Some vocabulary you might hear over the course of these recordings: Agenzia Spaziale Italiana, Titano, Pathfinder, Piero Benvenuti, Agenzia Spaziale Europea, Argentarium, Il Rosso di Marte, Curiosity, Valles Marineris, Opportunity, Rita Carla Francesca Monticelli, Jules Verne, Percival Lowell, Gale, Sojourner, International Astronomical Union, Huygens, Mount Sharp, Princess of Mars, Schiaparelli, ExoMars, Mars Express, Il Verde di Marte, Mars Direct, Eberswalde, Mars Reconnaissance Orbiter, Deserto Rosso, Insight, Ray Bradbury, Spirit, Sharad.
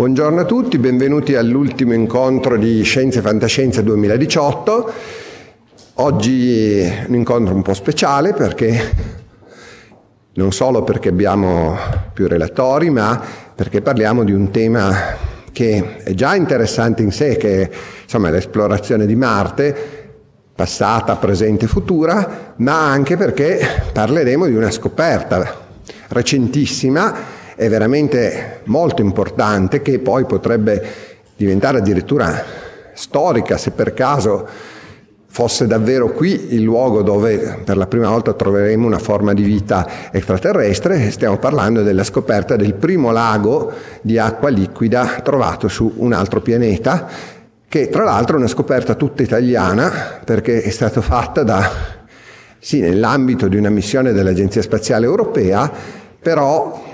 Buongiorno a tutti, benvenuti all'ultimo incontro di Scienze e Fantascienze 2018. Oggi è un incontro un po' speciale perché non solo perché abbiamo più relatori, ma perché parliamo di un tema che è già interessante in sé, che è, insomma, l'esplorazione di Marte, passata, presente e futura, ma anche perché parleremo di una scoperta recentissima è veramente molto importante, che poi potrebbe diventare addirittura storica se per caso fosse davvero qui il luogo dove per la prima volta troveremo una forma di vita extraterrestre. Stiamo parlando della scoperta del primo lago di acqua liquida trovato su un altro pianeta, che tra l'altro è una scoperta tutta italiana perché è stata fatta nell'ambito di una missione dell'Agenzia Spaziale Europea, però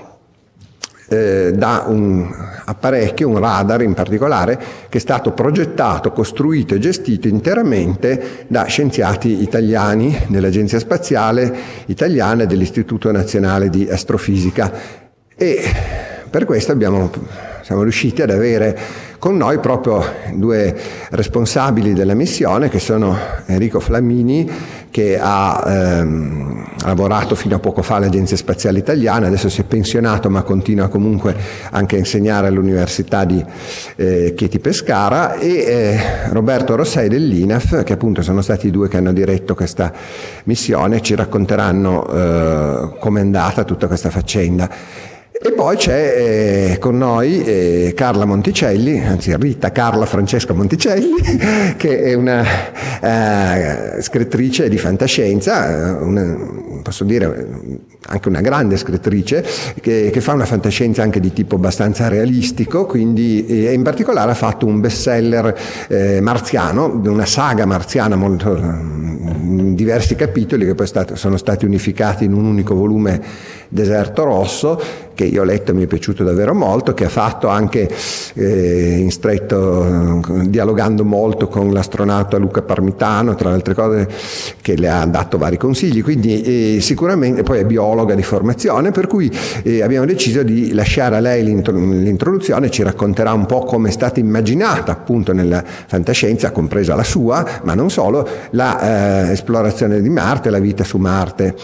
da un apparecchio, un radar in particolare, che è stato progettato, costruito e gestito interamente da scienziati italiani dell'Agenzia Spaziale Italiana e dell'Istituto Nazionale di Astrofisica. E per questo siamo riusciti ad avere con noi proprio due responsabili della missione, che sono Enrico Flamini, che ha lavorato fino a poco fa all'Agenzia Spaziale Italiana, adesso si è pensionato ma continua comunque anche a insegnare all'Università di Chieti Pescara, e Roberto Orosei dell'INAF, che appunto sono stati i due che hanno diretto questa missione. Ci racconteranno com'è andata tutta questa faccenda. E poi c'è con noi Rita Carla Francesca Monticelli, che è una scrittrice di fantascienza, anche una grande scrittrice, che fa una fantascienza anche di tipo abbastanza realistico, quindi in particolare ha fatto un bestseller marziano, una saga marziana molto diversi capitoli che poi sono stati unificati in un unico volume, Deserto Rosso, che io ho letto e mi è piaciuto davvero molto, che ha fatto anche dialogando molto con l'astronauta Luca Parmitano, tra le altre cose, che le ha dato vari consigli, quindi sicuramente poi è biologa di formazione, per cui abbiamo deciso di lasciare a lei l'introduzione. Ci racconterà un po' come è stata immaginata appunto nella fantascienza, compresa la sua, ma non solo, la esplorazione di Marte, la vita su Marte.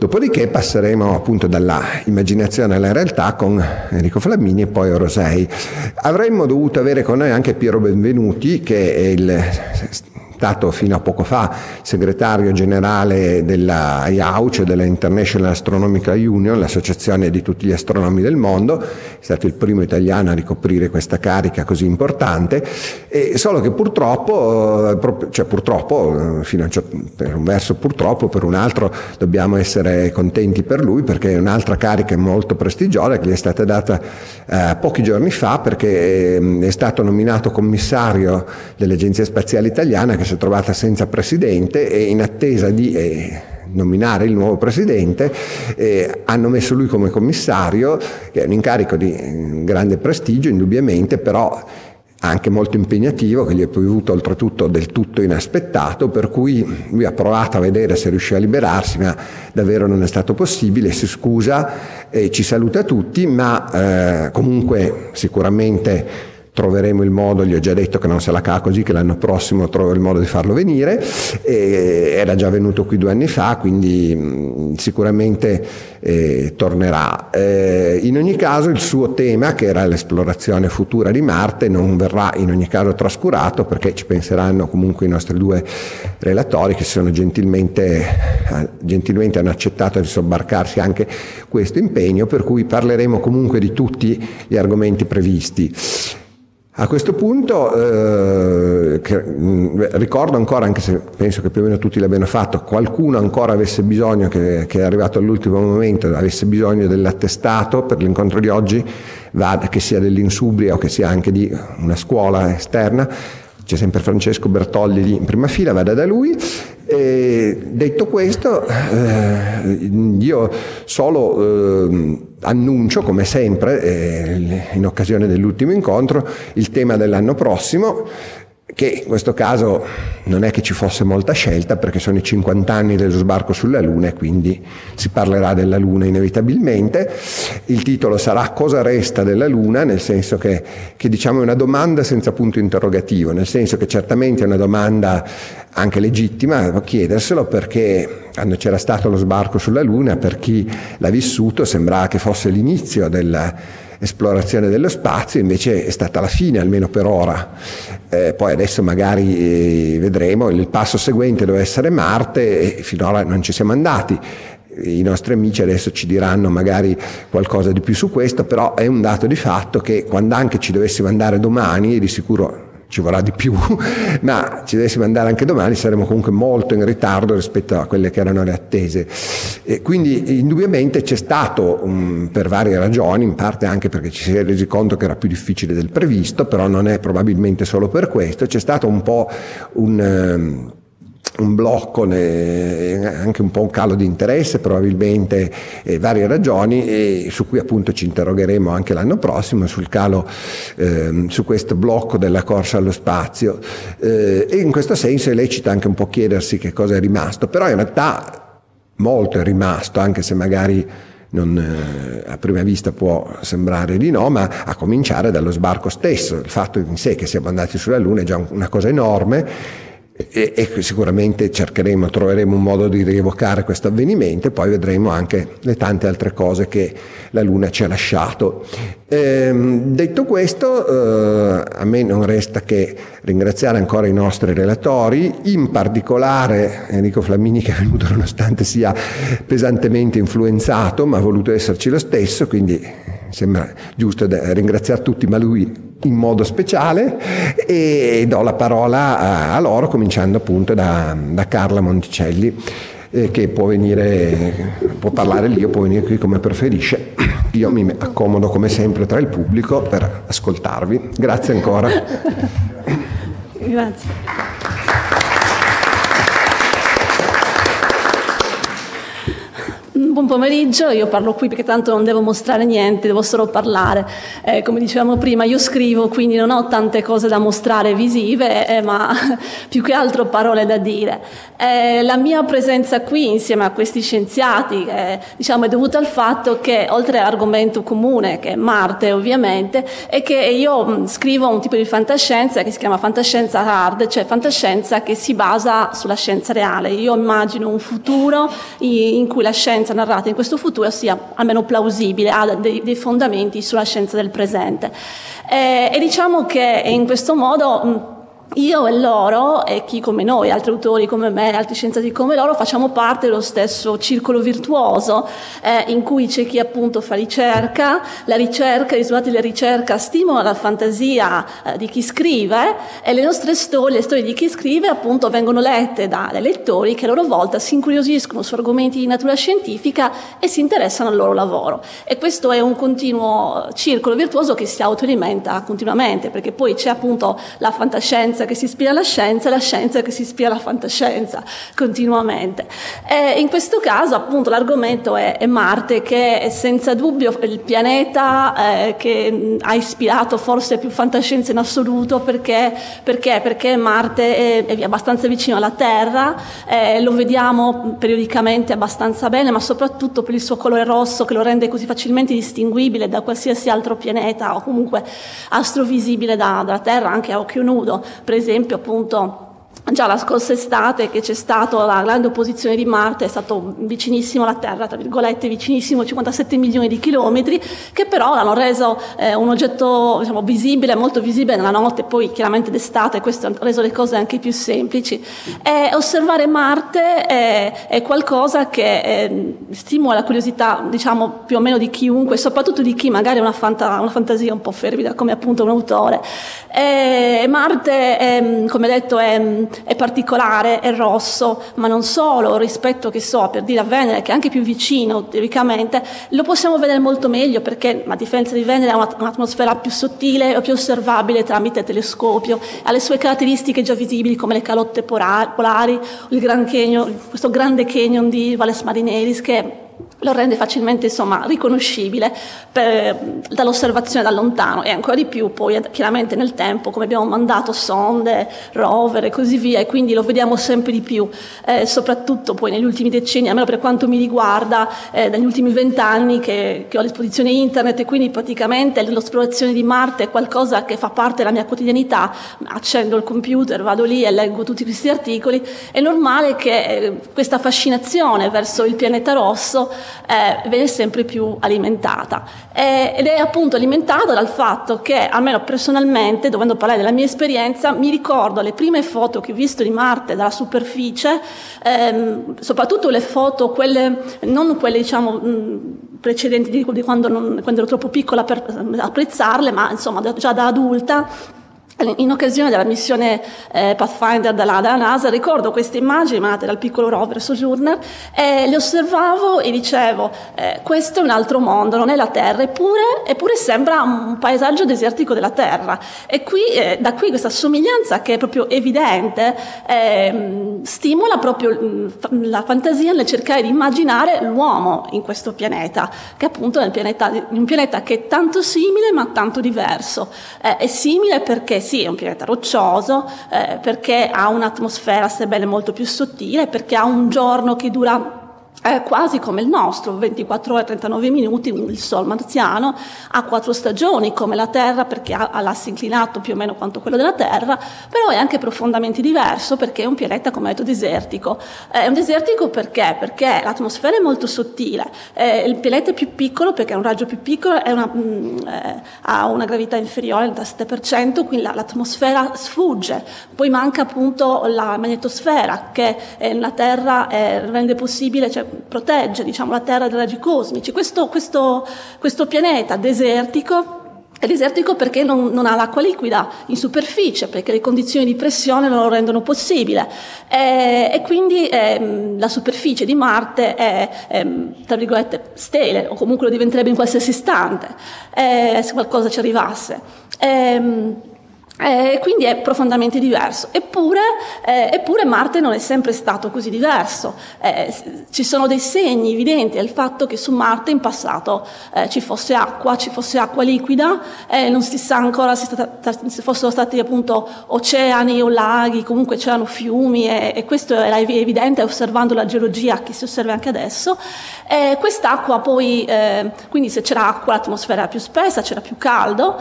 Dopodiché passeremo appunto dalla immaginazione alla realtà con Enrico Flamini e poi Orosei. Avremmo dovuto avere con noi anche Piero Benvenuti, che è stato fino a poco fa segretario generale della IAU, cioè della International Astronomical Union, l'associazione di tutti gli astronomi del mondo. È stato il primo italiano a ricoprire questa carica così importante, e solo che purtroppo, per un altro dobbiamo essere contenti per lui, perché è un'altra carica molto prestigiosa che gli è stata data pochi giorni fa, perché è stato nominato commissario dell'Agenzia Spaziale Italiana, che si è trovata senza presidente, e in attesa di nominare il nuovo presidente hanno messo lui come commissario, che è un incarico di grande prestigio indubbiamente, però anche molto impegnativo, che gli è piovuto oltretutto del tutto inaspettato, per cui lui ha provato a vedere se riusciva a liberarsi, ma davvero non è stato possibile. Si scusa e ci saluta tutti, ma comunque sicuramente troveremo il modo. Gli ho già detto che non se la cava così, che l'anno prossimo trovo il modo di farlo venire. Era già venuto qui 2 anni fa, quindi sicuramente tornerà. In ogni caso il suo tema, che era l'esplorazione futura di Marte, non verrà in ogni caso trascurato, perché ci penseranno comunque i nostri due relatori, che gentilmente hanno accettato di sobbarcarsi anche questo impegno, per cui parleremo comunque di tutti gli argomenti previsti. A questo punto ricordo ancora, anche se penso che più o meno tutti l'abbiano fatto, qualcuno ancora avesse bisogno, che è arrivato all'ultimo momento, avesse bisogno dell'attestato per l'incontro di oggi, che sia dell'Insubria o che sia anche di una scuola esterna, c'è sempre Francesco Bertolli lì in prima fila, vada da lui. E detto questo, io solo annuncio, come sempre, in occasione dell'ultimo incontro, il tema dell'anno prossimo, che in questo caso non è che ci fosse molta scelta, perché sono i 50 anni dello sbarco sulla Luna e quindi si parlerà della Luna inevitabilmente. Il titolo sarà Cosa resta della Luna, nel senso che diciamo è una domanda senza punto interrogativo, nel senso che certamente è una domanda anche legittima a chiederselo, perché quando c'era stato lo sbarco sulla Luna, per chi l'ha vissuto sembrava che fosse l'inizio della esplorazione dello spazio, invece è stata la fine, almeno per ora. Poi adesso magari vedremo, il passo seguente doveva essere Marte e finora non ci siamo andati. I nostri amici adesso ci diranno magari qualcosa di più su questo, però è un dato di fatto che quando anche ci dovessimo andare domani, e di sicuro ci vorrà di più, ma ci dovessimo andare anche domani saremmo comunque molto in ritardo rispetto a quelle che erano le attese. E quindi indubbiamente c'è stato, per varie ragioni, in parte anche perché ci si è resi conto che era più difficile del previsto, però non è probabilmente solo per questo, c'è stato un po' un blocco, anche un po' un calo di interesse, probabilmente varie ragioni, e su cui appunto ci interrogheremo anche l'anno prossimo sul calo, su questo blocco della corsa allo spazio, e in questo senso è lecito anche un po' chiedersi che cosa è rimasto, però in realtà molto è rimasto, anche se magari non, a prima vista può sembrare di no, ma a cominciare dallo sbarco stesso, il fatto in sé che siamo andati sulla Luna è già una cosa enorme. E sicuramente troveremo un modo di rievocare questo avvenimento, e poi vedremo anche le tante altre cose che la Luna ci ha lasciato. Detto questo, a me non resta che ringraziare ancora i nostri relatori, in particolare Enrico Flamini, che è venuto nonostante sia pesantemente influenzato, ma ha voluto esserci lo stesso, quindi sembra giusto ringraziare tutti, ma lui in modo speciale, e do la parola a loro, cominciando appunto da Carla Monticelli, che può parlare lì o può venire qui come preferisce. Io mi accomodo come sempre tra il pubblico per ascoltarvi. Grazie ancora. Grazie. Buon pomeriggio, io parlo qui perché tanto non devo mostrare niente, devo solo parlare. Come dicevamo prima, io scrivo, quindi non ho tante cose da mostrare visive, ma più che altro parole da dire. La mia presenza qui insieme a questi scienziati è dovuta al fatto che, oltre all'argomento comune, che è Marte ovviamente, è che io scrivo un tipo di fantascienza che si chiama fantascienza hard, cioè fantascienza che si basa sulla scienza reale. Io immagino un futuro in cui la scienza narrata in questo futuro sia almeno plausibile, ha dei fondamenti sulla scienza del presente, e diciamo che in questo modo io e loro, e chi come noi, altri autori come me, altri scienziati come loro, facciamo parte dello stesso circolo virtuoso, in cui c'è chi appunto fa ricerca, la ricerca, i risultati della ricerca stimolano la fantasia di chi scrive, e le nostre storie, le storie di chi scrive appunto vengono lette dai lettori, che a loro volta si incuriosiscono su argomenti di natura scientifica e si interessano al loro lavoro. E questo è un continuo circolo virtuoso che si autoalimenta continuamente, perché poi c'è appunto la fantascienza che si ispira alla scienza e la scienza che si ispira alla fantascienza continuamente. E in questo caso appunto l'argomento è Marte, che è senza dubbio il pianeta che ha ispirato forse più fantascienza in assoluto, perché Marte è abbastanza vicino alla Terra, lo vediamo periodicamente abbastanza bene, ma soprattutto per il suo colore rosso che lo rende così facilmente distinguibile da qualsiasi altro pianeta o comunque astrovisibile dalla Terra anche a occhio nudo. Per esempio appunto già la scorsa estate che c'è stata la grande opposizione di Marte, è stato vicinissimo alla Terra, tra virgolette vicinissimo, 57 milioni di chilometri, che però l'hanno reso un oggetto visibile, molto visibile nella notte, poi chiaramente d'estate questo ha reso le cose anche più semplici. Osservare Marte è qualcosa che stimola la curiosità più o meno di chiunque, soprattutto di chi magari ha una fantasia un po' fervida come appunto un autore. Marte come detto è particolare, è rosso, ma non solo, rispetto per dire a Venere, che è anche più vicino teoricamente, lo possiamo vedere molto meglio perché a differenza di Venere ha un'atmosfera più sottile o più osservabile tramite telescopio, ha le sue caratteristiche già visibili come le calotte polari, il Gran Canyon, questo grande canyon di Valles Marineris che lo rende facilmente, insomma, riconoscibile dall'osservazione da lontano, e ancora di più poi chiaramente nel tempo, come abbiamo mandato sonde, rover e così via, e quindi lo vediamo sempre di più, soprattutto poi negli ultimi decenni, almeno per quanto mi riguarda, negli ultimi 20 anni che ho a disposizione internet, e quindi praticamente l'esplorazione di Marte è qualcosa che fa parte della mia quotidianità. Accendo il computer, vado lì e leggo tutti questi articoli. È normale che questa fascinazione verso il pianeta rosso viene sempre più alimentata, ed è appunto alimentata dal fatto che, almeno personalmente, dovendo parlare della mia esperienza, mi ricordo le prime foto che ho visto di Marte dalla superficie, soprattutto le foto, non quelle diciamo precedenti, di quando ero troppo piccola per apprezzarle, ma insomma già da adulta. In occasione della missione Pathfinder della NASA, ricordo queste immagini mandate dal piccolo rover Sojourner, le osservavo e dicevo, questo è un altro mondo, non è la Terra, eppure sembra un paesaggio desertico della Terra. E qui, da qui questa somiglianza che è proprio evidente, stimola proprio la fantasia nel cercare di immaginare l'uomo in questo pianeta, che appunto è un pianeta che è tanto simile ma tanto diverso. È simile perché sì, è un pianeta roccioso, perché ha un'atmosfera sebbene molto più sottile, perché ha un giorno che dura quasi come il nostro, 24 ore e 39 minuti, il Sol marziano, ha 4 stagioni come la Terra, perché ha l'asse inclinato più o meno quanto quello della Terra, però è anche profondamente diverso perché è un pianeta, come ho detto, desertico. È un desertico perché l'atmosfera è molto sottile, il pianeta è più piccolo perché è un raggio più piccolo, ha una gravità inferiore al 7%, quindi l'atmosfera sfugge. Poi manca appunto la magnetosfera che la Terra rende possibile, cioè protegge, diciamo, la Terra dai raggi cosmici. Questo pianeta desertico perché non ha l'acqua liquida in superficie, perché le condizioni di pressione non lo rendono possibile, e quindi la superficie di Marte è, tra virgolette, sterile, o comunque lo diventerebbe in qualsiasi istante, se qualcosa ci arrivasse. Quindi è profondamente diverso, eppure Marte non è sempre stato così diverso. Ci sono dei segni evidenti del fatto che su Marte in passato ci fosse acqua liquida, non si sa ancora se fossero stati appunto oceani o laghi, comunque c'erano fiumi, e questo era evidente osservando la geologia che si osserva anche adesso. Quest'acqua poi, quindi se c'era acqua l'atmosfera era più spessa, c'era più caldo,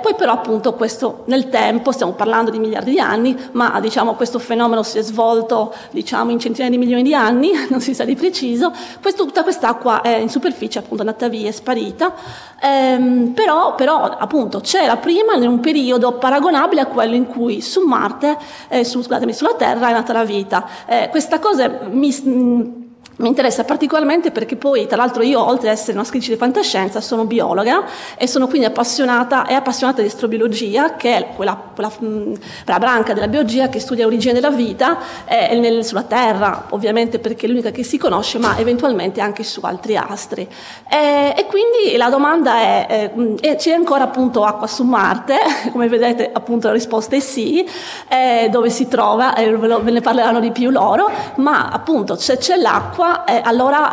poi però appunto questo nel tempo, stiamo parlando di miliardi di anni, ma diciamo questo fenomeno si è svolto, diciamo, in centinaia di milioni di anni, non si sa di preciso. Tutta quest'acqua è in superficie, appunto, è andata via, è sparita, però appunto c'era prima, in un periodo paragonabile a quello in cui su Marte, sulla Terra è nata la vita. Questa cosa mi interessa particolarmente perché poi, tra l'altro, io, oltre ad essere una scrittrice di fantascienza, sono biologa e sono quindi appassionata di astrobiologia, che è quella branca della biologia che studia l'origine della vita sulla Terra, ovviamente, perché è l'unica che si conosce, ma eventualmente anche su altri astri. E quindi la domanda è, c'è ancora appunto acqua su Marte? Come vedete, appunto, la risposta è sì. Dove si trova? Ve ne parleranno di più loro, ma appunto se c'è l'acqua, allora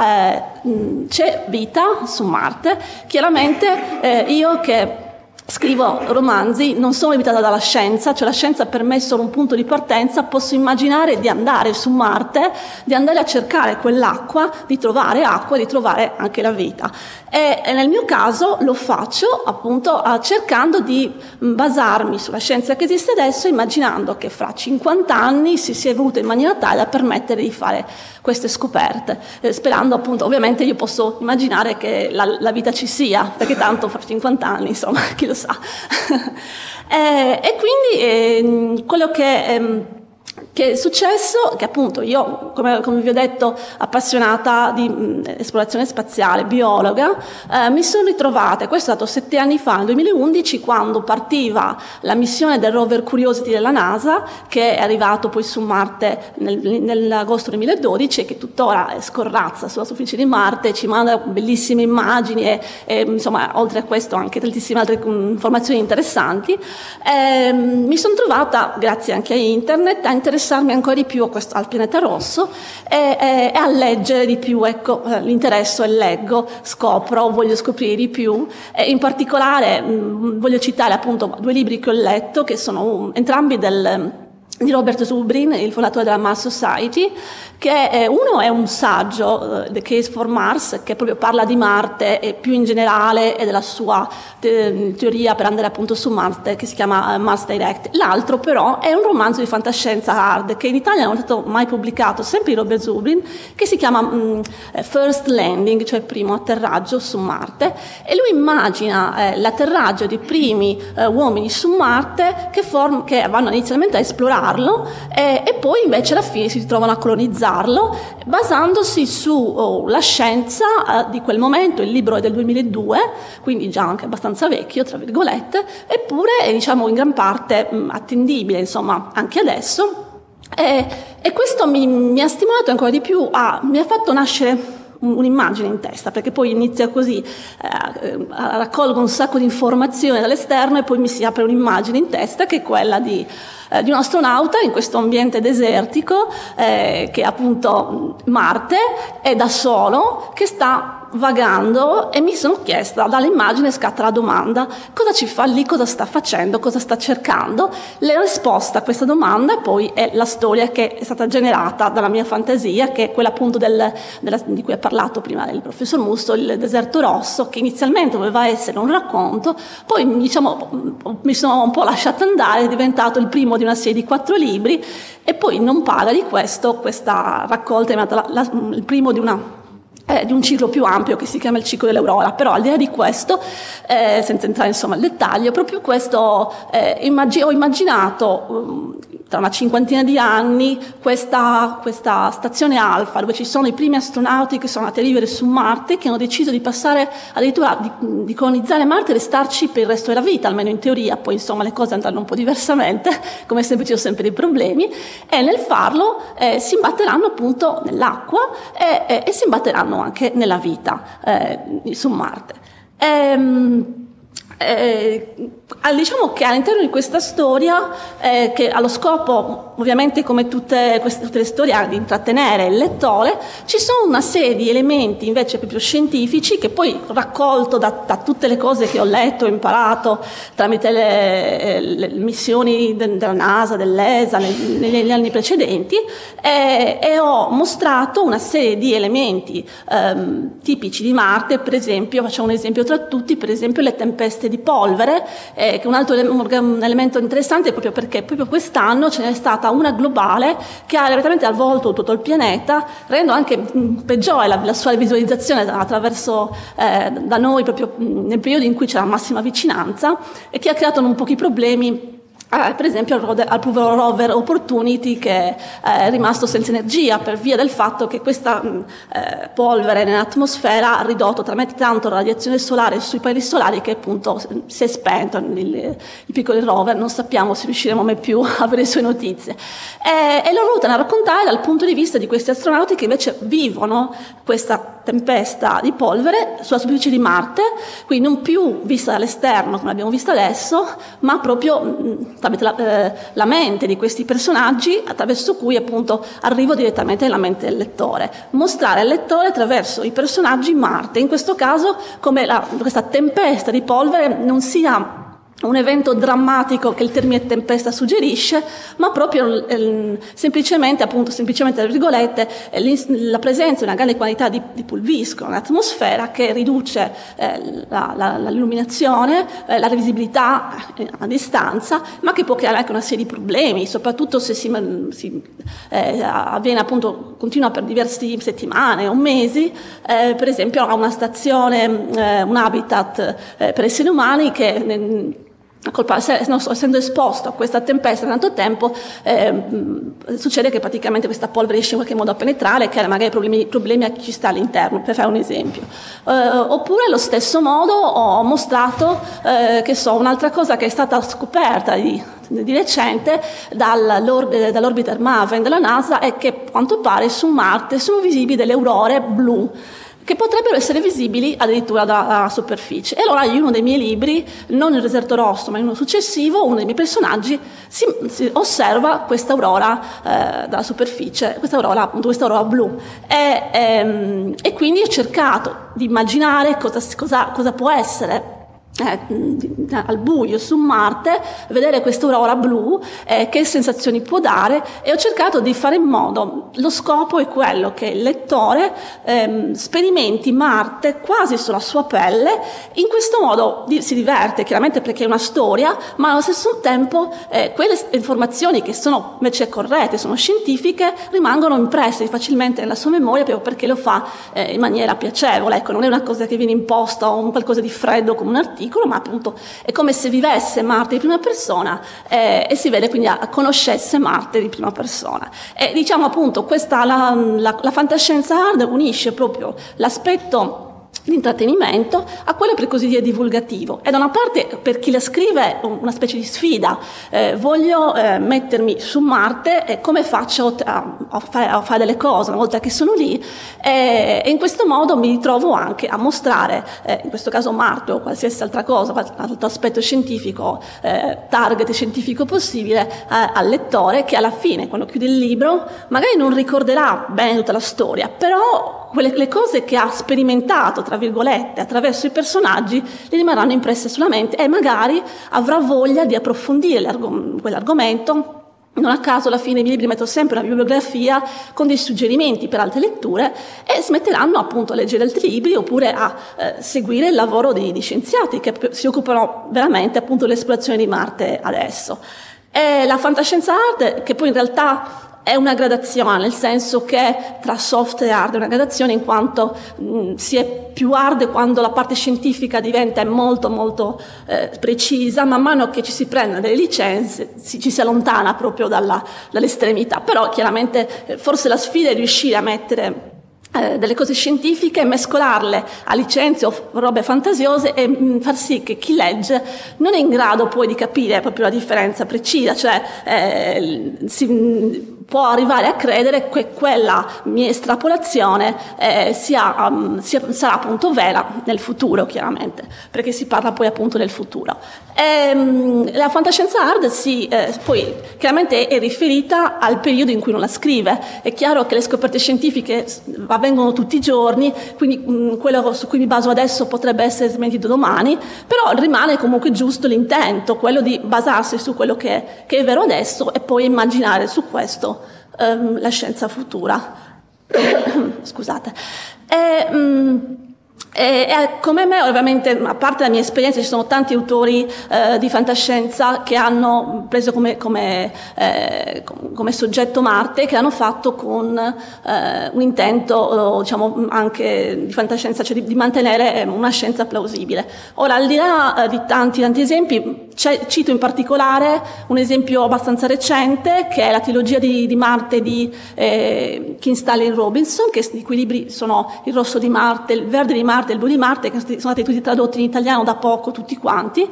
c'è vita su Marte. Chiaramente io che scrivo romanzi non sono limitata dalla scienza, cioè la scienza per me è solo un punto di partenza, posso immaginare di andare su Marte, di andare a cercare quell'acqua, di trovare acqua, di trovare anche la vita. E nel mio caso lo faccio appunto cercando di basarmi sulla scienza che esiste adesso, immaginando che fra 50 anni si sia evoluta in maniera tale da permettere di fare queste scoperte, sperando appunto, ovviamente io posso immaginare che la vita ci sia, perché tanto fra 50 anni, insomma, chi lo sa. E quindi quello che è successo, che appunto io, come vi ho detto, appassionata di esplorazione spaziale, biologa, mi sono ritrovata, questo è stato 7 anni fa, nel 2011, quando partiva la missione del rover Curiosity della NASA, che è arrivato poi su Marte nell'agosto 2012 e che tuttora scorrazza sulla superficie di Marte, ci manda bellissime immagini e insomma, oltre a questo, anche tantissime altre informazioni interessanti. Mi sono trovata, grazie anche a internet, a interessarmi interessarmi ancora di più a al pianeta rosso e a leggere di più, ecco, l'interesse è leggo, scopro, voglio scoprire di più. In particolare voglio citare appunto due libri che ho letto, che sono entrambi di Robert Zubrin, il fondatore della Mars Society, che uno è un saggio, The Case for Mars, che proprio parla di Marte e più in generale e della sua teoria per andare appunto su Marte, che si chiama Mars Direct. L'altro però è un romanzo di fantascienza hard, che in Italia non è stato mai pubblicato, sempre di Robert Zubrin, che si chiama First Landing, cioè primo atterraggio su Marte, e lui immagina l'atterraggio dei primi uomini su Marte che vanno inizialmente a esplorare e poi invece alla fine si trovano a colonizzarlo, basandosi sulla scienza di quel momento. Il libro è del 2002, quindi già anche abbastanza vecchio, tra virgolette, eppure è, diciamo, in gran parte attendibile, insomma, anche adesso, e questo mi ha stimolato ancora di più, mi ha fatto nascere un'immagine in testa, perché poi inizia così, raccolgo un sacco di informazioni dall'esterno e poi mi si apre un'immagine in testa che è quella di un astronauta in questo ambiente desertico, che è appunto Marte, è da solo, che sta vagando, e mi sono chiesta, dall'immagine scatta la domanda: cosa ci fa lì, cosa sta facendo, cosa sta cercando? La risposta a questa domanda poi è la storia che è stata generata dalla mia fantasia, che è quella appunto di cui ha parlato prima il professor Musso, il Deserto Rosso, che inizialmente doveva essere un racconto, poi diciamo mi sono un po' lasciata andare, è diventato il primo di una serie di 4 libri, e poi non parla di questo, questa raccolta è il primo di un ciclo più ampio che si chiama il ciclo dell'aurora. Però al di là di questo, senza entrare insomma al dettaglio, proprio questo ho immaginato tra una cinquantina di anni questa stazione Alfa, dove ci sono i primi astronauti che sono andati a vivere su Marte, che hanno deciso di passare addirittura di colonizzare Marte e restarci per il resto della vita, almeno in teoria. Poi insomma le cose andranno un po' diversamente, come sempre ci sono sempre dei problemi, e nel farlo si imbatteranno appunto nell'acqua e si imbatteranno anche nella vita su Marte. Diciamo che all'interno di questa storia, che ha lo scopo, ovviamente come tutte le storie, di intrattenere il lettore, ci sono una serie di elementi invece proprio scientifici, che poi raccolto da tutte le cose che ho letto e imparato tramite le missioni della NASA, dell'ESA negli anni precedenti, e ho mostrato una serie di elementi tipici di Marte. Per esempio, facciamo un esempio tra tutti, per esempio le tempeste di polvere, che è un altro elemento interessante, proprio perché proprio quest'anno ce n'è stata una globale che ha veramente avvolto tutto il pianeta, rendendo anche peggiore la sua visualizzazione attraverso da noi, proprio nel periodo in cui c'è la massima vicinanza, e che ha creato non pochi problemi. Per esempio al povero rover Opportunity, che è rimasto senza energia per via del fatto che questa polvere nell'atmosfera ha ridotto talmente tanto la radiazione solare sui pali solari che appunto si è spento i piccoli rover. Non sappiamo se riusciremo mai più a avere le sue notizie. E l'ho voluta raccontare dal punto di vista di questi astronauti che invece vivono questa tempesta di polvere sulla superficie di Marte, quindi non più vista dall'esterno come l'abbiamo vista adesso, ma proprio tramite la mente di questi personaggi, attraverso cui appunto arrivo direttamente nella mente del lettore. Mostrare al lettore attraverso i personaggi Marte, in questo caso, come questa tempesta di polvere non sia un evento drammatico che il termine tempesta suggerisce, ma proprio semplicemente, appunto, semplicemente, tra virgolette, la presenza di una grande quantità di pulviscolo nell'atmosfera che riduce l'illuminazione, la visibilità a distanza, ma che può creare anche una serie di problemi, soprattutto se avviene appunto, continua per diverse settimane o mesi. Per esempio a una stazione, un habitat per esseri umani che essendo esposto a questa tempesta da tanto tempo, succede che praticamente questa polvere riesce in qualche modo a penetrare e crea magari problemi a chi ci sta all'interno, per fare un esempio. Oppure allo stesso modo ho mostrato un'altra cosa che è stata scoperta di recente dall'orbiter Maven della NASA, è che a quanto pare su Marte sono visibili delle aurore blu, che potrebbero essere visibili addirittura dalla superficie. E allora in uno dei miei libri, non nel Deserto Rosso ma in uno successivo, uno dei miei personaggi si osserva questa aurora dalla superficie, questa aurora blu, e quindi ho cercato di immaginare cosa può essere al buio su Marte vedere questa aurora blu, che sensazioni può dare, e ho cercato di fare in modo, lo scopo è quello che il lettore sperimenti Marte quasi sulla sua pelle. In questo modo si diverte chiaramente, perché è una storia, ma allo stesso tempo quelle informazioni che sono invece corrette, sono scientifiche, rimangono impresse facilmente nella sua memoria, proprio perché lo fa in maniera piacevole. Ecco, non è una cosa che viene imposta o un qualcosa di freddo come un articolo, ma appunto è come se vivesse Marte di prima persona, e si vede quindi conoscesse Marte di prima persona. E diciamo appunto questa la fantascienza hard unisce proprio l'aspetto di intrattenimento a quello per così dire divulgativo. E da una parte, per chi la scrive, una specie di sfida: voglio mettermi su Marte, e come faccio a fare delle cose una volta che sono lì, e in questo modo mi ritrovo anche a mostrare, in questo caso Marte o qualsiasi altra cosa, altro aspetto scientifico, target scientifico possibile, al lettore, che alla fine, quando chiude il libro, magari non ricorderà bene tutta la storia, però le cose che ha sperimentato, tra virgolette, attraverso i personaggi, le rimarranno impresse sulla mente, e magari avrà voglia di approfondire quell'argomento. Non a caso alla fine i miei libri metto sempre una bibliografia con dei suggerimenti per altre letture, e smetteranno appunto a leggere altri libri oppure a seguire il lavoro di scienziati che si occupano veramente appunto dell'esplorazione di Marte adesso. E la fantascienza hard, che poi in realtà è una gradazione, nel senso che tra soft e hard è una gradazione, in quanto si è più hard quando la parte scientifica diventa molto molto precisa. Man mano che ci si prendono delle licenze ci si allontana proprio dall'estremità, però chiaramente forse la sfida è riuscire a mettere delle cose scientifiche, mescolarle a licenze o robe fantasiose, e far sì che chi legge non è in grado poi di capire proprio la differenza precisa, cioè si può arrivare a credere che quella mia estrapolazione sarà appunto vera nel futuro, chiaramente, perché si parla poi appunto del futuro. La fantascienza hard poi chiaramente è riferita al periodo in cui non la scrive. È chiaro che le scoperte scientifiche avvengono tutti i giorni, quindi quello su cui mi baso adesso potrebbe essere smentito domani, però rimane comunque giusto l'intento, quello di basarsi su quello che è vero adesso e poi immaginare su questo la scienza futura. Scusate. Come me, ovviamente, a parte la mia esperienza, ci sono tanti autori di fantascienza che hanno preso come soggetto Marte, che l'hanno fatto con un intento, diciamo, anche di fantascienza, cioè di mantenere una scienza plausibile. Ora, al di là di tanti esempi, cito in particolare un esempio abbastanza recente, che è la trilogia di Marte di King Stanley Robinson, i cui libri sono Il Rosso di Marte, Il Verde di Marte, il blu di Marte, che sono stati tutti tradotti in italiano da poco, tutti quanti.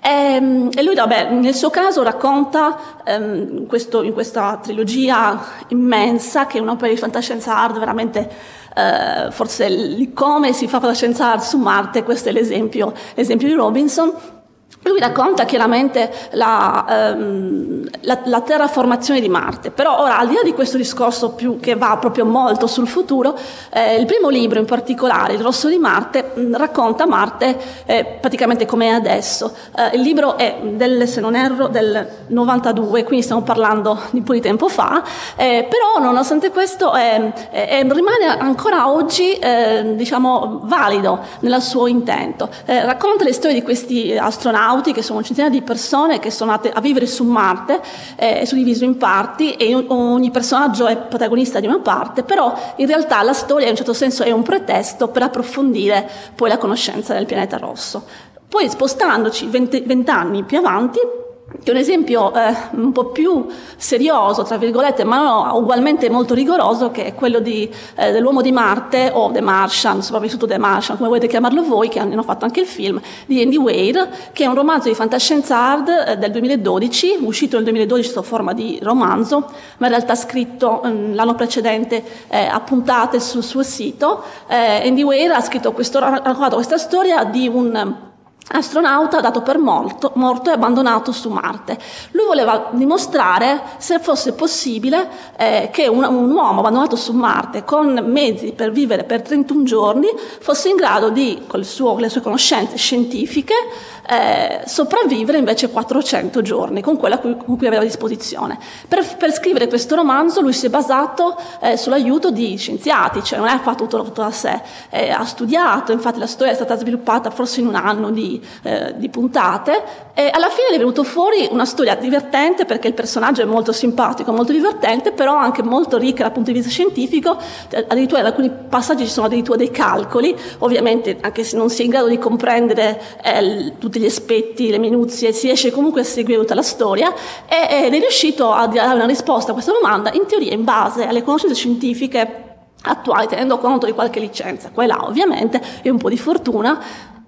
E lui, vabbè, nel suo caso racconta in questa trilogia immensa, che è un'opera di fantascienza hard veramente, forse come si fa fantascienza hard su Marte, questo è l'esempio di Robinson. Lui racconta chiaramente la terraformazione di Marte, però ora, al di là di questo discorso più che va proprio molto sul futuro, il primo libro in particolare, Il Rosso di Marte, racconta Marte praticamente come è adesso. Il libro è se non erro, del 92, quindi stiamo parlando di un po' di tempo fa, però nonostante questo rimane ancora oggi diciamo valido nel suo intento. Racconta le storie di questi astronauti, che sono centinaia di persone che sono andate a vivere su Marte, suddiviso in parti, e ogni personaggio è protagonista di una parte, però in realtà la storia in un certo senso è un pretesto per approfondire poi la conoscenza del pianeta rosso. Poi spostandoci 20 anni più avanti, che è un esempio un po' più serioso, tra virgolette, ma no, ugualmente molto rigoroso, che è quello dell'Uomo di Marte, o The Martian, sopravvissuto The Martian, come volete chiamarlo voi, che hanno fatto anche il film, di Andy Weir, che è un romanzo di fantascienza hard del 2012, uscito nel 2012 sotto forma di romanzo, ma in realtà scritto l'anno precedente a puntate sul suo sito. Andy Weir ha scritto questa storia di un astronauta dato per morto e abbandonato su Marte. Lui voleva dimostrare se fosse possibile che un uomo abbandonato su Marte con mezzi per vivere per 31 giorni fosse in grado di, con le sue conoscenze scientifiche, sopravvivere invece 400 giorni con quella con cui aveva a disposizione. Per scrivere questo romanzo lui si è basato sull'aiuto di scienziati, cioè non è fatto tutto da sé, ha studiato, infatti la storia è stata sviluppata forse in un anno di puntate, e alla fine è venuto fuori una storia divertente, perché il personaggio è molto simpatico, molto divertente, però anche molto ricca dal punto di vista scientifico. Addirittura in alcuni passaggi ci sono addirittura dei calcoli, ovviamente anche se non si è in grado di comprendere tutti gli aspetti, le minuzie, si riesce comunque a seguire tutta la storia, ed è riuscito a dare una risposta a questa domanda, in teoria in base alle conoscenze scientifiche attuali, tenendo conto di qualche licenza qua e là ovviamente e un po' di fortuna.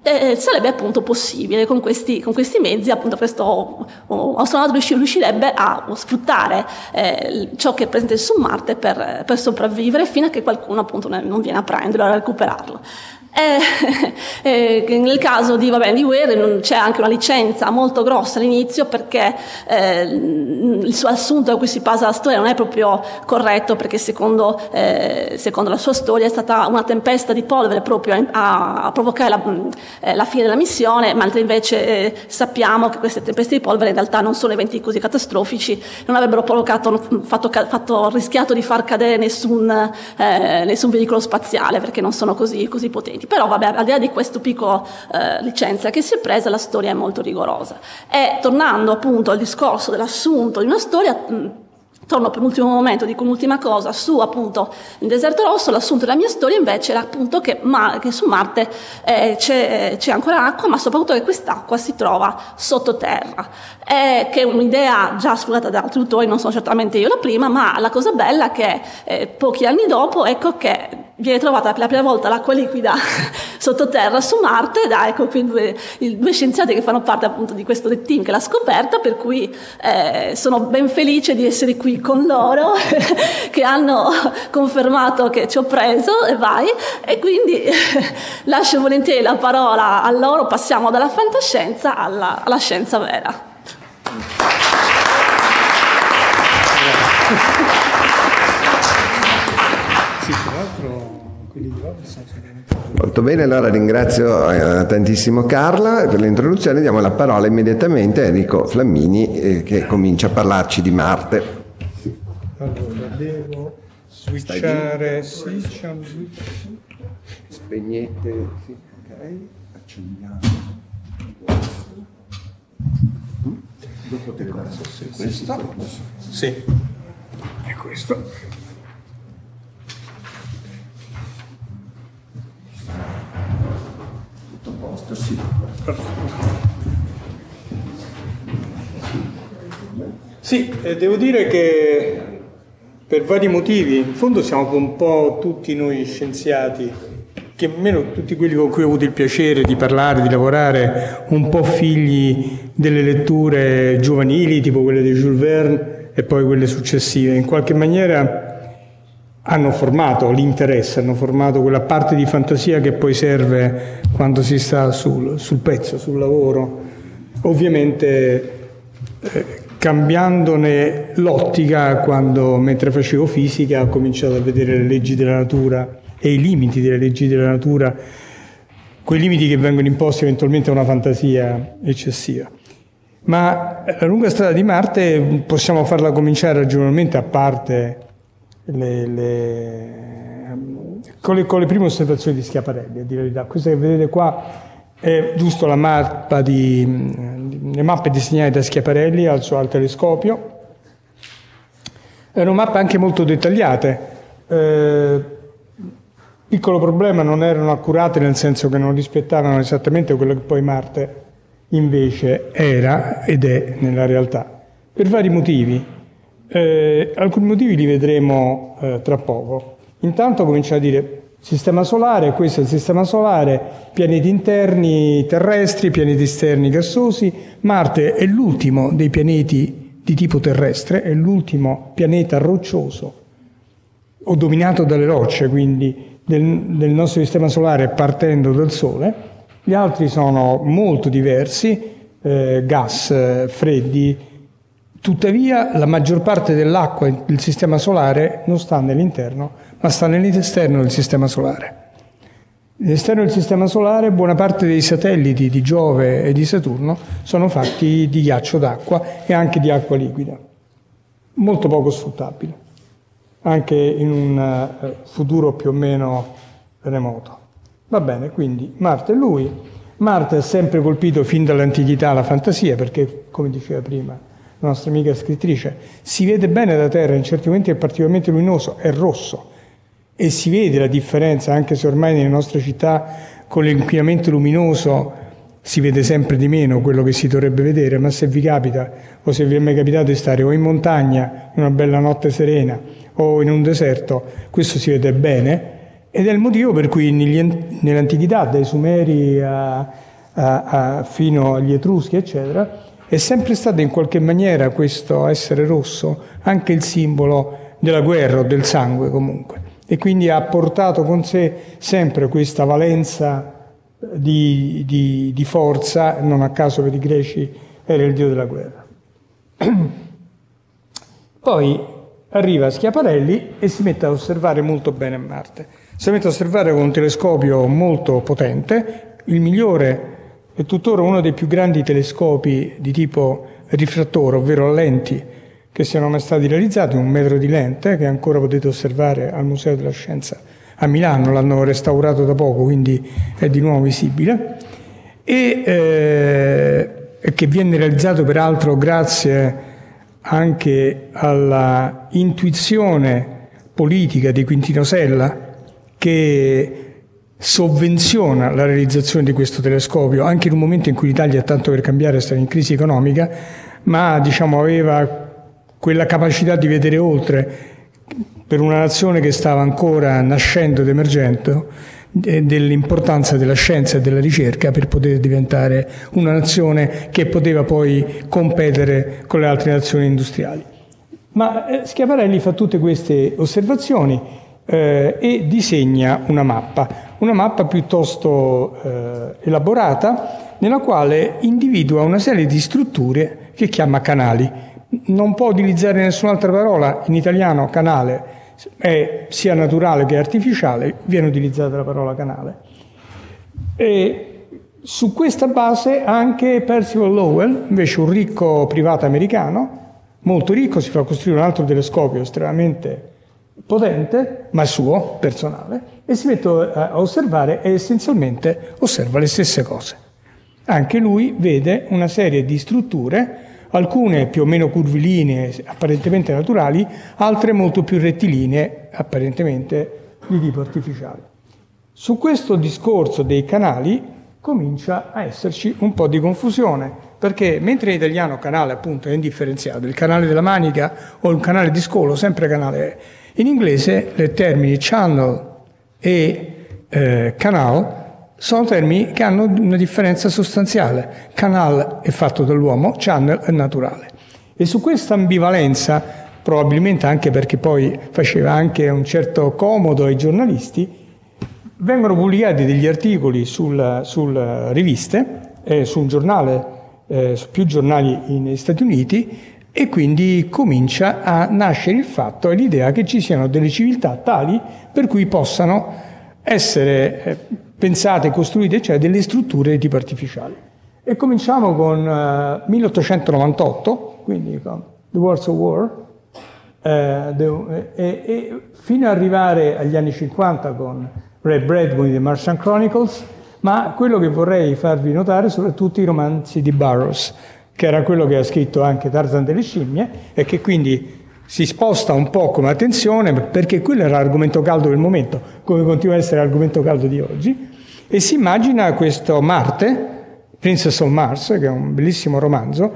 Sarebbe appunto possibile con questi mezzi, appunto questo astronauta riuscirebbe a sfruttare ciò che è presente su Marte per sopravvivere fino a che qualcuno appunto non viene a prenderlo, a recuperarlo. Nel caso di Weir c'è anche una licenza molto grossa all'inizio, perché il suo assunto a cui si basa la storia non è proprio corretto, perché secondo la sua storia è stata una tempesta di polvere proprio a provocare la fine della missione, mentre invece sappiamo che queste tempeste di polvere in realtà non sono eventi così catastrofici, non avrebbero rischiato di far cadere nessun veicolo spaziale, perché non sono così potenti. Però vabbè, al di là di questo piccolo licenza che si è presa, la storia è molto rigorosa. E tornando appunto al discorso dell'assunto di una storia, torno per un ultimo momento, dico un'ultima cosa su appunto il Deserto Rosso. L'assunto della mia storia invece era appunto che su Marte c'è ancora acqua, ma soprattutto che quest'acqua si trova sottoterra, che è un'idea già sfruttata da altri autori, non sono certamente io la prima, ma la cosa bella è che pochi anni dopo, ecco, che viene trovata per la prima volta l'acqua liquida sottoterra su Marte, ecco qui due scienziati che fanno parte appunto di questo team che l'ha scoperta, per cui sono ben felice di essere qui con loro che hanno confermato che ci ho preso e vai, e quindi lascio volentieri la parola a loro. Passiamo dalla fantascienza alla scienza vera. Molto bene, allora ringrazio tantissimo Carla per l'introduzione. Diamo la parola immediatamente a Enrico Flamini che comincia a parlarci di Marte. Allora, devo switchare. Sì, c'è un switch. Spegnete, sì, ok, accendiamo. Dopo te lo so se questo. Sì, è questo. Sì, perfetto. Sì, devo dire che per vari motivi, in fondo siamo un po' tutti noi scienziati, che almeno tutti quelli con cui ho avuto il piacere di parlare, di lavorare, un po' figli delle letture giovanili, tipo quelle di Jules Verne e poi quelle successive, in qualche maniera hanno formato l'interesse, hanno formato quella parte di fantasia che poi serve quando si sta sul pezzo, sul lavoro, ovviamente cambiandone l'ottica. Quando, mentre facevo fisica, ho cominciato a vedere le leggi della natura e i limiti delle leggi della natura, quei limiti che vengono imposti eventualmente a una fantasia eccessiva. Ma la lunga strada di Marte possiamo farla cominciare ragionevolmente, a parte con le prime osservazioni di Schiaparelli, a dire la verità. Questa che vedete qua è giusto la mappa le mappe disegnate da Schiaparelli al telescopio. Erano mappe anche molto dettagliate. Piccolo problema, non erano accurate, nel senso che non rispettavano esattamente quello che poi Marte invece era ed è nella realtà, per vari motivi. Alcuni motivi li vedremo tra poco. Intanto comincia a dire sistema solare, questo è il sistema solare, pianeti interni terrestri, pianeti esterni gassosi. Marte è l'ultimo dei pianeti di tipo terrestre, è l'ultimo pianeta roccioso o dominato dalle rocce, quindi del nostro sistema solare partendo dal Sole. Gli altri sono molto diversi, gas, freddi. Tuttavia la maggior parte dell'acqua del sistema solare non sta nell'interno, ma sta nell'esterno del sistema solare. Nell'esterno del sistema solare buona parte dei satelliti di Giove e di Saturno sono fatti di ghiaccio d'acqua e anche di acqua liquida, molto poco sfruttabile, anche in un futuro più o meno remoto. Va bene, quindi Marte è lui. Marte ha sempre colpito fin dall'antichità la fantasia, perché, come diceva prima la nostra amica scrittrice, si vede bene da Terra, in certi momenti è particolarmente luminoso, è rosso, e si vede la differenza, anche se ormai nelle nostre città con l'inquinamento luminoso si vede sempre di meno quello che si dovrebbe vedere, ma se vi capita, o se vi è mai capitato di stare o in montagna, in una bella notte serena, o in un deserto, questo si vede bene, ed è il motivo per cui nell'antichità, dai Sumeri fino agli Etruschi, eccetera, è sempre stato in qualche maniera questo essere rosso anche il simbolo della guerra o del sangue comunque, e quindi ha portato con sé sempre questa valenza di forza. Non a caso per i greci era il dio della guerra. Poi arriva Schiaparelli e si mette ad osservare molto bene Marte, si mette ad osservare con un telescopio molto potente, il migliore, è tuttora uno dei più grandi telescopi di tipo rifrattore, ovvero a lenti, che siano mai stati realizzati, 1 metro di lente, che ancora potete osservare al Museo della Scienza a Milano, l'hanno restaurato da poco, quindi è di nuovo visibile, e che viene realizzato peraltro grazie anche alla intuizione politica di Quintino Sella, che sovvenziona la realizzazione di questo telescopio anche in un momento in cui l'Italia, tanto per cambiare, sta in crisi economica, ma diciamo aveva quella capacità di vedere oltre, per una nazione che stava ancora nascendo ed emergendo, dell'importanza della scienza e della ricerca per poter diventare una nazione che poteva poi competere con le altre nazioni industriali. Ma Schiaparelli fa tutte queste osservazioni e disegna una mappa piuttosto elaborata, nella quale individua una serie di strutture che chiama canali. Non può utilizzare nessun'altra parola, in italiano canale è sia naturale che artificiale, viene utilizzata la parola canale. E su questa base anche Percival Lowell, invece un ricco privato americano, molto ricco, si fa costruire un altro telescopio estremamente potente, ma suo, personale, e si mette a osservare e essenzialmente osserva le stesse cose. Anche lui vede una serie di strutture, alcune più o meno curvilinee, apparentemente naturali, altre molto più rettilinee, apparentemente di tipo artificiale. Su questo discorso dei canali comincia a esserci un po' di confusione, perché mentre in italiano canale appunto è indifferenziato, il canale della manica o il canale di scolo, sempre canale è. In inglese i termini channel e canal sono termini che hanno una differenza sostanziale. Canal è fatto dall'uomo, channel è naturale. E su questa ambivalenza, probabilmente anche perché poi faceva anche un certo comodo ai giornalisti, vengono pubblicati degli articoli sulle riviste, su un giornale, su più giornali negli Stati Uniti, e quindi comincia a nascere il fatto e l'idea che ci siano delle civiltà tali per cui possano essere pensate, costruite, cioè delle strutture di tipo artificiale. E cominciamo con 1898, quindi con The Warsaw War, fino ad arrivare agli anni 50 con Ray Bradbury, The Martian Chronicles, ma quello che vorrei farvi notare soprattutto i romanzi di Burroughs, che era quello che ha scritto anche Tarzan delle scimmie, e che quindi si sposta un po' come attenzione, perché quello era l'argomento caldo del momento, come continua a essere l'argomento caldo di oggi, e si immagina questo Marte Princess of Mars, che è un bellissimo romanzo,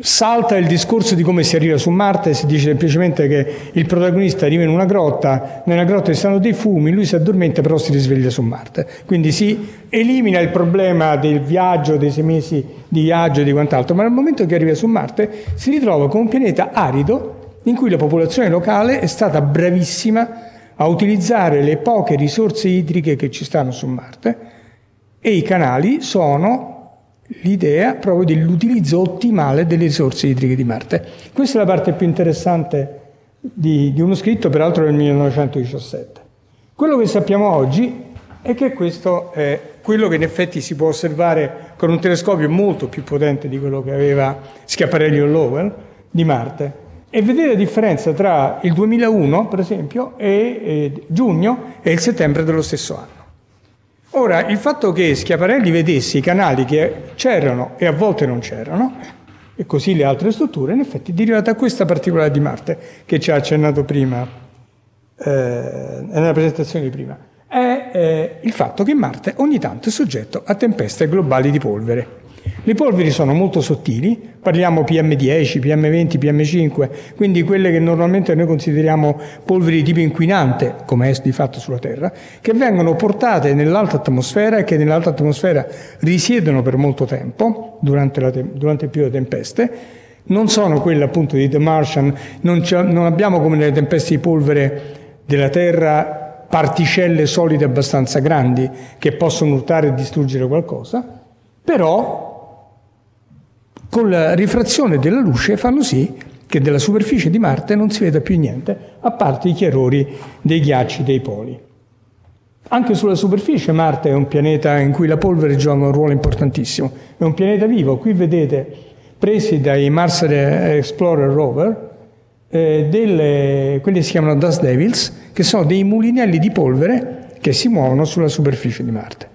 salta il discorso di come si arriva su Marte, si dice semplicemente che il protagonista arriva in una grotta, nella grotta ci stanno dei fumi, lui si addormenta però si risveglia su Marte. Quindi si elimina il problema del viaggio, dei 6 mesi di viaggio e di quant'altro, ma nel momento che arriva su Marte si ritrova con un pianeta arido in cui la popolazione locale è stata bravissima a utilizzare le poche risorse idriche che ci stanno su Marte, e i canali sono l'idea proprio dell'utilizzo ottimale delle risorse idriche di Marte. Questa è la parte più interessante di uno scritto, peraltro del 1917. Quello che sappiamo oggi è che questo è quello che in effetti si può osservare con un telescopio molto più potente di quello che aveva Schiaparelli o Lowell di Marte, e vedere la differenza tra il 2001, per esempio, e giugno e il settembre dello stesso anno. Ora, il fatto che Schiaparelli vedesse i canali che c'erano e a volte non c'erano, e così le altre strutture, in effetti è derivata da questa particolare di Marte che ci ha accennato prima, nella presentazione di prima, è il fatto che Marte ogni tanto è soggetto a tempeste globali di polvere. Le polveri sono molto sottili, parliamo PM10, PM20, PM5, quindi quelle che normalmente noi consideriamo polveri di tipo inquinante, come è di fatto sulla Terra, che vengono portate nell'alta atmosfera e che nell'alta atmosfera risiedono per molto tempo, durante il periodo di tempeste. Non sono quelle appunto di The Martian, non abbiamo come nelle tempeste di polvere della Terra particelle solide abbastanza grandi che possono urtare e distruggere qualcosa, però con la rifrazione della luce fanno sì che della superficie di Marte non si veda più niente, a parte i chiarori dei ghiacci dei poli. Anche sulla superficie Marte è un pianeta in cui la polvere gioca un ruolo importantissimo, è un pianeta vivo. Qui vedete, presi dai Mars Explorer Rover, quelli che si chiamano Dust Devils, che sono dei mulinelli di polvere che si muovono sulla superficie di Marte.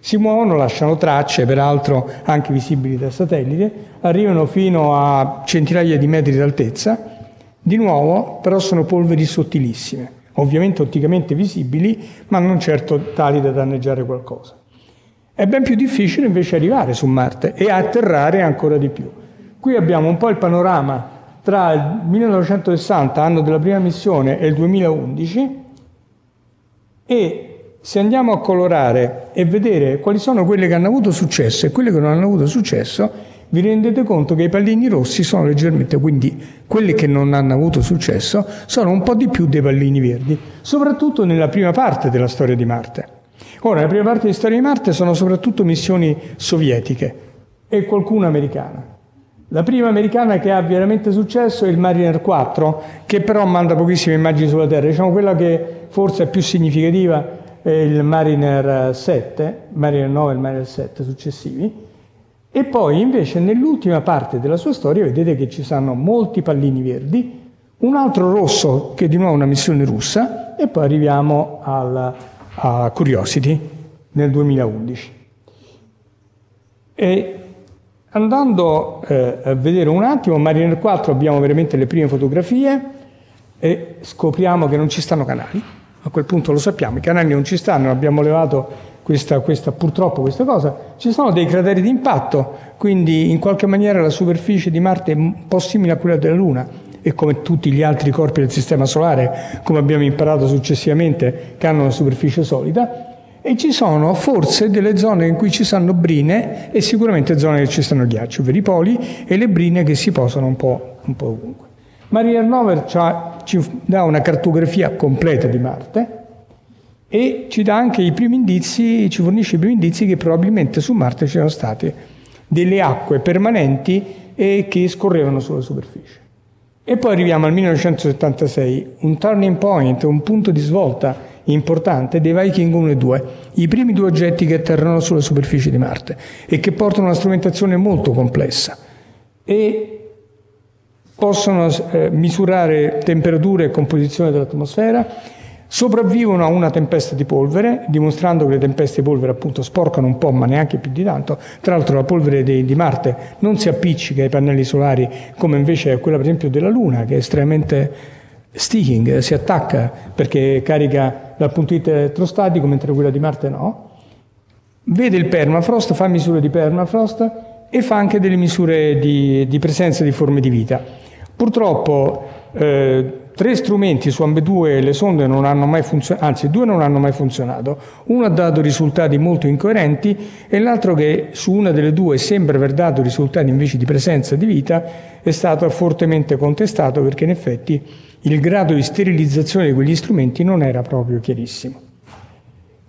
Si muovono, lasciano tracce, peraltro anche visibili da satellite, arrivano fino a centinaia di metri d'altezza, di nuovo però sono polveri sottilissime, ovviamente otticamente visibili, ma non certo tali da danneggiare qualcosa. È ben più difficile invece arrivare su Marte e atterrare ancora di più. Qui abbiamo un po' il panorama tra il 1960, anno della prima missione, e il 2011, e se andiamo a colorare e vedere quali sono quelle che hanno avuto successo e quelle che non hanno avuto successo, vi rendete conto che i pallini rossi sono leggermente, quindi quelli che non hanno avuto successo sono un po' di più dei pallini verdi, soprattutto nella prima parte della storia di Marte. Ora, la prima parte della storia di Marte sono soprattutto missioni sovietiche e qualcuna americana. La prima americana che ha veramente successo è il Mariner 4, che però manda pochissime immagini sulla Terra, diciamo quella che forse è più significativa e il Mariner 7, Mariner 9 e il Mariner 7 successivi, e poi invece nell'ultima parte della sua storia vedete che ci sono molti pallini verdi, un altro rosso che è di nuovo una missione russa, e poi arriviamo a Curiosity nel 2011. E andando a vedere un attimo, Mariner 4 abbiamo veramente le prime fotografie e scopriamo che non ci stanno canali. A quel punto lo sappiamo, i canali non ci stanno, abbiamo levato purtroppo questa cosa. Ci sono dei crateri di impatto, quindi in qualche maniera la superficie di Marte è un po' simile a quella della Luna, e come tutti gli altri corpi del Sistema Solare, come abbiamo imparato successivamente, che hanno una superficie solida, e ci sono forse delle zone in cui ci stanno brine e sicuramente zone che ci stanno ghiaccio, ovvero i poli e le brine che si posano un po' ovunque. Mariner 9 ci dà una cartografia completa di Marte e ci dà anche i primi indizi, ci fornisce i primi indizi che probabilmente su Marte c'erano state delle acque permanenti e che scorrevano sulla superficie. E poi arriviamo al 1976, un turning point, un punto di svolta importante dei Viking 1 e 2, i primi 2 oggetti che atterrano sulla superficie di Marte e che portano una strumentazione molto complessa. E possono misurare temperature e composizione dell'atmosfera, sopravvivono a una tempesta di polvere, dimostrando che le tempeste di polvere appunto sporcano un po', ma neanche più di tanto. Tra l'altro la polvere di Marte non si appiccica ai pannelli solari, come invece è quella per esempio della Luna, che è estremamente sticking, si attacca perché carica dal punto di vista elettrostatico, mentre quella di Marte no. vede il permafrost, fa misure di permafrost e fa anche delle misure di presenza di forme di vita. Purtroppo tre strumenti, su ambedue le sonde non hanno mai funzionato, anzi due non hanno mai funzionato. Uno ha dato risultati molto incoerenti e l'altro, che su una delle due sembra aver dato risultati invece di presenza di vita, è stato fortemente contestato perché in effetti il grado di sterilizzazione di quegli strumenti non era proprio chiarissimo.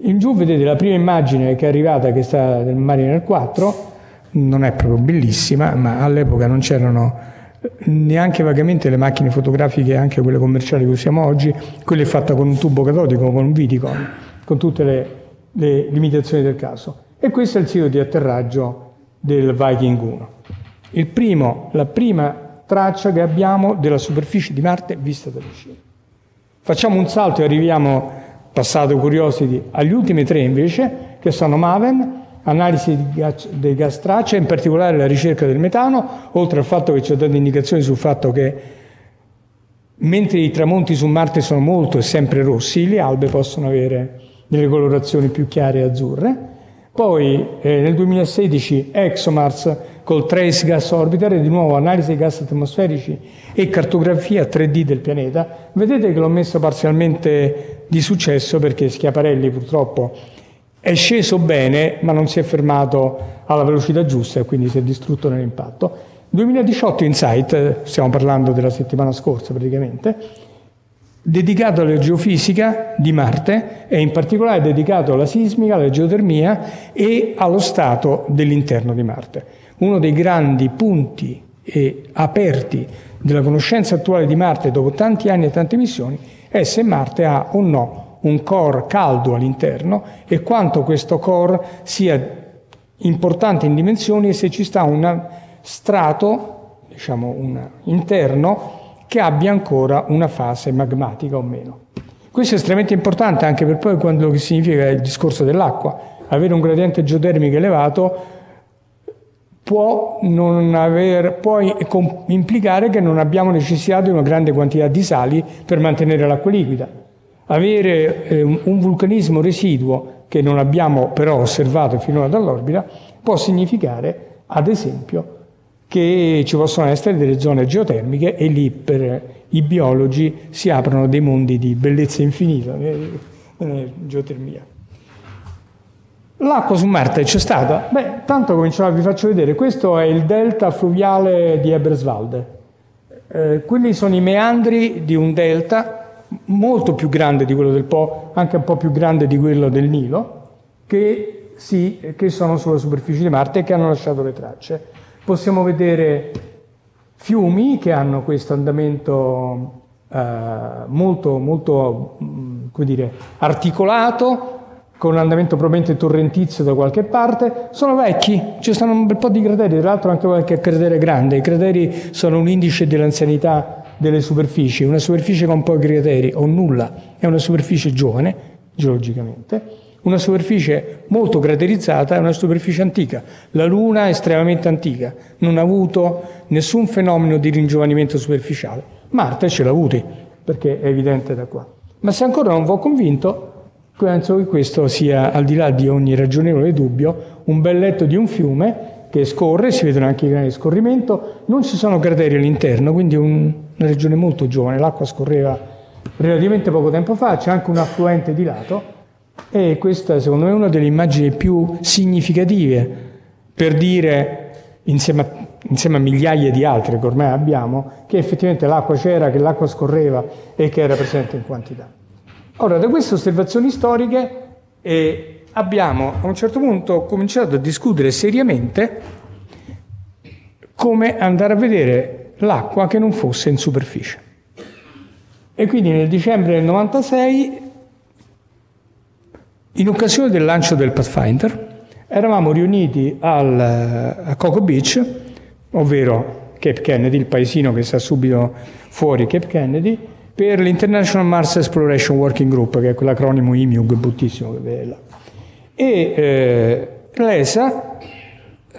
In giù vedete la prima immagine che è arrivata, che sta del Mariner 4, non è proprio bellissima, ma all'epoca non c'erano neanche vagamente le macchine fotografiche, anche quelle commerciali che usiamo oggi. Quella è fatta con un tubo catodico, con un Viticon, con tutte le limitazioni del caso. E questo è il sito di atterraggio del Viking 1. La prima traccia che abbiamo della superficie di Marte vista da vicino. Facciamo un salto e arriviamo, passato Curiosity, agli ultimi tre invece, che sono Maven, analisi dei gas traccia, in particolare la ricerca del metano, oltre al fatto che ci ha dato indicazioni sul fatto che mentre i tramonti su Marte sono molto e sempre rossi, le albe possono avere delle colorazioni più chiare e azzurre. Poi nel 2016 ExoMars col Trace Gas Orbiter, e di nuovo analisi dei gas atmosferici e cartografia 3D del pianeta. Vedete che l'ho messo parzialmente di successo perché Schiaparelli purtroppo è sceso bene, ma non si è fermato alla velocità giusta e quindi si è distrutto nell'impatto. 2018 Insight, stiamo parlando della settimana scorsa praticamente, dedicato alla geofisica di Marte e in particolare dedicato alla sismica, alla geotermia e allo stato dell'interno di Marte. Uno dei grandi punti aperti della conoscenza attuale di Marte dopo tanti anni e tante missioni è se Marte ha o no un core caldo all'interno e quanto questo core sia importante in dimensioni e se ci sta un strato, diciamo un interno, che abbia ancora una fase magmatica o meno. Questo è estremamente importante anche per poi quello che significa il discorso dell'acqua. Avere un gradiente geotermico elevato può implicare che non abbiamo necessità di una grande quantità di sali per mantenere l'acqua liquida. Avere un vulcanismo residuo che non abbiamo però osservato finora dall'orbita può significare, ad esempio, che ci possono essere delle zone geotermiche e lì per i biologi si aprono dei mondi di bellezza infinita geotermia. L'acqua su Marte c'è stata? Beh, tanto cominciamo, vi faccio vedere. Questo è il delta fluviale di Eberswalde. Quelli sono i meandri di un delta molto più grande di quello del Po, anche un po' più grande di quello del Nilo, che sono sulla superficie di Marte e che hanno lasciato le tracce. Possiamo vedere fiumi che hanno questo andamento molto come dire, articolato, con un andamento probabilmente torrentizio da qualche parte. Sono vecchi, ci stanno un bel po' di crateri, tra l'altro anche qualche cratere grande. I crateri sono un indice dell'anzianità delle superfici. Una superficie con pochi crateri o nulla è una superficie giovane, geologicamente. Una superficie molto craterizzata è una superficie antica. La Luna è estremamente antica, non ha avuto nessun fenomeno di ringiovanimento superficiale. Marte ce l'ha avuto, perché è evidente da qua. Ma se ancora non vi ho convinto, penso che questo sia, al di là di ogni ragionevole dubbio, un bel letto di un fiume che scorre, si vedono anche i canali di scorrimento, non ci sono crateri all'interno, quindi una regione molto giovane, l'acqua scorreva relativamente poco tempo fa, c'è anche un affluente di lato e questa secondo me è una delle immagini più significative per dire, insieme a migliaia di altre che ormai abbiamo, che effettivamente l'acqua c'era, che l'acqua scorreva e che era presente in quantità. Ora, da queste osservazioni storiche abbiamo a un certo punto cominciato a discutere seriamente come andare a vedere l'acqua che non fosse in superficie. E quindi nel dicembre del 96, in occasione del lancio del Pathfinder, eravamo riuniti a Cocoa Beach, ovvero Cape Kennedy, il paesino che sta subito fuori Cape Kennedy, per l'International Mars Exploration Working Group, che è quell'acronimo IMUG bruttissimo che vedete là. L'ESA,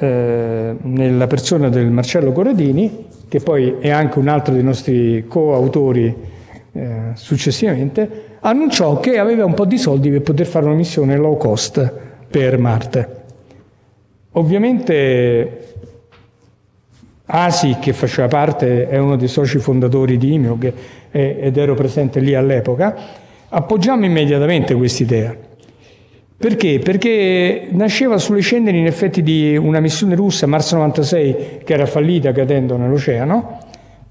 nella persona del Marcello Corradini, che poi è anche un altro dei nostri coautori successivamente, annunciò che aveva un po' di soldi per poter fare una missione low cost per Marte. Ovviamente ASI, che faceva parte, è uno dei soci fondatori di IMIOG ed ero presente lì all'epoca, appoggiammo immediatamente quest'idea. Perché? Perché nasceva sulle ceneri in effetti di una missione russa, Mars 96, che era fallita cadendo nell'oceano,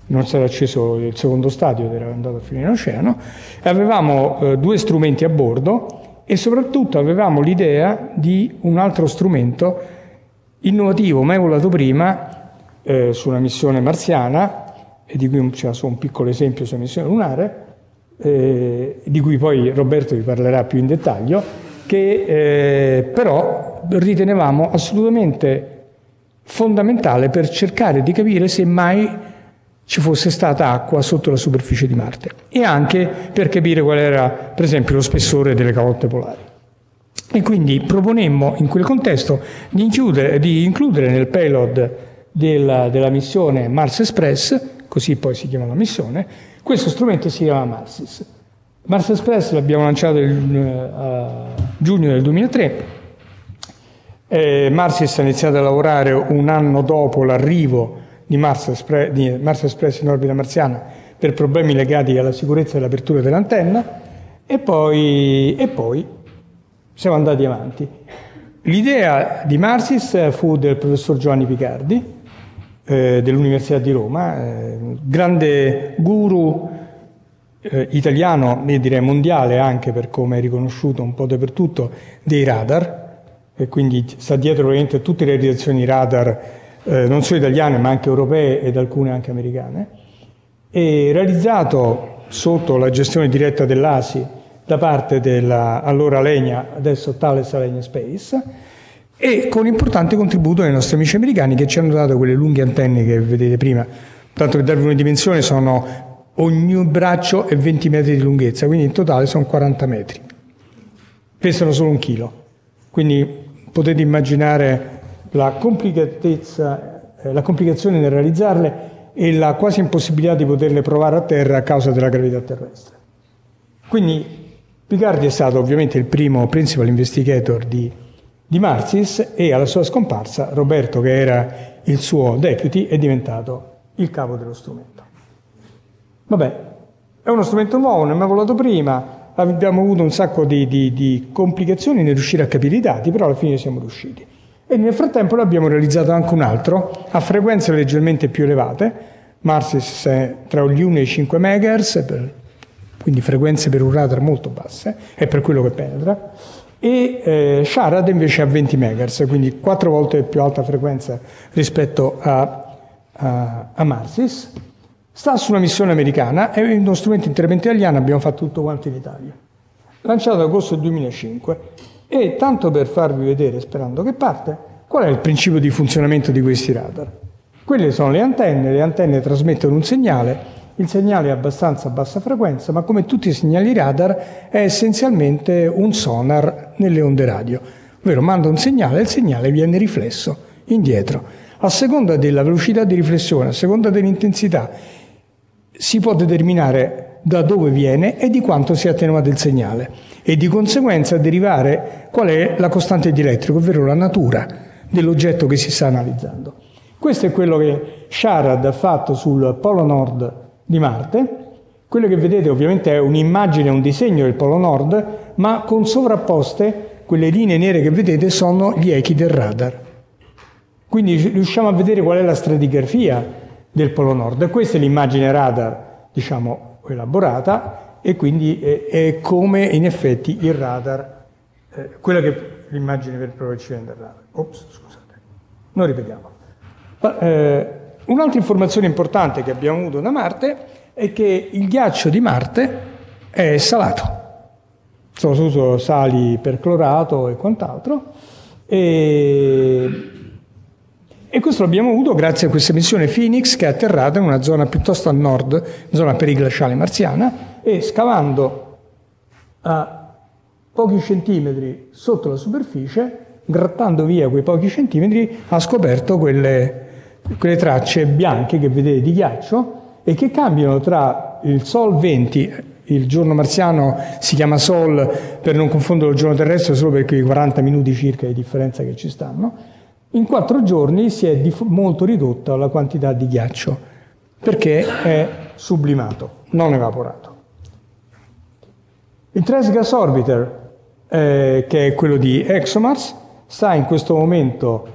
non si era acceso il secondo stadio ed era andato a finire nell'oceano, avevamo due strumenti a bordo e soprattutto avevamo l'idea di un altro strumento innovativo, mai volato prima, su una missione marziana, e di cui c'è un piccolo esempio sulla missione lunare, di cui poi Roberto vi parlerà più in dettaglio, che però ritenevamo assolutamente fondamentale per cercare di capire se mai ci fosse stata acqua sotto la superficie di Marte, e anche per capire qual era, per esempio, lo spessore delle calotte polari. E quindi proponemmo in quel contesto di includere nel payload della missione Mars Express, così poi si chiama la missione, questo strumento si chiama Marsis. Mars Express l'abbiamo lanciato a giugno del 2003, Marsis ha iniziato a lavorare un anno dopo l'arrivo di Mars Express in orbita marziana per problemi legati alla sicurezza e all'apertura dell'antenna, e poi siamo andati avanti. L'idea di Marsis fu del professor Giovanni Picardi, dell'Università di Roma, grande guru italiano e direi mondiale, anche per come è riconosciuto un po' dappertutto, dei radar, e quindi sta dietro ovviamente a tutte le realizzazioni radar, non solo italiane ma anche europee ed alcune anche americane, e realizzato sotto la gestione diretta dell'ASI da parte della allora Alenia, adesso Thales Alenia Space, e con importante contributo dei nostri amici americani che ci hanno dato quelle lunghe antenne che vedete prima. Tanto per darvi una dimensione, ogni braccio è 20 metri di lunghezza, quindi in totale sono 40 metri. Pesano solo 1 chilo, quindi potete immaginare la complicazione nel realizzarle e la quasi impossibilità di poterle provare a terra a causa della gravità terrestre. Quindi Picardi è stato ovviamente il primo principal investigator di Marsis, e alla sua scomparsa Roberto, che era il suo deputy, è diventato il capo dello strumento. Vabbè, è uno strumento nuovo, non è mai volato prima, abbiamo avuto un sacco di complicazioni nel riuscire a capire i dati, però alla fine siamo riusciti. E nel frattempo ne abbiamo realizzato anche un altro, a frequenze leggermente più elevate, Marsis è tra gli 1 e i 5 MHz, quindi frequenze per un radar molto basse, è per quello che penetra, e Sharad invece a 20 MHz, quindi 4 volte più alta frequenza rispetto a Marsis. Sta su una missione americana, è uno strumento interamente italiano, abbiamo fatto tutto quanto in Italia. Lanciato ad agosto 2005, e tanto per farvi vedere, sperando che parte, qual è il principio di funzionamento di questi radar. Quelle sono le antenne trasmettono un segnale. Il segnale è abbastanza bassa frequenza, ma come tutti i segnali radar è essenzialmente un sonar nelle onde radio, ovvero manda un segnale e il segnale viene riflesso indietro. A seconda della velocità di riflessione, a seconda dell'intensità, si può determinare da dove viene e di quanto si è attenuato il segnale, e di conseguenza derivare qual è la costante di elettrico, ovvero la natura dell'oggetto che si sta analizzando. Questo è quello che Sharad ha fatto sul Polo Nord di Marte. Quello che vedete ovviamente è un'immagine, un disegno del Polo Nord, ma con sovrapposte quelle linee nere che vedete sono gli echi del radar. Quindi riusciamo a vedere qual è la stratigrafia del Polo Nord. Questa è l'immagine radar, elaborata, e quindi è come in effetti il radar, quella che è l'immagine per proiezione del radar. Ops, scusate, non ripetiamo. Un'altra informazione importante che abbiamo avuto da Marte è che il ghiaccio di Marte è salato. Sono usato sali perclorato e quant'altro. E questo l'abbiamo avuto grazie a questa missione Phoenix, che è atterrata in una zona piuttosto a nord, zona periglaciale marziana, e scavando a pochi centimetri sotto la superficie, grattando via quei pochi centimetri, ha scoperto quelle tracce bianche che vedete di ghiaccio e che cambiano tra il Sol 20 Il giorno marziano si chiama Sol per non confondere il giorno terrestre, solo perché i 40 minuti circa di differenza che ci stanno. In 4 giorni si è molto ridotta la quantità di ghiaccio, perché è sublimato, non evaporato. Il Trace Gas Orbiter, che è quello di ExoMars, sta in questo momento,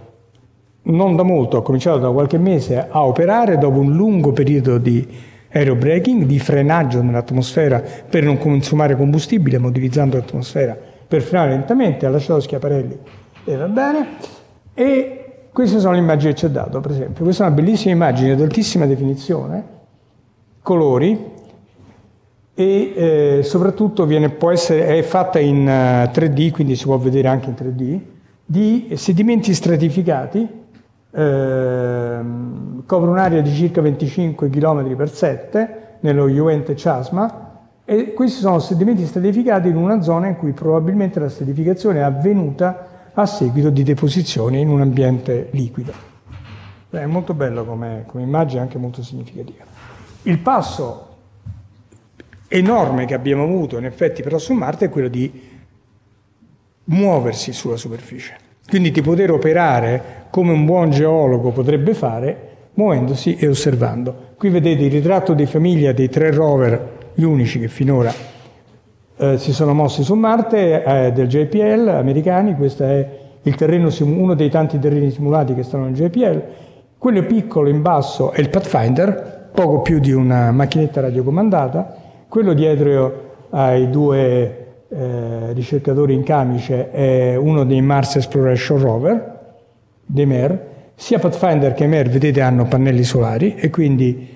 non da molto, ha cominciato da qualche mese a operare dopo un lungo periodo di aerobraking, di frenaggio nell'atmosfera per non consumare combustibile, ma utilizzando l'atmosfera per frenare lentamente. Ha lasciato Schiaparelli e va bene. E queste sono le immagini che ci ha dato, per esempio. Questa è una bellissima immagine ad altissima definizione, colori, e soprattutto è fatta in 3D, quindi si può vedere anche in 3D, di sedimenti stratificati. Copre un'area di circa 25 km per 7 nello Juvente Chasma, e questi sono sedimenti stratificati in una zona in cui probabilmente la stratificazione è avvenuta a seguito di deposizione in un ambiente liquido. È molto bello come immagine, anche molto significativa. Il passo enorme che abbiamo avuto in effetti però su Marte è quello di muoversi sulla superficie, quindi di poter operare come un buon geologo potrebbe fare, muovendosi e osservando. Qui vedete il ritratto di famiglia dei 3 rover, gli unici che finora si sono mossi su Marte, del JPL americani. Questo è il terreno, uno dei tanti terreni simulati che stanno nel JPL. Quello piccolo in basso è il Pathfinder, poco più di una macchinetta radiocomandata. Quello dietro ai 2... ricercatori in camice è uno dei Mars Exploration Rover, dei MER. Sia Pathfinder che MER, vedete, hanno pannelli solari e quindi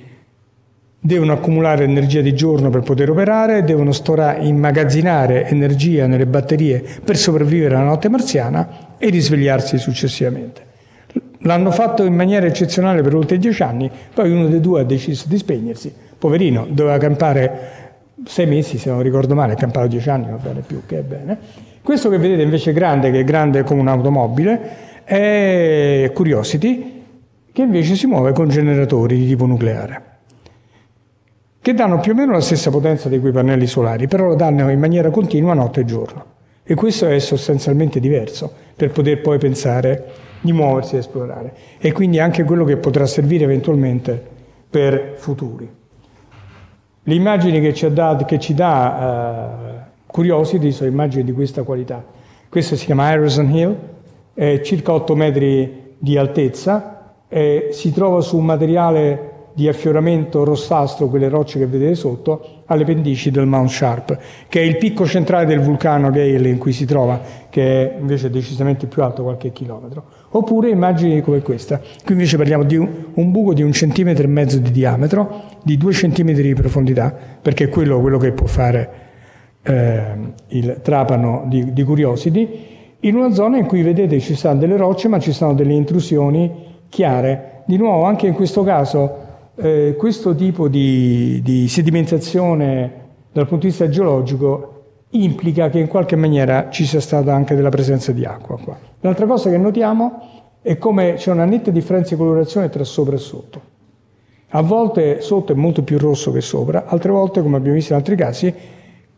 devono accumulare energia di giorno per poter operare, devono immagazzinare energia nelle batterie per sopravvivere alla notte marziana e risvegliarsi successivamente. L'hanno fatto in maniera eccezionale per oltre 10 anni, poi uno dei due ha deciso di spegnersi. Poverino, doveva campare 6 mesi, se non ricordo male, è campato 10 anni, va bene più che è bene. Questo che vedete invece grande, che è grande come un'automobile, è Curiosity, che invece si muove con generatori di tipo nucleare, che danno più o meno la stessa potenza di quei pannelli solari, però lo danno in maniera continua notte e giorno. E questo è sostanzialmente diverso, per poter poi pensare di muoversi e esplorare. E quindi anche quello che potrà servire eventualmente per futuri. Le immagini che ci dà Curiosity sono immagini di questa qualità. Questa si chiama Harrison Hill, è circa 8 metri di altezza, si trova su un materiale di affioramento rossastro, quelle rocce che vedete sotto, alle pendici del Mount Sharp, che è il picco centrale del vulcano Gale in cui si trova, che è invece decisamente più alto, qualche chilometro. Oppure immagini come questa. Qui invece parliamo di un buco di 1,5 cm di diametro, di 2 centimetri di profondità, perché è quello che può fare il trapano di Curiosity, in una zona in cui vedete ci stanno delle rocce, ma ci stanno delle intrusioni chiare. Di nuovo, anche in questo caso, questo tipo di sedimentazione dal punto di vista geologico implica che in qualche maniera ci sia stata anche della presenza di acqua qua. L'altra cosa che notiamo è come c'è una netta differenza di colorazione tra sopra e sotto. A volte sotto è molto più rosso che sopra, altre volte, come abbiamo visto in altri casi,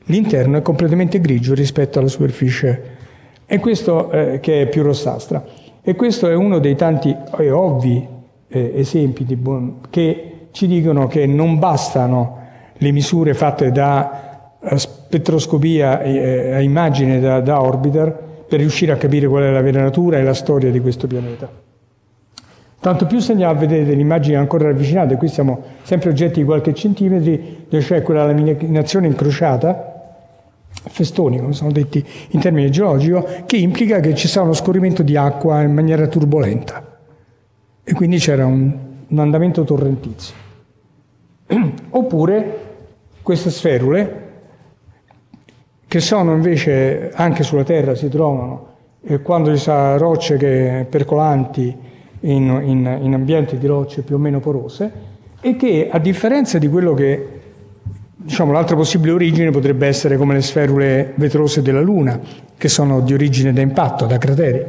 l'interno è completamente grigio rispetto alla superficie, e questo che è più rossastra. E questo è uno dei tanti ovvi esempi che ci dicono che non bastano le misure fatte da spettroscopia a immagine da orbiter per riuscire a capire qual è la vera natura e la storia di questo pianeta. Tanto più se andiamo a vedere delle immagini ancora ravvicinate, qui siamo sempre oggetti di qualche centimetri, dove c'è quella laminazione incrociata, festoni come sono detti in termini geologico, che implica che ci sia uno scorrimento di acqua in maniera turbolenta, e quindi c'era un andamento torrentizio. Oppure queste sferule, che sono invece anche sulla Terra, si trovano quando ci sono rocce percolanti in ambienti di rocce più o meno porose, e che, a differenza di quello che, diciamo, l'altra possibile origine potrebbe essere come le sferule vetrose della Luna, che sono di origine da impatto, da crateri,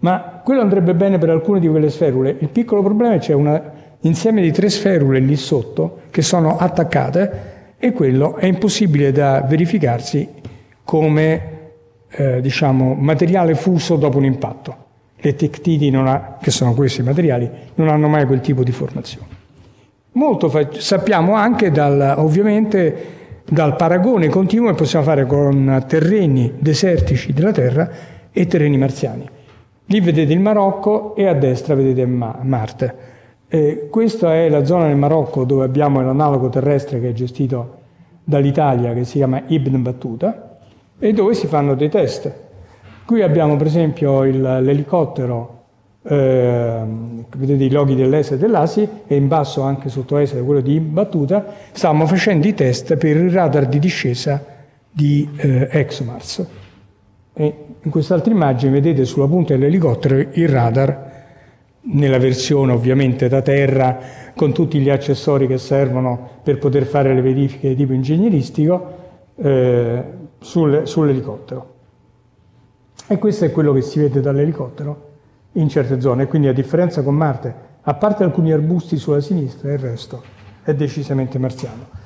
ma quello andrebbe bene per alcune di quelle sferule. Il piccolo problema è che c'è un insieme di 3 sferule lì sotto che sono attaccate, e quello è impossibile da verificarsi come diciamo, materiale fuso dopo un impatto. Le tectiti, che sono questi materiali, non hanno mai quel tipo di formazione. Molto sappiamo anche, ovviamente, dal paragone continuo che possiamo fare con terreni desertici della Terra e terreni marziani. Lì vedete il Marocco e a destra vedete Marte. Questa è la zona del Marocco dove abbiamo l'analogo terrestre che è gestito dall'Italia, che si chiama Ibn Battuta, e dove si fanno dei test. Qui abbiamo per esempio l'elicottero, vedete i loghi dell'ESA e dell'ASI, e in basso anche sotto ESA quello di Ibn Battuta. Stavamo facendo i test per il radar di discesa di ExoMars. E in quest'altra immagine vedete sulla punta dell'elicottero il radar, nella versione ovviamente da terra, con tutti gli accessori che servono per poter fare le verifiche di tipo ingegneristico, sull'elicottero. E questo è quello che si vede dall'elicottero in certe zone. Quindi, a differenza con Marte, a parte alcuni arbusti sulla sinistra, il resto è decisamente marziano.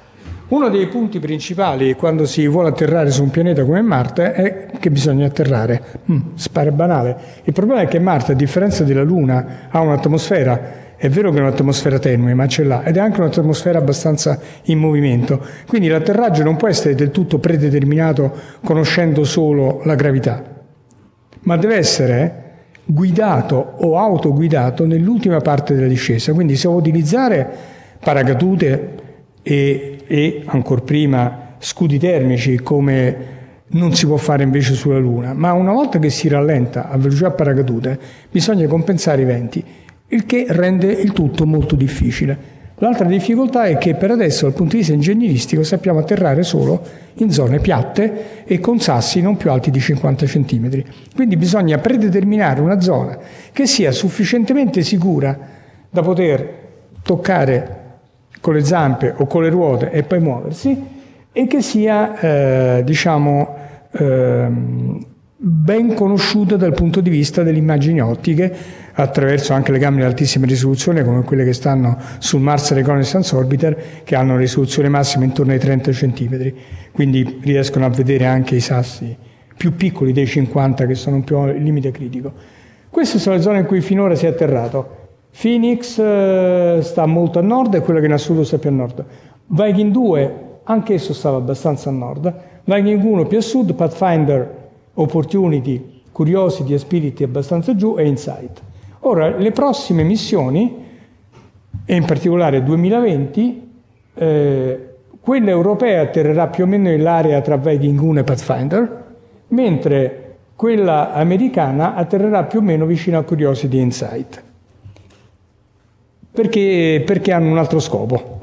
Uno dei punti principali quando si vuole atterrare su un pianeta come Marte è che bisogna atterrare. Spare banale. Il problema è che Marte, a differenza della Luna, ha un'atmosfera. È vero che è un'atmosfera tenue, ma ce l'ha, ed è anche un'atmosfera abbastanza in movimento. Quindi l'atterraggio non può essere del tutto predeterminato conoscendo solo la gravità, ma deve essere guidato o autoguidato nell'ultima parte della discesa. Quindi si può utilizzare paracadute e ancora prima scudi termici, come non si può fare invece sulla Luna, ma una volta che si rallenta a velocità paracadute bisogna compensare i venti, il che rende il tutto molto difficile. L'altra difficoltà è che per adesso dal punto di vista ingegneristico sappiamo atterrare solo in zone piatte e con sassi non più alti di 50 cm. Quindi bisogna predeterminare una zona che sia sufficientemente sicura da poter toccare con le zampe o con le ruote e poi muoversi, e che sia ben conosciuta dal punto di vista delle immagini ottiche, attraverso anche le camere di altissima risoluzione come quelle che stanno sul Mars Reconnaissance Orbiter, che hanno una risoluzione massima intorno ai 30 cm, quindi riescono a vedere anche i sassi più piccoli dei 50, che sono un po' il limite critico. Queste sono le zone in cui finora si è atterrato. Phoenix sta molto a nord, è quella che in assoluto sta più a nord. Viking 2, anch'esso stava abbastanza a nord. Viking 1 più a sud, Pathfinder, Opportunity, Curiosity e Spirit abbastanza giù, e Insight. Ora, le prossime missioni, e in particolare 2020, quella europea atterrerà più o meno nell'area tra Viking 1 e Pathfinder, mentre quella americana atterrerà più o meno vicino a Curiosity e Insight. Perché hanno un altro scopo,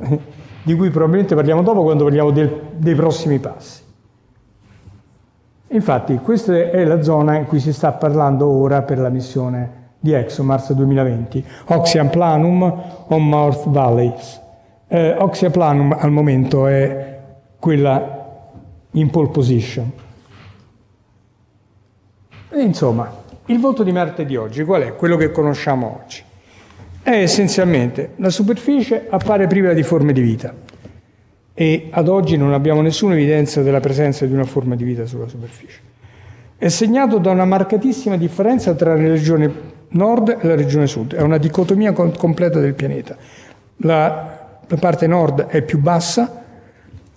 di cui probabilmente parliamo dopo quando parliamo dei prossimi passi. Infatti questa è la zona in cui si sta parlando ora per la missione di ExoMars 2020, Oxia Planum o North Valleys. Oxia Planum al momento è quella in pole position. E insomma, il volto di Marte di oggi qual è? Quello che conosciamo oggi. È essenzialmente la superficie appare priva di forme di vita, e ad oggi non abbiamo nessuna evidenza della presenza di una forma di vita sulla superficie. È segnato da una marcatissima differenza tra la regione nord e la regione sud, è una dicotomia completa del pianeta. La parte nord è più bassa,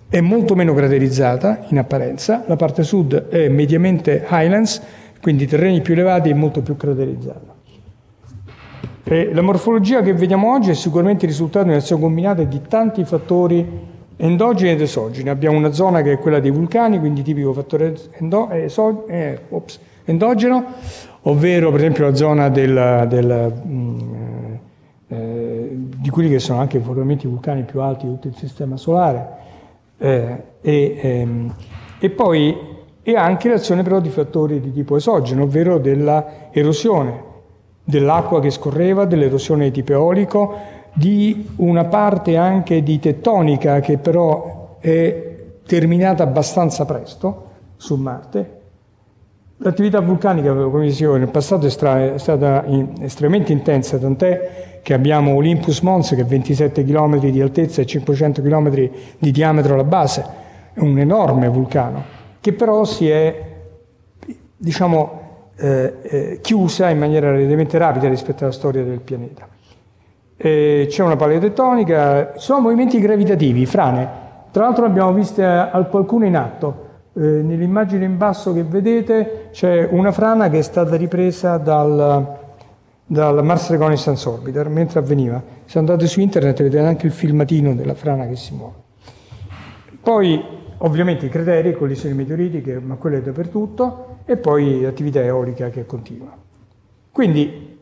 è molto meno craterizzata in apparenza, la parte sud è mediamente highlands, quindi terreni più elevati e molto più craterizzata. La morfologia che vediamo oggi è sicuramente il risultato di un'azione combinata di tanti fattori endogeni ed esogeni. Abbiamo una zona che è quella dei vulcani, quindi tipico fattore endogeno, ovvero per esempio la zona di quelli che sono anche probabilmente i vulcani più alti di tutto il sistema solare, e anche l'azione però di fattori di tipo esogeno, ovvero della erosione dell'acqua che scorreva, dell'erosione di tipo eolico, di una parte anche di tettonica che però è terminata abbastanza presto su Marte, L'attività vulcanica, come dicevo, nel passato è stata estremamente intensa, tant'è che abbiamo Olympus Mons, che è 27 km di altezza e 500 km di diametro alla base, è un enorme vulcano, che però si è, diciamo, chiusa in maniera relativamente rapida rispetto alla storia del pianeta. C'è una paleotettonica, ci sono movimenti gravitativi, frane, tra l'altro abbiamo viste alcune in atto. Nell'immagine in basso che vedete c'è una frana che è stata ripresa dal Mars Reconnaissance Orbiter mentre avveniva. Se andate su internet vedete anche il filmatino della frana che si muove. Poi ovviamente i crateri, collisioni meteoritiche, ma quello è dappertutto, e poi l'attività eolica che continua. Quindi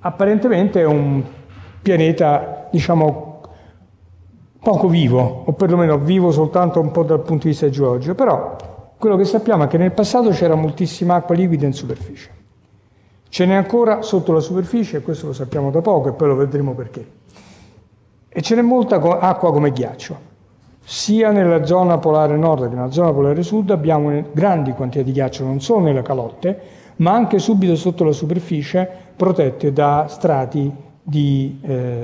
apparentemente è un pianeta, diciamo, poco vivo, o perlomeno vivo soltanto un po' dal punto di vista geologico, però quello che sappiamo è che nel passato c'era moltissima acqua liquida in superficie. Ce n'è ancora sotto la superficie, e questo lo sappiamo da poco e poi lo vedremo perché. E ce n'è molta acqua come ghiaccio. Sia nella zona polare nord che nella zona polare sud abbiamo grandi quantità di ghiaccio, non solo nelle calotte, ma anche subito sotto la superficie, protette da strati di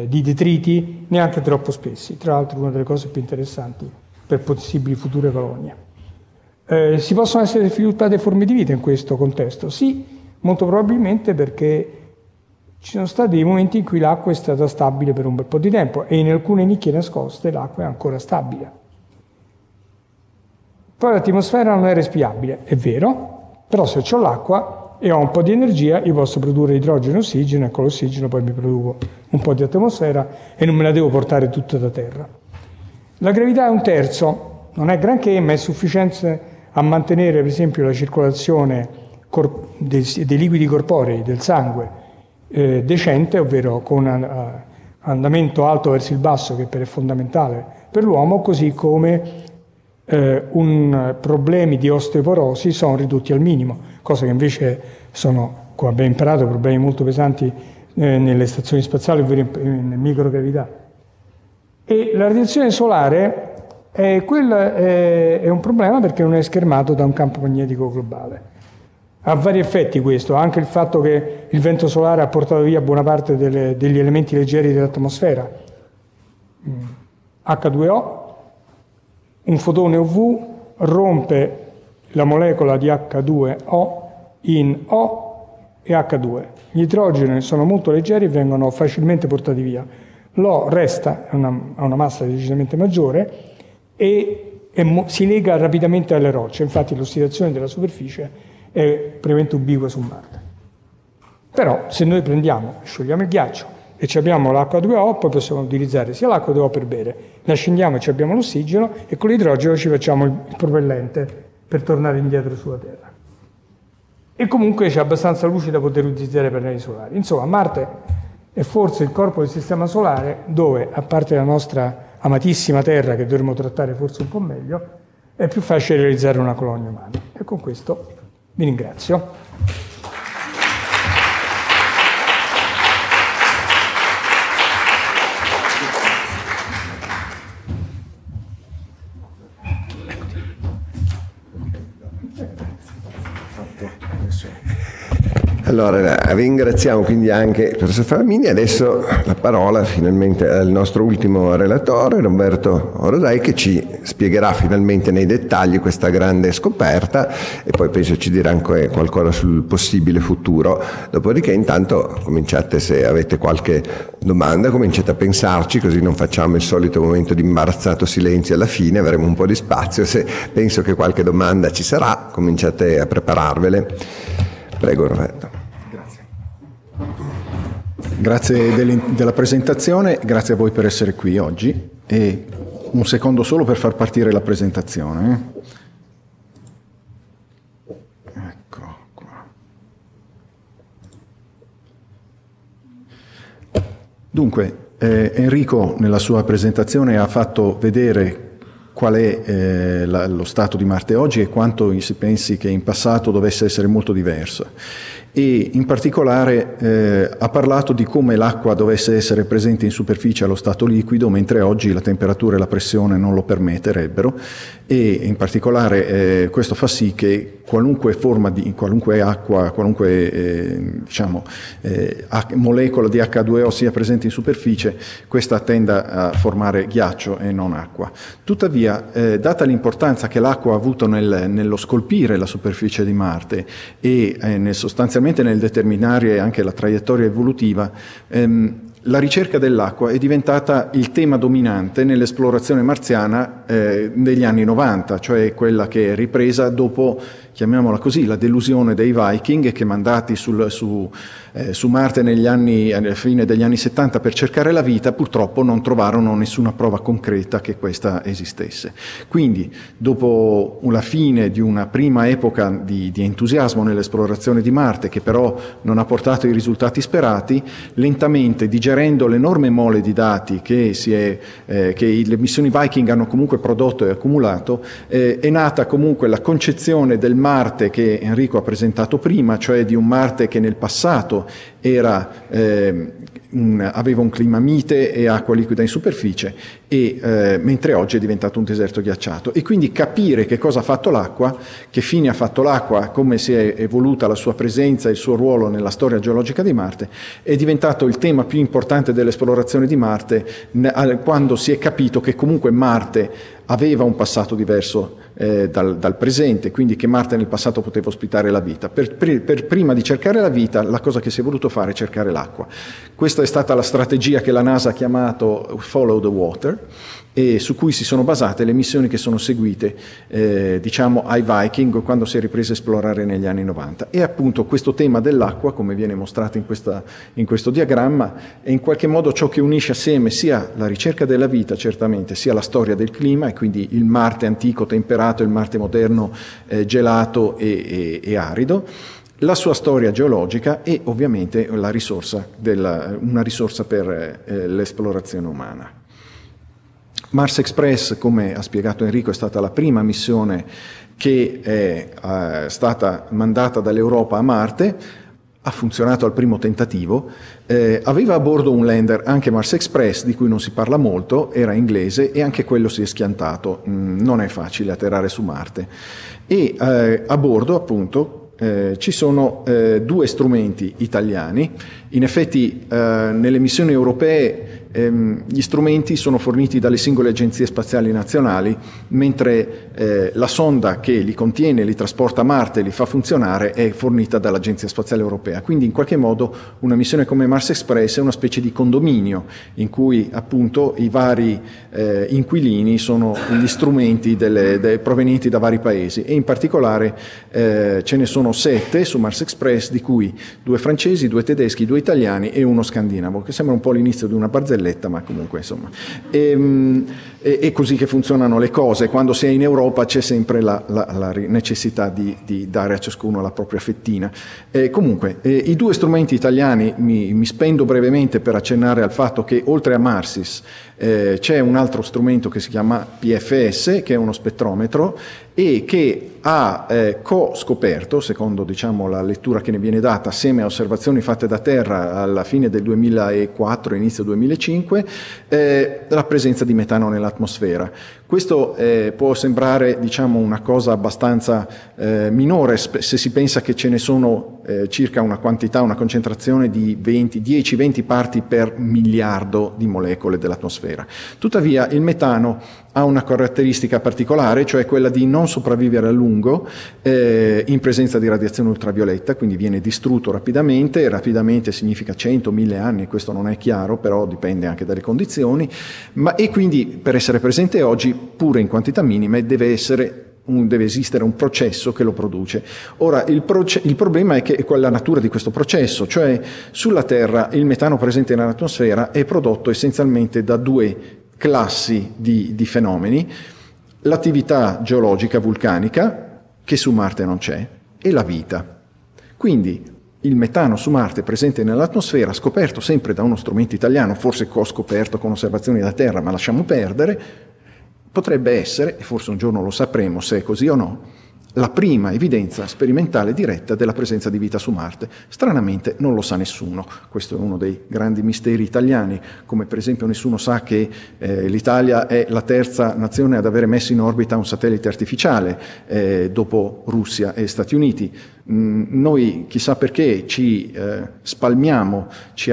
detriti neanche troppo spessi, tra l'altro una delle cose più interessanti per possibili future colonie. Si possono essere sviluppate forme di vita in questo contesto? Sì, molto probabilmente, perché ci sono stati dei momenti in cui l'acqua è stata stabile per un bel po' di tempo e in alcune nicchie nascoste l'acqua è ancora stabile. Poi l'atmosfera non è respirabile, è vero, però se ho l'acqua e ho un po' di energia, io posso produrre idrogeno e ossigeno, e con l'ossigeno poi mi produco un po' di atmosfera e non me la devo portare tutta da terra. La gravità è un terzo, non è granché, ma è sufficiente a mantenere per esempio la circolazione dei liquidi corporei, del sangue, decente, ovvero con andamento alto verso il basso, che è fondamentale per l'uomo, così come problemi di osteoporosi sono ridotti al minimo, cosa che invece sono, come abbiamo imparato, problemi molto pesanti nelle stazioni spaziali, ovvero in microgravità. E la radiazione solare è un problema perché non è schermato da un campo magnetico globale. Ha vari effetti questo, anche il fatto che il vento solare ha portato via buona parte degli elementi leggeri dell'atmosfera. H2O, un fotone UV rompe la molecola di H2O in O e H2. Gli idrogeni sono molto leggeri e vengono facilmente portati via. L'O resta, ha una massa decisamente maggiore e si lega rapidamente alle rocce. Infatti l'ossidazione della superficie è praticamente ubiqua su Marte. Però se noi prendiamo e sciogliamo il ghiaccio e ci abbiamo l'H2O, poi possiamo utilizzare sia l'H2O per bere, ne scendiamo e ci abbiamo l'ossigeno, e con l'idrogeno ci facciamo il propellente per tornare indietro sulla Terra. E comunque c'è abbastanza luce da poter utilizzare pannelli solari. Insomma, Marte è forse il corpo del sistema solare dove, a parte la nostra amatissima Terra, che dovremmo trattare forse un po' meglio, è più facile realizzare una colonia umana. E con questo vi ringrazio. Allora, ringraziamo quindi anche il professor Flamini. Adesso la parola finalmente al nostro ultimo relatore, Roberto Orosei, che ci spiegherà finalmente nei dettagli questa grande scoperta e poi penso ci dirà anche qualcosa sul possibile futuro. Dopodiché intanto cominciate, se avete qualche domanda, cominciate a pensarci, così non facciamo il solito momento di imbarazzato silenzio alla fine, avremo un po' di spazio. Se penso che qualche domanda ci sarà, cominciate a prepararvele. Prego Roberto. Grazie della presentazione, grazie a voi per essere qui oggi, e un secondo solo per far partire la presentazione. Ecco qua. Dunque, Enrico nella sua presentazione ha fatto vedere qual è lo stato di Marte oggi e quanto si pensi che in passato dovesse essere molto diverso. E in particolare ha parlato di come l'acqua dovesse essere presente in superficie allo stato liquido, mentre oggi la temperatura e la pressione non lo permetterebbero, e in particolare questo fa sì che qualunque forma di qualunque acqua, qualunque molecola di H2O sia presente in superficie, questa tenda a formare ghiaccio e non acqua. Tuttavia, data l'importanza che l'acqua ha avuto nello scolpire la superficie di Marte e sostanzialmente nel determinare anche la traiettoria evolutiva, la ricerca dell'acqua è diventata il tema dominante nell'esplorazione marziana degli anni 90, cioè quella che è ripresa dopo, chiamiamola così, la delusione dei Viking che, mandati su Marte alla fine degli anni 70 per cercare la vita, purtroppo non trovarono nessuna prova concreta che questa esistesse. Quindi, dopo la fine di una prima epoca di entusiasmo nell'esplorazione di Marte, che però non ha portato i risultati sperati, lentamente digerendo l'enorme mole di dati che le missioni Viking hanno comunque prodotto e accumulato, è nata comunque la concezione del Marte che Enrico ha presentato prima, cioè di un Marte che nel passato aveva un clima mite e acqua liquida in superficie, mentre oggi è diventato un deserto ghiacciato. E quindi capire che cosa ha fatto l'acqua, che fine ha fatto l'acqua, come si è evoluta la sua presenza e il suo ruolo nella storia geologica di Marte, è diventato il tema più importante dell'esplorazione di Marte, quando si è capito che comunque Marte aveva un passato diverso dal presente, quindi che Marte nel passato poteva ospitare la vita. Per prima di cercare la vita, la cosa che si è voluto fare è cercare l'acqua. Questa è stata la strategia che la NASA ha chiamato Follow the Water, e su cui si sono basate le missioni che sono seguite ai Viking quando si è ripresa a esplorare negli anni 90. E appunto questo tema dell'acqua, come viene mostrato in questo diagramma, è in qualche modo ciò che unisce assieme sia la ricerca della vita, certamente, sia la storia del clima, e quindi il Marte antico temperato, il Marte moderno gelato e arido, la sua storia geologica e ovviamente una risorsa per l'esplorazione umana. Mars Express, come ha spiegato Enrico, è stata la prima missione che è stata mandata dall'Europa a Marte. Ha funzionato al primo tentativo, aveva a bordo un lander, anche Mars Express, di cui non si parla molto, era inglese e anche quello si è schiantato, non è facile atterrare su Marte. E a bordo, appunto, ci sono due strumenti italiani. In effetti nelle missioni europee gli strumenti sono forniti dalle singole agenzie spaziali nazionali, mentre la sonda che li contiene, li trasporta a Marte, li fa funzionare, è fornita dall'Agenzia Spaziale Europea. Quindi in qualche modo una missione come Mars Express è una specie di condominio in cui appunto i vari inquilini sono gli strumenti provenienti da vari paesi, e in particolare ce ne sono 7 su Mars Express, di cui 2 francesi, 2 tedeschi, 2 italiani e 1 scandinavo, che sembra un po' l'inizio di una barzelletta, ma comunque insomma è così che funzionano le cose. Quando si è in Europa c'è sempre la necessità di dare a ciascuno la propria fettina. Comunque i due strumenti italiani, mi spendo brevemente per accennare al fatto che oltre a Marsis c'è un altro strumento che si chiama PFS, che è uno spettrometro e che ha co-scoperto, secondo la lettura che ne viene data, assieme a osservazioni fatte da Terra alla fine del 2004, inizio 2005, la presenza di metano nell'atmosfera. Questo può sembrare una cosa abbastanza minore se si pensa che ce ne sono circa una concentrazione di 10-20 parti per miliardo di molecole dell'atmosfera. Tuttavia il metano ha una caratteristica particolare, cioè quella di non sopravvivere a lungo in presenza di radiazione ultravioletta, quindi viene distrutto rapidamente. Rapidamente significa 100-1000 anni, questo non è chiaro, però dipende anche dalle condizioni, e quindi per essere presente oggi, pure in quantità minime, deve esistere un processo che lo produce. Ora, il problema è che qual è la natura di questo processo, cioè sulla Terra il metano presente nell'atmosfera è prodotto essenzialmente da due classi di fenomeni: l'attività geologica vulcanica, che su Marte non c'è, e la vita. Quindi il metano su Marte presente nell'atmosfera, scoperto sempre da uno strumento italiano, forse co-scoperto con osservazioni da Terra, ma lasciamo perdere, potrebbe essere, e forse un giorno lo sapremo se è così o no, la prima evidenza sperimentale diretta della presenza di vita su Marte. Stranamente non lo sa nessuno, questo è uno dei grandi misteri italiani, come per esempio nessuno sa che l'Italia è la terza nazione ad avere messo in orbita un satellite artificiale, dopo Russia e Stati Uniti. Noi chissà perché ci spalmiamo, ci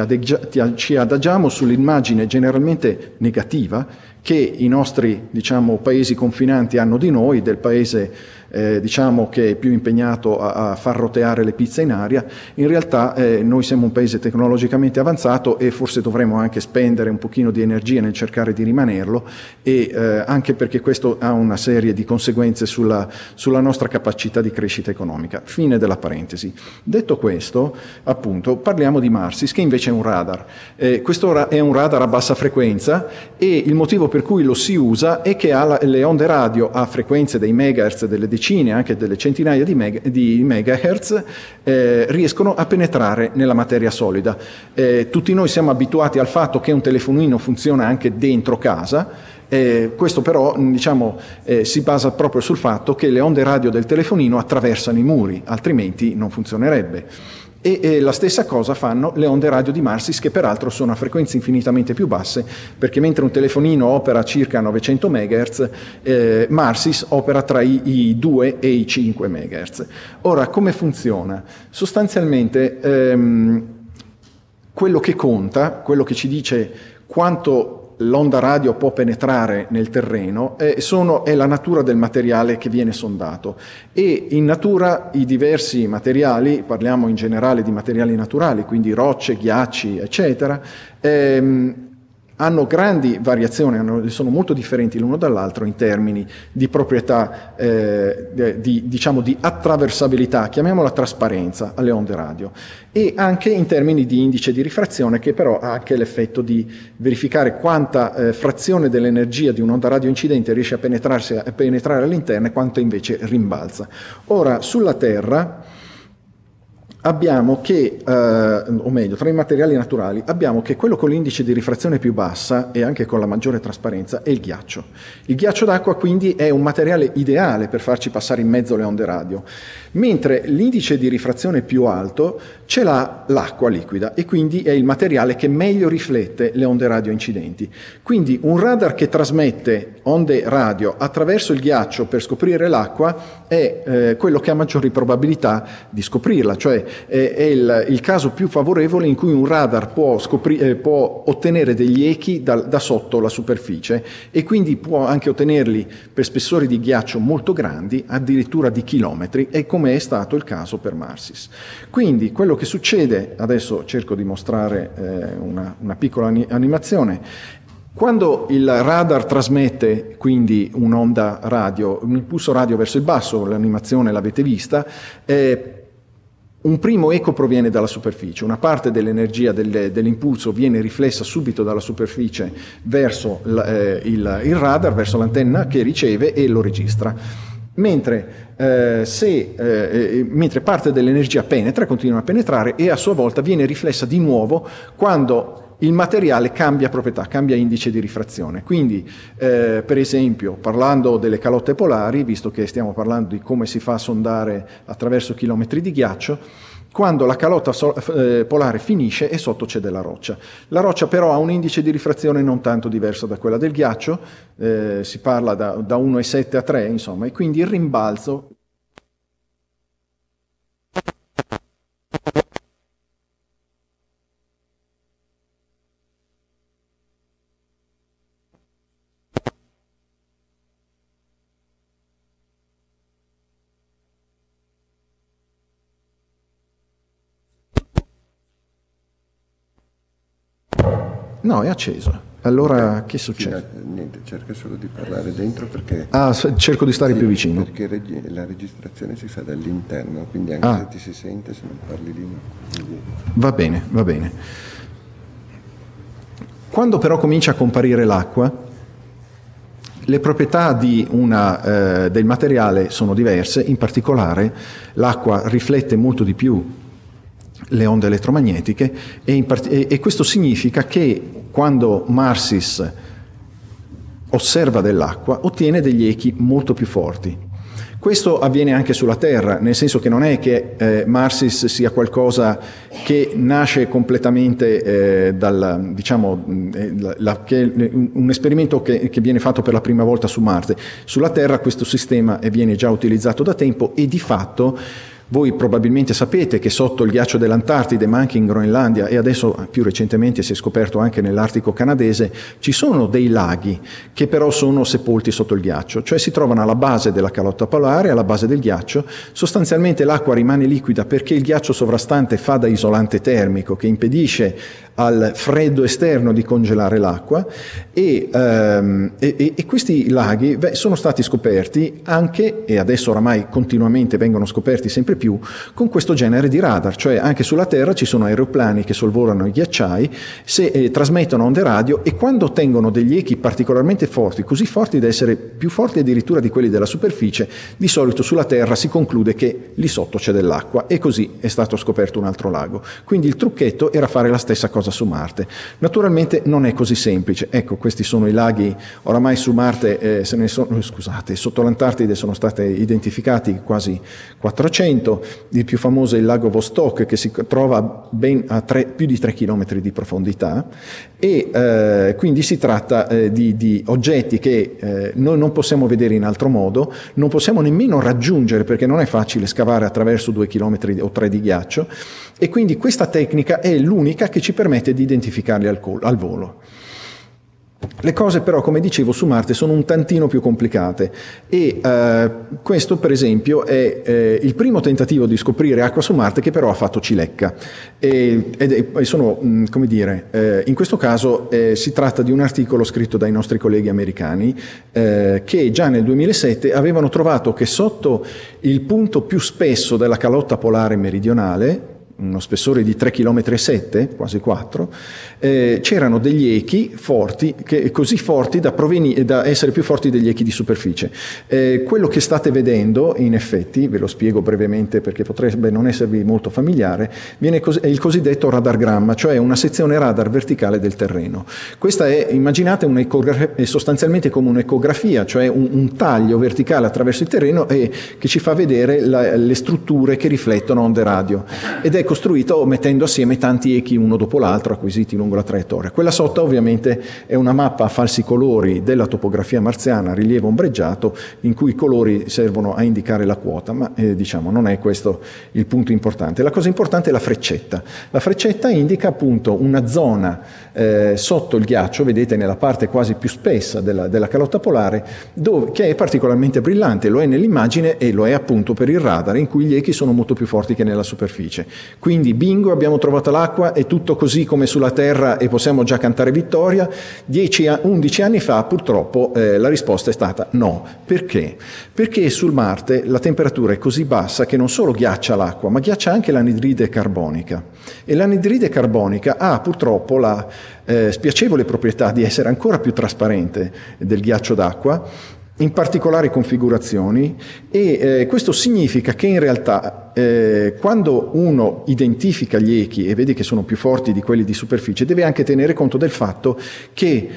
adagiamo sull'immagine generalmente negativa che i nostri, diciamo, paesi confinanti hanno di noi, del paese diciamo che è più impegnato a far roteare le pizze in aria. In realtà noi siamo un paese tecnologicamente avanzato e forse dovremmo anche spendere un pochino di energia nel cercare di rimanerlo, e anche perché questo ha una serie di conseguenze sulla nostra capacità di crescita economica. Fine della parentesi. Detto questo, appunto, parliamo di Marsis, che invece è un radar. Questo è un radar a bassa frequenza, e il motivo per cui lo si usa è che ha le onde radio a frequenze dei megahertz, delle decine, anche delle centinaia di megahertz, riescono a penetrare nella materia solida. Tutti noi siamo abituati al fatto che un telefonino funziona anche dentro casa. Questo però, diciamo, si basa proprio sul fatto che le onde radio del telefonino attraversano i muri, altrimenti non funzionerebbe. E la stessa cosa fanno le onde radio di Marsis, che peraltro sono a frequenze infinitamente più basse, perché mentre un telefonino opera circa 900 MHz, Marsis opera tra i 2 e i 5 MHz. Ora, come funziona? Sostanzialmente quello che conta, quello che ci dice quanto l'onda radio può penetrare nel terreno è la natura del materiale che viene sondato, e in natura i diversi materiali, parliamo in generale di materiali naturali, quindi rocce, ghiacci, eccetera, hanno grandi variazioni, sono molto differenti l'uno dall'altro in termini di proprietà, diciamo di attraversabilità, chiamiamola trasparenza, alle onde radio, e anche in termini di indice di rifrazione, che però ha anche l'effetto di verificare quanta frazione dell'energia di un'onda radio incidente riesce a penetrare all'interno e quanto invece rimbalza. Ora, sulla Terra abbiamo che, o meglio, tra i materiali naturali, abbiamo che quello con l'indice di rifrazione più bassa e anche con la maggiore trasparenza è il ghiaccio. Il ghiaccio d'acqua quindi è un materiale ideale per farci passare in mezzo le onde radio, mentre l'indice di rifrazione più alto ce l'ha l'acqua liquida, e quindi è il materiale che meglio riflette le onde radio incidenti. Quindi un radar che trasmette onde radio attraverso il ghiaccio per scoprire l'acqua è quello che ha maggiori probabilità di scoprirla, cioè è il caso più favorevole in cui un radar può ottenere degli echi da sotto la superficie, e quindi può anche ottenerli per spessori di ghiaccio molto grandi, addirittura di chilometri, e come è stato il caso per Marsis. Quindi quello che succede, adesso cerco di mostrare una piccola animazione. Quando il radar trasmette quindi un'onda radio, un impulso radio verso il basso, l'animazione l'avete vista, un primo eco proviene dalla superficie, una parte dell'energia dell'impulso viene riflessa subito dalla superficie verso il radar, verso l'antenna che riceve e lo registra, mentre parte dell'energia penetra, continua a penetrare, e a sua volta viene riflessa di nuovo quando il materiale cambia proprietà, cambia indice di rifrazione. Quindi, per esempio, parlando delle calotte polari, visto che stiamo parlando di come si fa a sondare attraverso chilometri di ghiaccio, quando la calotta polare finisce e sotto c'è della roccia. La roccia però ha un indice di rifrazione non tanto diverso da quella del ghiaccio, si parla da 1,7 a 3, insomma, e quindi il rimbalzo... No, è acceso. Allora, che succede? Sì, niente, cerca solo di parlare dentro perché... Ah, cerco di stare più vicino. Perché la registrazione si fa dall'interno, quindi anche se ti si sente, se non parli lì... Quindi... Va bene, va bene. Quando però comincia a comparire l'acqua, le proprietà del materiale sono diverse. In particolare, l'acqua riflette molto di più le onde elettromagnetiche, e questo significa che quando Marsis osserva dell'acqua ottiene degli echi molto più forti. Questo avviene anche sulla Terra, nel senso che non è che Marsis sia qualcosa che nasce completamente un esperimento che viene fatto per la prima volta su Marte. Sulla Terra questo sistema viene già utilizzato da tempo e di fatto voi probabilmente sapete che sotto il ghiaccio dell'Antartide, ma anche in Groenlandia e adesso più recentemente si è scoperto anche nell'Artico canadese, ci sono dei laghi che però sono sepolti sotto il ghiaccio, cioè si trovano alla base della calotta polare, alla base del ghiaccio. Sostanzialmente l'acqua rimane liquida perché il ghiaccio sovrastante fa da isolante termico che impedisce al freddo esterno di congelare l'acqua e questi laghi sono stati scoperti anche, e adesso oramai continuamente vengono scoperti sempre più, con questo genere di radar, cioè anche sulla Terra ci sono aeroplani che sorvolano i ghiacciai, trasmettono onde radio e quando ottengono degli echi particolarmente forti, così forti da essere più forti addirittura di quelli della superficie, di solito sulla Terra si conclude che lì sotto c'è dell'acqua e così è stato scoperto un altro lago. Quindi il trucchetto era fare la stessa cosa su Marte. Naturalmente non è così semplice. Ecco, questi sono i laghi, oramai su Marte sotto l'Antartide sono state identificati quasi 400. Il più famoso è il lago Vostok, che si trova ben a più di 3 km di profondità e quindi si tratta di oggetti che noi non possiamo vedere in altro modo, non possiamo nemmeno raggiungere perché non è facile scavare attraverso 2 km o 3 di ghiaccio, e quindi questa tecnica è l'unica che ci permette di identificarli al volo. Le cose però, come dicevo, su Marte sono un tantino più complicate e questo per esempio è il primo tentativo di scoprire acqua su Marte che però ha fatto cilecca in questo caso si tratta di un articolo scritto dai nostri colleghi americani che già nel 2007 avevano trovato che sotto il punto più spesso della calotta polare meridionale, uno spessore di 3,7 km, quasi 4, c'erano degli echi forti, così forti da essere più forti degli echi di superficie. Quello che state vedendo, in effetti, ve lo spiego brevemente perché potrebbe non esservi molto familiare, è il cosiddetto radargramma, cioè una sezione radar verticale del terreno. Questa è, immaginate, sostanzialmente come un'ecografia, cioè un taglio verticale attraverso il terreno e che ci fa vedere le strutture che riflettono onde radio. Ed è costruito mettendo assieme tanti echi uno dopo l'altro acquisiti lungo la traiettoria. Quella sotto ovviamente è una mappa a falsi colori della topografia marziana a rilievo ombreggiato in cui i colori servono a indicare la quota, ma non è questo il punto importante. La cosa importante è la freccetta. La freccetta indica appunto una zona sotto il ghiaccio, vedete nella parte quasi più spessa della calotta polare, che è particolarmente brillante, lo è nell'immagine e lo è appunto per il radar in cui gli echi sono molto più forti che nella superficie. Quindi bingo, abbiamo trovato l'acqua, è tutto così come sulla Terra e possiamo già cantare vittoria. 11 anni fa purtroppo la risposta è stata no. Perché? Perché sul Marte la temperatura è così bassa che non solo ghiaccia l'acqua, ma ghiaccia anche l'anidride carbonica. E l'anidride carbonica ha purtroppo la spiacevole proprietà di essere ancora più trasparente del ghiaccio d'acqua, in particolari configurazioni, e questo significa che in realtà quando uno identifica gli echi e vede che sono più forti di quelli di superficie, deve anche tenere conto del fatto che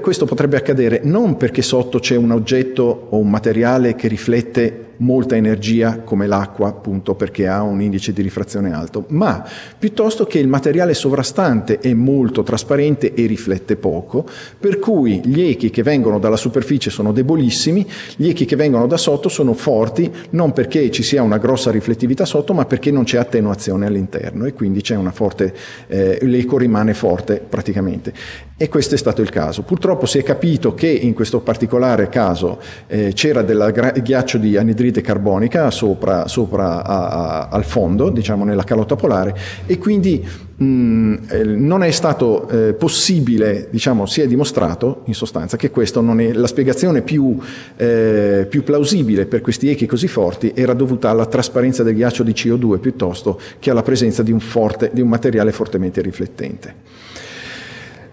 questo potrebbe accadere non perché sotto c'è un oggetto o un materiale che riflette molta energia come l'acqua, appunto perché ha un indice di rifrazione alto, ma piuttosto che il materiale sovrastante è molto trasparente e riflette poco, per cui gli echi che vengono dalla superficie sono debolissimi, gli echi che vengono da sotto sono forti non perché ci sia una grossa riflettività sotto, ma perché non c'è attenuazione all'interno e quindi c'è una forte l'eco rimane forte praticamente. E questo è stato il caso. Purtroppo si è capito che in questo particolare caso c'era del ghiaccio di anidride carbonica al fondo, diciamo nella calotta polare, e quindi non è stato possibile, si è dimostrato in sostanza che questo non è la spiegazione più plausibile per questi echi così forti, era dovuta alla trasparenza del ghiaccio di CO2 piuttosto che alla presenza di un materiale fortemente riflettente.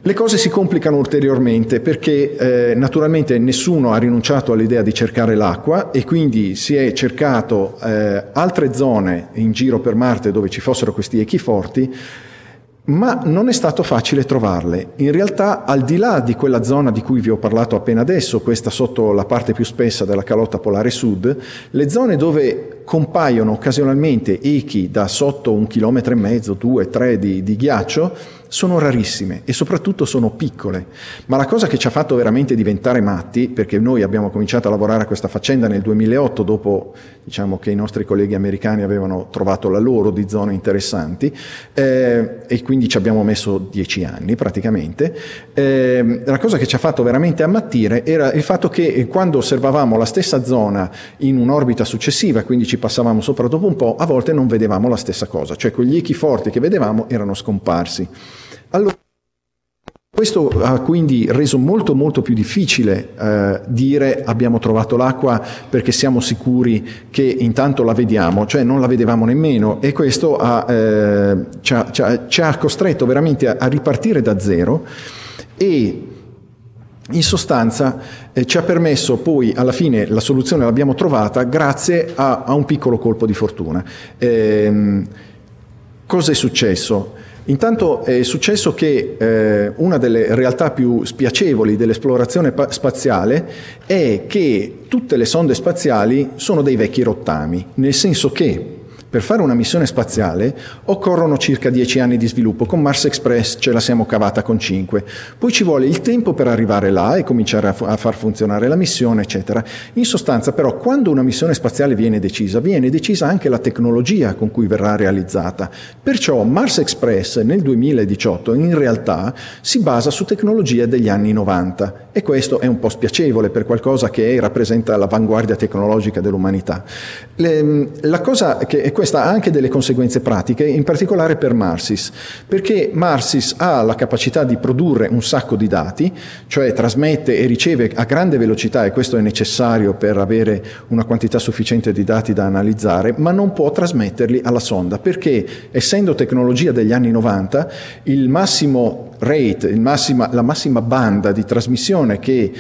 Le cose si complicano ulteriormente perché naturalmente nessuno ha rinunciato all'idea di cercare l'acqua e quindi si è cercato altre zone in giro per Marte dove ci fossero questi echi forti. ma non è stato facile trovarle. In realtà, al di là di quella zona di cui vi ho parlato appena adesso, questa sotto la parte più spessa della calotta polare sud, le zone dove compaiono occasionalmente echi da sotto 1,5 chilometri, 2, 3 di ghiaccio, sono rarissime e soprattutto sono piccole. Ma la cosa che ci ha fatto veramente diventare matti, perché noi abbiamo cominciato a lavorare a questa faccenda nel 2008, dopo diciamo che i nostri colleghi americani avevano trovato la loro di zone interessanti, e quindi ci abbiamo messo 10 anni praticamente, la cosa che ci ha fatto veramente ammattire era il fatto che quando osservavamo la stessa zona in un'orbita successiva, quindi ci passavamo sopra dopo un po', a volte non vedevamo la stessa cosa, cioè quegli echi forti che vedevamo erano scomparsi. Allora, questo ha quindi reso molto più difficile dire abbiamo trovato l'acqua perché siamo sicuri che intanto la vediamo, cioè non la vedevamo nemmeno, e questo ci ha costretto veramente a ripartire da zero e in sostanza ci ha permesso poi, alla fine la soluzione l'abbiamo trovata grazie a un piccolo colpo di fortuna. Cosa è successo? Intanto è successo che una delle realtà più spiacevoli dell'esplorazione spaziale è che tutte le sonde spaziali sono dei vecchi rottami, nel senso che per fare una missione spaziale occorrono circa 10 anni di sviluppo. Con Mars Express ce la siamo cavata con 5. Poi ci vuole il tempo per arrivare là e cominciare a far funzionare la missione, eccetera. In sostanza, però, quando una missione spaziale viene decisa anche la tecnologia con cui verrà realizzata. Perciò Mars Express nel 2018 in realtà si basa su tecnologie degli anni 90, e questo è un po' spiacevole per qualcosa che rappresenta l'avanguardia tecnologica dell'umanità. La cosa che è questa ha anche delle conseguenze pratiche, in particolare per Marsis, perché Marsis ha la capacità di produrre un sacco di dati, cioè trasmette e riceve a grande velocità, e questo è necessario per avere una quantità sufficiente di dati da analizzare, ma non può trasmetterli alla sonda, perché essendo tecnologia degli anni 90, il massimo rate, la massima banda di trasmissione che,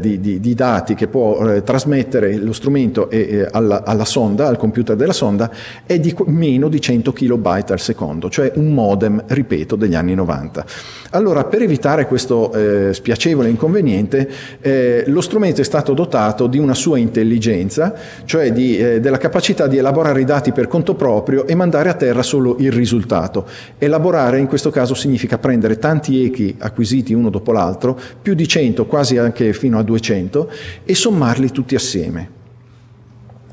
di dati che può trasmettere lo strumento alla sonda, al computer della sonda, è di meno di 100 kilobyte al secondo, cioè un modem, ripeto, degli anni 90. Allora, per evitare questo spiacevole inconveniente, lo strumento è stato dotato di una sua intelligenza, cioè della capacità di elaborare i dati per conto proprio e mandare a terra solo il risultato. Elaborare in questo caso significa prendere tanti echi acquisiti uno dopo l'altro, più di 100, quasi anche fino a 200, e sommarli tutti assieme.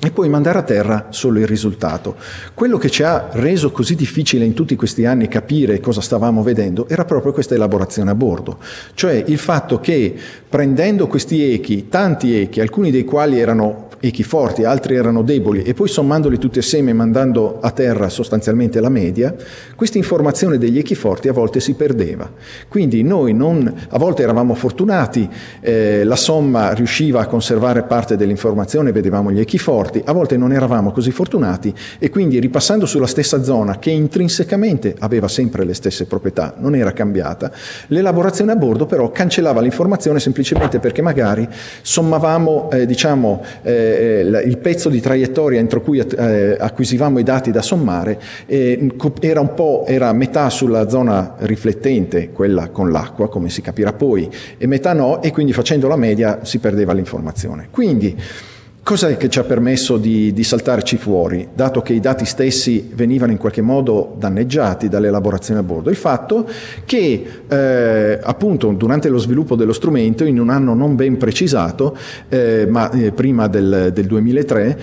E poi mandare a terra solo il risultato. Quello che ci ha reso così difficile in tutti questi anni capire cosa stavamo vedendo era proprio questa elaborazione a bordo. Cioè il fatto che prendendo questi echi, tanti echi, alcuni dei quali erano echi forti, altri erano deboli, e poi sommandoli tutti assieme mandando a terra sostanzialmente la media, questa informazione degli echi forti a volte si perdeva. Quindi noi a volte eravamo fortunati, la somma riusciva a conservare parte dell'informazione, vedevamo gli echi forti, a volte non eravamo così fortunati, e quindi ripassando sulla stessa zona che intrinsecamente aveva sempre le stesse proprietà, non era cambiata, l'elaborazione a bordo però cancellava l'informazione semplicemente perché magari sommavamo, il pezzo di traiettoria entro cui acquisivamo i dati da sommare era metà sulla zona riflettente, quella con l'acqua, come si capirà poi, e metà no, e quindi facendo la media si perdeva l'informazione. Quindi cos'è che ci ha permesso di saltarci fuori, dato che i dati stessi venivano in qualche modo danneggiati dall'elaborazione a bordo? Il fatto che, appunto, durante lo sviluppo dello strumento, in un anno non ben precisato, ma prima del 2003,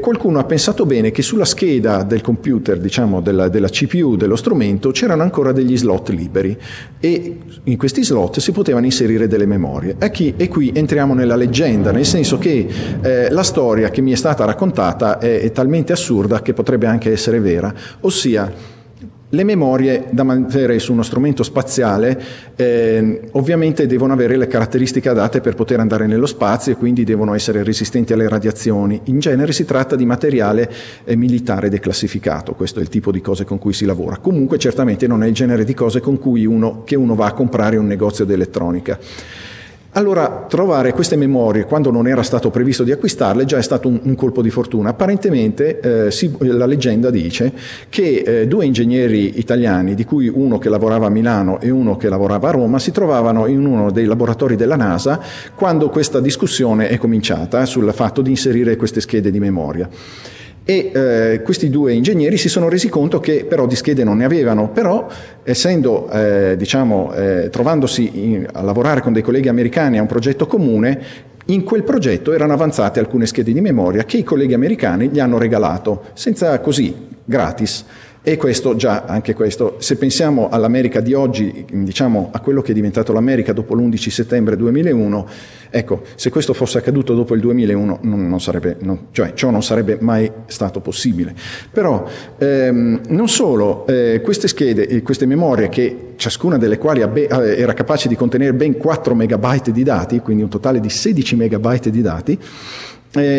qualcuno ha pensato bene che sulla scheda del computer, diciamo della CPU dello strumento, c'erano ancora degli slot liberi, e in questi slot si potevano inserire delle memorie. E qui entriamo nella leggenda, nel senso che la storia che mi è stata raccontata è talmente assurda che potrebbe anche essere vera, ossia le memorie da mantenere su uno strumento spaziale ovviamente devono avere le caratteristiche adatte per poter andare nello spazio, e quindi devono essere resistenti alle radiazioni. In genere si tratta di materiale militare declassificato, questo è il tipo di cose con cui si lavora. Comunque certamente non è il genere di cose che uno va a comprare in un negozio di elettronica. Allora, trovare queste memorie quando non era stato previsto di acquistarle già è stato un colpo di fortuna. Apparentemente la leggenda dice che due ingegneri italiani, di cui uno che lavorava a Milano e uno che lavorava a Roma, si trovavano in uno dei laboratori della NASA quando questa discussione è cominciata sul fatto di inserire queste schede di memoria. Questi due ingegneri si sono resi conto che però di schede non ne avevano, però essendo trovandosi a lavorare con dei colleghi americani a un progetto comune, in quel progetto erano avanzate alcune schede di memoria che i colleghi americani gli hanno regalato gratis. E questo già, anche questo, se pensiamo all'America di oggi, diciamo a quello che è diventato l'America dopo l'11 settembre 2001, ecco, se questo fosse accaduto dopo il 2001 ciò non sarebbe mai stato possibile. Però non solo, queste schede, queste memorie, che ciascuna delle quali era capace di contenere ben 4 megabyte di dati, quindi un totale di 16 megabyte di dati,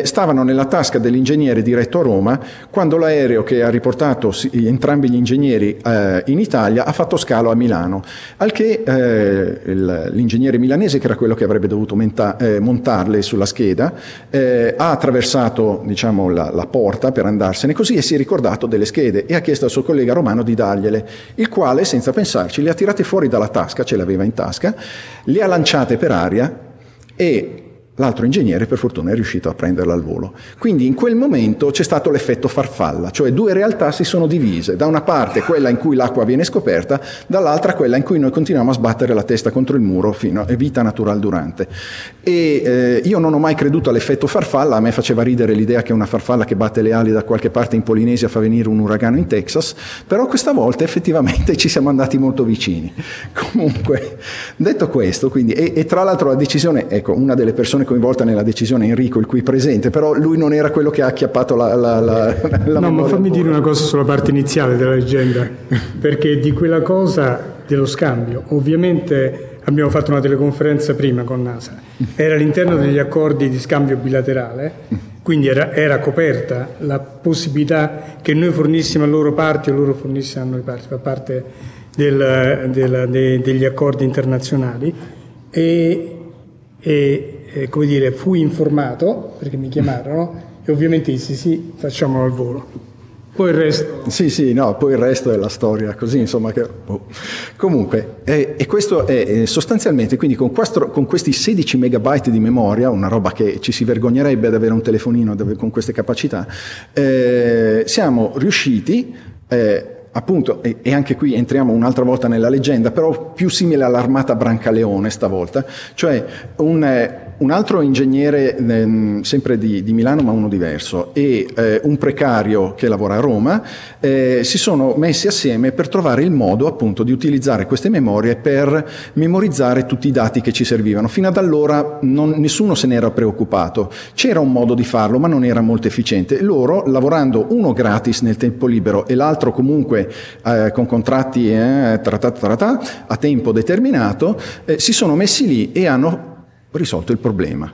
stavano nella tasca dell'ingegnere diretto a Roma quando l'aereo che ha riportato entrambi gli ingegneri in Italia ha fatto scalo a Milano, al che l'ingegnere milanese, che era quello che avrebbe dovuto montarle sulla scheda, ha attraversato, diciamo, la porta per andarsene così, e si è ricordato delle schede e ha chiesto al suo collega romano di dargliele, il quale, senza pensarci, le ha tirate fuori dalla tasca, ce le aveva in tasca, le ha lanciate per aria e l'altro ingegnere, per fortuna, è riuscito a prenderla al volo. Quindi in quel momento c'è stato l'effetto farfalla, cioè due realtà si sono divise: da una parte quella in cui l'acqua viene scoperta, dall'altra quella in cui noi continuiamo a sbattere la testa contro il muro fino a vita natural durante. Io non ho mai creduto all'effetto farfalla, a me faceva ridere l'idea che una farfalla che batte le ali da qualche parte in Polinesia fa venire un uragano in Texas, però questa volta effettivamente ci siamo andati molto vicini. Comunque, detto questo, quindi, e tra l'altro la decisione, ecco, una delle persone coinvolta nella decisione, Enrico, il cui presente, però lui non era quello che ha acchiappato la no, ma fammi dire una cosa sulla parte iniziale della leggenda, perché di quella cosa dello scambio, ovviamente abbiamo fatto una teleconferenza prima con NASA, era all'interno degli accordi di scambio bilaterale, quindi era coperta la possibilità che noi fornissimo a loro parti o loro fornissimo a noi parti, fa parte degli accordi internazionali, e come dire, fui informato perché mi chiamarono e ovviamente dissi sì, facciamolo al volo. Poi il resto... poi il resto è la storia, così, insomma, che... Comunque, e questo è sostanzialmente, quindi con questi 16 megabyte di memoria, una roba che ci si vergognerebbe ad avere un telefonino con queste capacità, siamo riusciti... Appunto, e anche qui entriamo un'altra volta nella leggenda, però più simile all'armata Brancaleone stavolta, cioè un altro ingegnere sempre di Milano, ma uno diverso, e un precario che lavora a Roma si sono messi assieme per trovare il modo, appunto, di utilizzare queste memorie per memorizzare tutti i dati che ci servivano. Fino ad allora nessuno se n'era preoccupato, c'era un modo di farlo ma non era molto efficiente. Loro, lavorando uno gratis nel tempo libero e l'altro comunque con contratti a tempo determinato, si sono messi lì e hanno risolto il problema.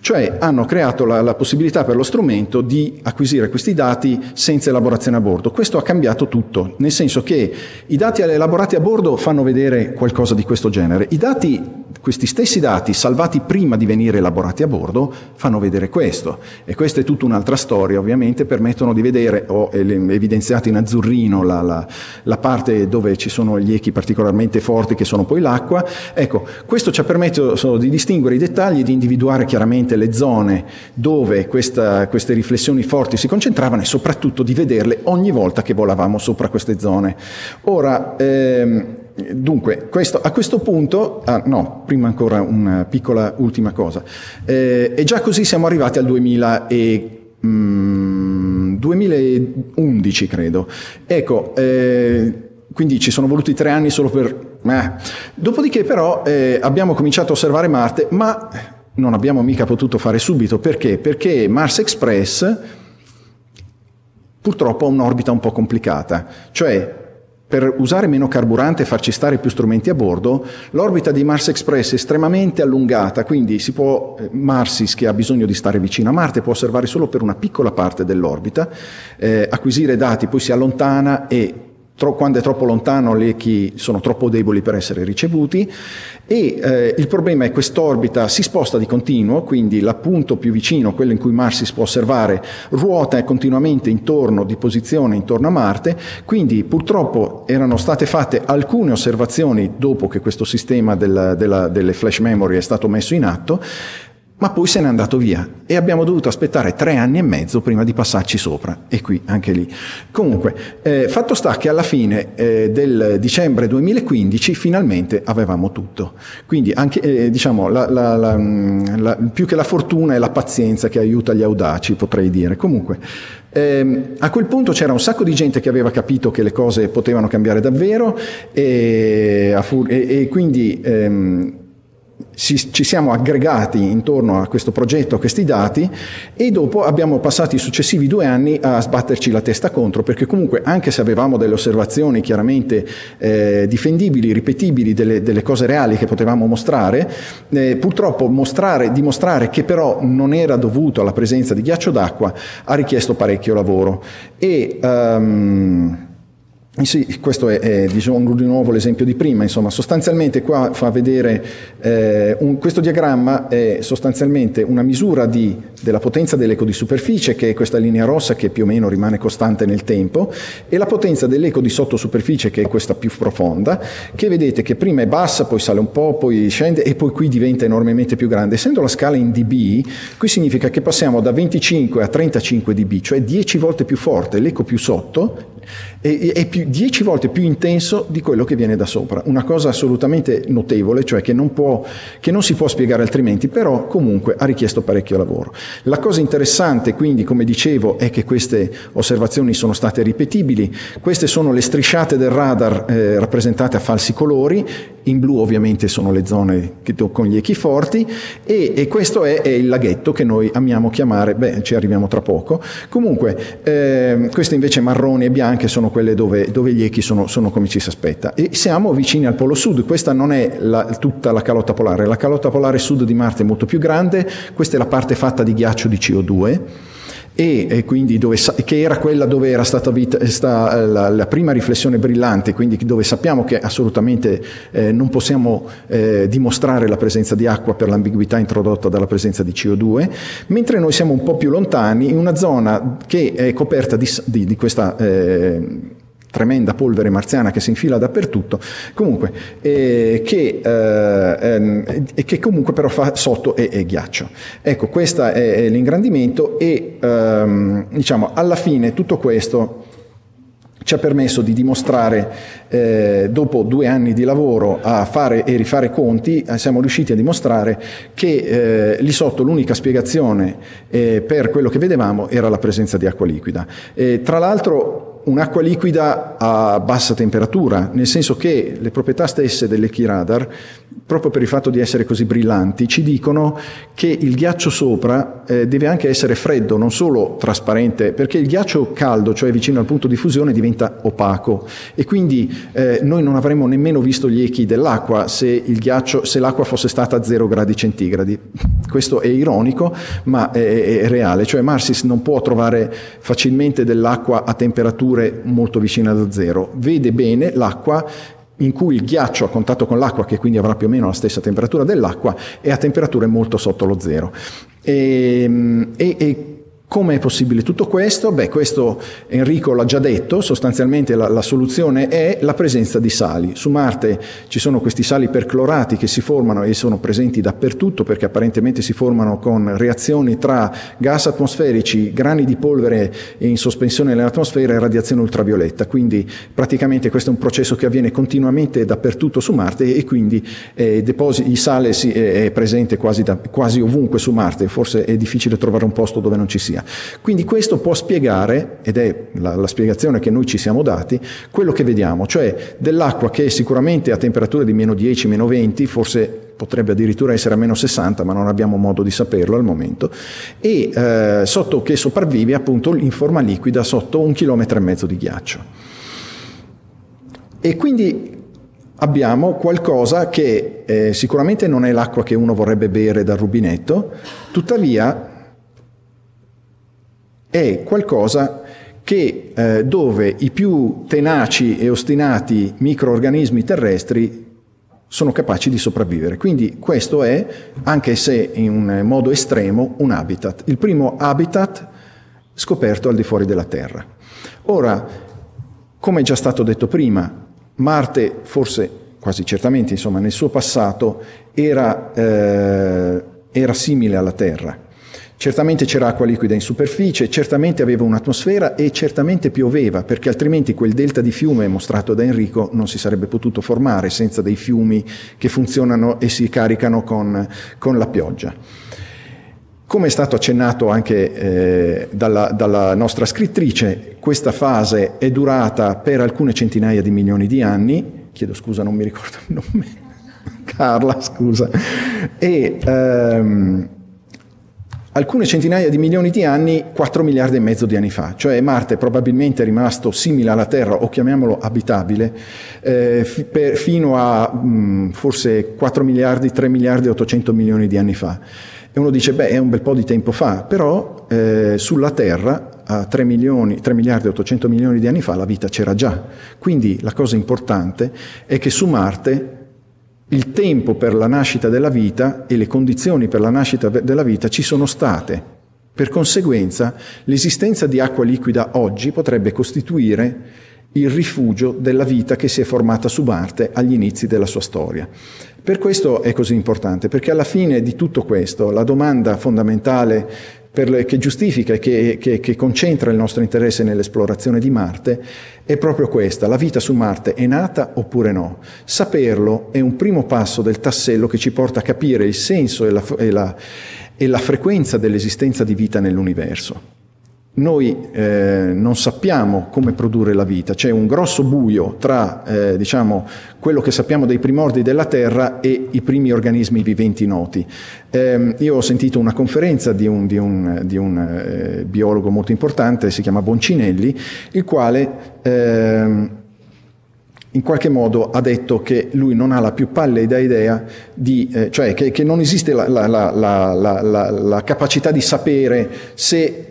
Cioè hanno creato la possibilità per lo strumento di acquisire questi dati senza elaborazione a bordo. Questo ha cambiato tutto, nel senso che i dati elaborati a bordo fanno vedere qualcosa di questo genere. Questi stessi dati salvati prima di venire elaborati a bordo fanno vedere questo. E questa è tutta un'altra storia, ovviamente, permettono di vedere, ho evidenziato in azzurrino la parte dove ci sono gli echi particolarmente forti che sono poi l'acqua. Ecco, questo ci ha permesso di distinguere i dettagli, di individuare chiaramente le zone dove queste riflessioni forti si concentravano e soprattutto di vederle ogni volta che volavamo sopra queste zone. Ora, dunque, prima ancora una piccola ultima cosa. E già così siamo arrivati al 2011, credo. Ecco, quindi ci sono voluti 3 anni solo per... Dopodiché però abbiamo cominciato a osservare Marte, ma non abbiamo mica potuto fare subito. Perché? Perché Mars Express purtroppo ha un'orbita un po' complicata, cioè... Per usare meno carburante e farci stare più strumenti a bordo, l'orbita di Mars Express è estremamente allungata, quindi Marsis, che ha bisogno di stare vicino a Marte, può osservare solo per una piccola parte dell'orbita, acquisire dati, poi si allontana e quando è troppo lontano gli echi sono troppo deboli per essere ricevuti, e il problema è che quest'orbita si sposta di continuo, quindi l'appunto più vicino, quello in cui Mars si può osservare, ruota continuamente intorno di posizione intorno a Marte. Quindi purtroppo erano state fatte alcune osservazioni dopo che questo sistema delle flash memory è stato messo in atto, ma poi se n'è andato via e abbiamo dovuto aspettare 3 anni e mezzo prima di passarci sopra, e qui anche lì. Comunque, fatto sta che alla fine del dicembre 2015 finalmente avevamo tutto. Quindi anche, diciamo, più che la fortuna è la pazienza che aiuta gli audaci, potrei dire. Comunque, a quel punto c'era un sacco di gente che aveva capito che le cose potevano cambiare davvero, e quindi... ci siamo aggregati intorno a questo progetto, a questi dati, e dopo abbiamo passato i successivi 2 anni a sbatterci la testa contro, perché comunque anche se avevamo delle osservazioni chiaramente difendibili, ripetibili, delle cose reali che potevamo mostrare, purtroppo dimostrare che però non era dovuto alla presenza di ghiaccio d'acqua ha richiesto parecchio lavoro. E sì, questo è diciamo, di nuovo l'esempio di prima, insomma, sostanzialmente qua fa vedere, questo diagramma è sostanzialmente una misura della potenza dell'eco di superficie, che è questa linea rossa che più o meno rimane costante nel tempo, e la potenza dell'eco di sottosuperficie, che è questa più profonda, che vedete che prima è bassa, poi sale un po', poi scende e poi qui diventa enormemente più grande. Essendo la scala in dB, qui significa che passiamo da 25 a 35 dB, cioè 10 volte più forte l'eco più sotto, è 10 volte più intenso di quello che viene da sopra. Una cosa assolutamente notevole, cioè che non si può spiegare altrimenti, però comunque ha richiesto parecchio lavoro. La cosa interessante, quindi, come dicevo, è che queste osservazioni sono state ripetibili. Queste sono le strisciate del radar rappresentate a falsi colori, in blu ovviamente sono le zone con gli echi forti, e questo è il laghetto che noi amiamo chiamare, ci arriviamo tra poco. Comunque queste invece marroni e bianche sono quelle dove gli echi sono come ci si aspetta, e siamo vicini al polo sud. Questa non è tutta la calotta polare. La calotta polare sud di Marte è molto più grande, questa è la parte fatta di ghiaccio di CO2, e quindi che era quella dove era stata la prima riflessione brillante, quindi dove sappiamo che assolutamente non possiamo dimostrare la presenza di acqua per l'ambiguità introdotta dalla presenza di CO2, mentre noi siamo un po' più lontani in una zona che è coperta di questa tremenda polvere marziana che si infila dappertutto, comunque, che comunque però fa sotto e ghiaccio. Ecco, questo è l'ingrandimento, e diciamo, alla fine tutto questo ci ha permesso di dimostrare, dopo 2 anni di lavoro a fare e rifare conti, siamo riusciti a dimostrare che lì sotto l'unica spiegazione per quello che vedevamo era la presenza di acqua liquida. Tra l'altro, un'acqua liquida a bassa temperatura, nel senso che le proprietà stesse degli echi radar, proprio per il fatto di essere così brillanti, ci dicono che il ghiaccio sopra deve anche essere freddo, non solo trasparente, perché il ghiaccio caldo, cioè vicino al punto di fusione, diventa opaco, e quindi noi non avremmo nemmeno visto gli echi dell'acqua se l'acqua fosse stata a 0 gradi centigradi. Questo è ironico, ma è reale, cioè Mars non può trovare facilmente dell'acqua a temperatura molto vicina allo zero. Vede bene l'acqua in cui il ghiaccio a contatto con l'acqua, che quindi avrà più o meno la stessa temperatura dell'acqua, è a temperature molto sotto lo zero. E come è possibile tutto questo? Beh, questo Enrico l'ha già detto, sostanzialmente la soluzione è la presenza di sali. Su Marte ci sono questi sali perclorati che si formano e sono presenti dappertutto, perché apparentemente si formano con reazioni tra gas atmosferici, grani di polvere in sospensione nell'atmosfera e radiazione ultravioletta. Quindi praticamente questo è un processo che avviene continuamente dappertutto su Marte, e quindi il sale è presente quasi ovunque su Marte, forse è difficile trovare un posto dove non ci sia. Quindi questo può spiegare, ed è la spiegazione che noi ci siamo dati, quello che vediamo, cioè dell'acqua che sicuramente a temperature di meno 10, meno 20, forse potrebbe addirittura essere a meno 60, ma non abbiamo modo di saperlo al momento, e sotto che sopravvive appunto in forma liquida sotto 1,5 chilometri di ghiaccio. E quindi abbiamo qualcosa che sicuramente non è l'acqua che uno vorrebbe bere dal rubinetto, tuttavia è qualcosa che, dove i più tenaci e ostinati microorganismi terrestri sono capaci di sopravvivere. Quindi questo è, anche se in modo estremo, un habitat. Il primo habitat scoperto al di fuori della Terra. Ora, come è già stato detto prima, Marte, forse quasi certamente, insomma, nel suo passato era simile alla Terra. Certamente c'era acqua liquida in superficie, certamente aveva un'atmosfera e certamente pioveva, perché altrimenti quel delta di fiume mostrato da Enrico non si sarebbe potuto formare senza dei fiumi che funzionano e si caricano con la pioggia. Come è stato accennato anche dalla nostra scrittrice, questa fase è durata per alcune centinaia di milioni di anni. Chiedo scusa, non mi ricordo il nome. Carla, scusa. E alcune centinaia di milioni di anni, 4 miliardi e mezzo di anni fa. Cioè Marte probabilmente è rimasto simile alla Terra, o chiamiamolo abitabile, fino a forse 4 miliardi, 3 miliardi e 800 milioni di anni fa. E uno dice, beh, è un bel po' di tempo fa, però sulla Terra, a 3 miliardi e 800 milioni di anni fa, la vita c'era già. Quindi la cosa importante è che su Marte il tempo per la nascita della vita e le condizioni per la nascita della vita ci sono state. Per conseguenza, l'esistenza di acqua liquida oggi potrebbe costituire il rifugio della vita che si è formata su Marte agli inizi della sua storia. Per questo è così importante, perché alla fine di tutto questo la domanda fondamentale che giustifica e che concentra il nostro interesse nell'esplorazione di Marte è proprio questa: la vita su Marte è nata oppure no? Saperlo è un primo passo del tassello che ci porta a capire il senso e la frequenza dell'esistenza di vita nell'universo. Noi non sappiamo come produrre la vita, c'è un grosso buio tra diciamo, quello che sappiamo dei primordi della Terra e i primi organismi viventi noti. Io ho sentito una conferenza di un biologo molto importante, si chiama Boncinelli, il quale in qualche modo ha detto che lui non ha la più pallida idea di, cioè che non esiste la capacità di sapere se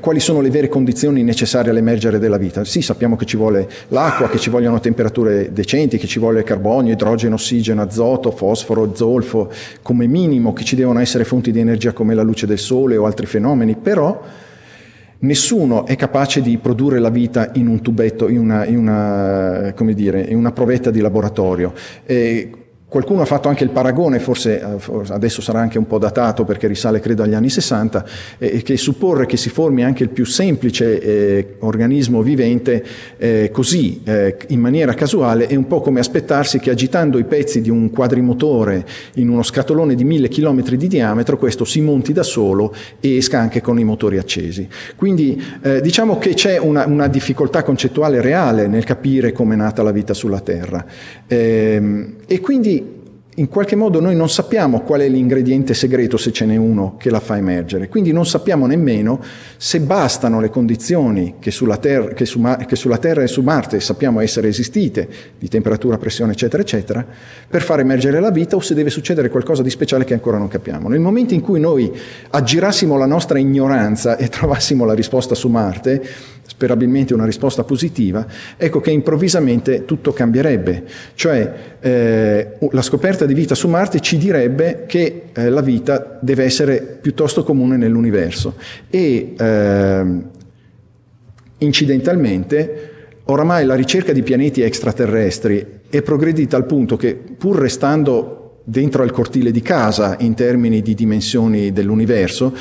quali sono le vere condizioni necessarie all'emergere della vita. Sì, sappiamo che ci vuole l'acqua, che ci vogliono temperature decenti, che ci vuole carbonio, idrogeno, ossigeno, azoto, fosforo, zolfo, come minimo che ci devono essere fonti di energia come la luce del sole o altri fenomeni, però nessuno è capace di produrre la vita in un tubetto, in una provetta di laboratorio. Qualcuno ha fatto anche il paragone, forse adesso sarà anche un po' datato perché risale credo agli anni 60, che supporre che si formi anche il più semplice organismo vivente così, in maniera casuale, è un po' come aspettarsi che agitando i pezzi di un quadrimotore in uno scatolone di 1000 chilometri di diametro, questo si monti da solo e esca anche con i motori accesi. Quindi diciamo che c'è una difficoltà concettuale reale nel capire come è nata la vita sulla Terra. E quindi in qualche modo noi non sappiamo qual è l'ingrediente segreto, se ce n'è uno, che la fa emergere. Quindi non sappiamo nemmeno se bastano le condizioni che sulla Terra e su Marte sappiamo essere esistite, di temperatura, pressione, eccetera, eccetera, per far emergere la vita, o se deve succedere qualcosa di speciale che ancora non capiamo. Nel momento in cui noi aggirassimo la nostra ignoranza e trovassimo la risposta su Marte, sperabilmente una risposta positiva, ecco che improvvisamente tutto cambierebbe. Cioè la scoperta di vita su Marte ci direbbe che la vita deve essere piuttosto comune nell'universo e incidentalmente oramai la ricerca di pianeti extraterrestri è progredita al punto che, pur restando dentro al cortile di casa in termini di dimensioni dell'universo,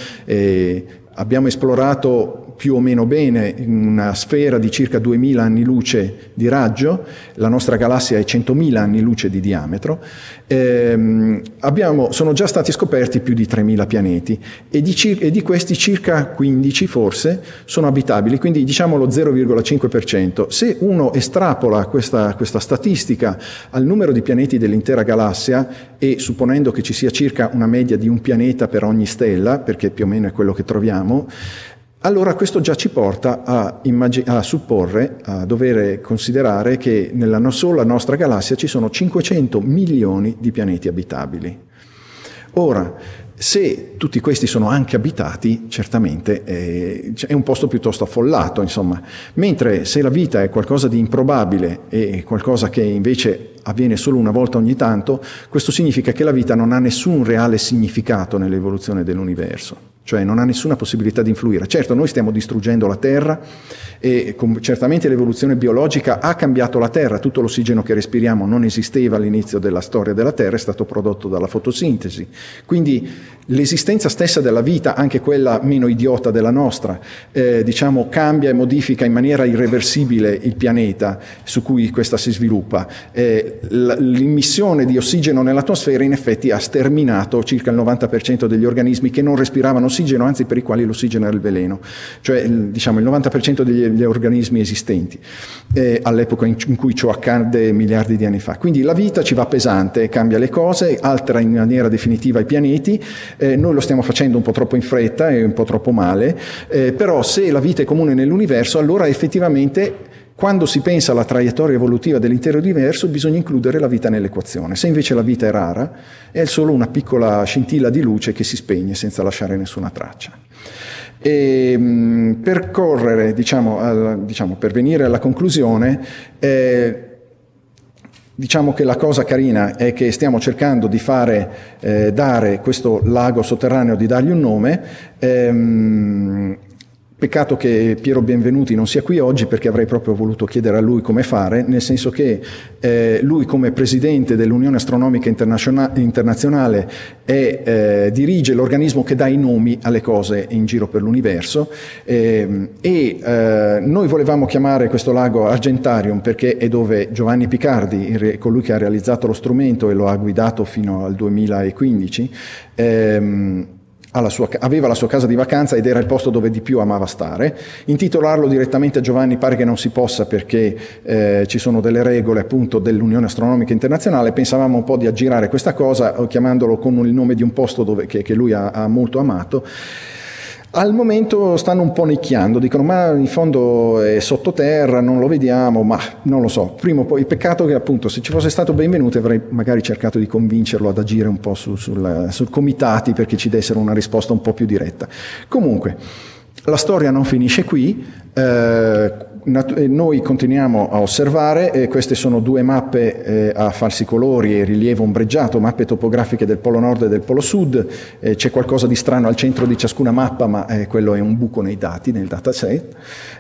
abbiamo esplorato più o meno bene una sfera di circa 2000 anni luce di raggio, la nostra galassia è 100.000 anni luce di diametro, sono già stati scoperti più di 3.000 pianeti e di questi circa 15 forse sono abitabili, quindi diciamo lo 0,5%. Se uno estrapola questa statistica al numero di pianeti dell'intera galassia e supponendo che ci sia circa una media di un pianeta per ogni stella, perché più o meno è quello che troviamo, allora questo già ci porta a supporre, a dover considerare che nella sola nostra galassia ci sono 500 milioni di pianeti abitabili. Ora, Se tutti questi sono anche abitati, certamente è un posto piuttosto affollato, insomma. Mentre se la vita è qualcosa di improbabile e qualcosa che invece avviene solo una volta ogni tanto, questo significa che la vita non ha nessun reale significato nell'evoluzione dell'universo. Cioè non ha nessuna possibilità di influire. Certo, noi stiamo distruggendo la Terra e certamente l'evoluzione biologica ha cambiato la Terra. Tutto l'ossigeno che respiriamo non esisteva all'inizio della storia della Terra, è stato prodotto dalla fotosintesi. Quindi l'esistenza stessa della vita, anche quella meno idiota della nostra, diciamo, cambia e modifica in maniera irreversibile il pianeta su cui questa si sviluppa. L'immissione di ossigeno nell'atmosfera in effetti ha sterminato circa il 90% degli organismi che non respiravano ossigeno, anzi per i quali l'ossigeno era il veleno, cioè diciamo il 90% degli organismi esistenti all'epoca in cui ciò accadde miliardi di anni fa. Quindi la vita ci va pesante, cambia le cose, altera in maniera definitiva i pianeti, noi lo stiamo facendo un po' troppo in fretta e un po' troppo male, però se la vita è comune nell'universo, allora effettivamente quando si pensa alla traiettoria evolutiva dell'intero universo bisogna includere la vita nell'equazione. Se invece la vita è rara, è solo una piccola scintilla di luce che si spegne senza lasciare nessuna traccia. E per correre, diciamo, per venire alla conclusione, diciamo che la cosa carina è che stiamo cercando di dare questo lago sotterraneo, di dargli un nome. Peccato che Piero Benvenuti non sia qui oggi, perché avrei proprio voluto chiedere a lui come fare, nel senso che lui come presidente dell'Unione Astronomica Internazionale dirige l'organismo che dà i nomi alle cose in giro per l'universo noi volevamo chiamare questo lago Argentarium perché è dove Giovanni Picardi, colui che ha realizzato lo strumento e lo ha guidato fino al 2015, aveva la sua casa di vacanza ed era il posto dove di più amava stare. Intitolarlo direttamente a Giovanni pare che non si possa, perché ci sono delle regole appunto dell'Unione Astronomica Internazionale. Pensavamo un po' di aggirare questa cosa chiamandolo con il nome di un posto che lui ha molto amato. Al momento stanno un po' nicchiando, dicono ma in fondo è sottoterra, non lo vediamo, ma non lo so. Prima o poi, peccato che appunto se ci fosse stato Benvenuti avrei magari cercato di convincerlo ad agire un po' sul comitati perché ci dessero una risposta un po' più diretta. Comunque, la storia non finisce qui, noi continuiamo a osservare, queste sono due mappe a falsi colori e rilievo ombreggiato, mappe topografiche del polo nord e del polo sud, c'è qualcosa di strano al centro di ciascuna mappa, ma quello è un buco nei dati, nel dataset.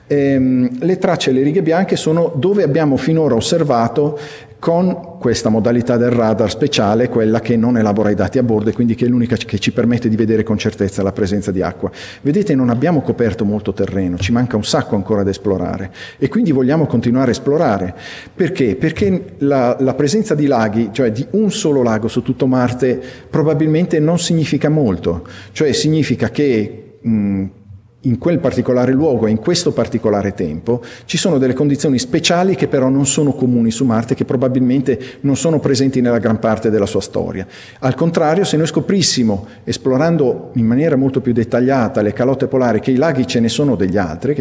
Le tracce e le righe bianche sono dove abbiamo finora osservato con questa modalità del radar speciale, quella che non elabora i dati a bordo e quindi che è l'unica che ci permette di vedere con certezza la presenza di acqua. Vedete, non abbiamo coperto molto terreno, ci manca un sacco ancora da esplorare e quindi vogliamo continuare a esplorare. Perché? Perché la presenza di laghi, cioè di un solo lago su tutto Marte, probabilmente non significa molto. Cioè significa che in quel particolare luogo e in questo particolare tempo ci sono delle condizioni speciali che però non sono comuni su Marte, che probabilmente non sono presenti nella gran parte della sua storia. Al contrario, se noi scoprissimo, esplorando in maniera molto più dettagliata le calotte polari, che i laghi ce ne sono degli altri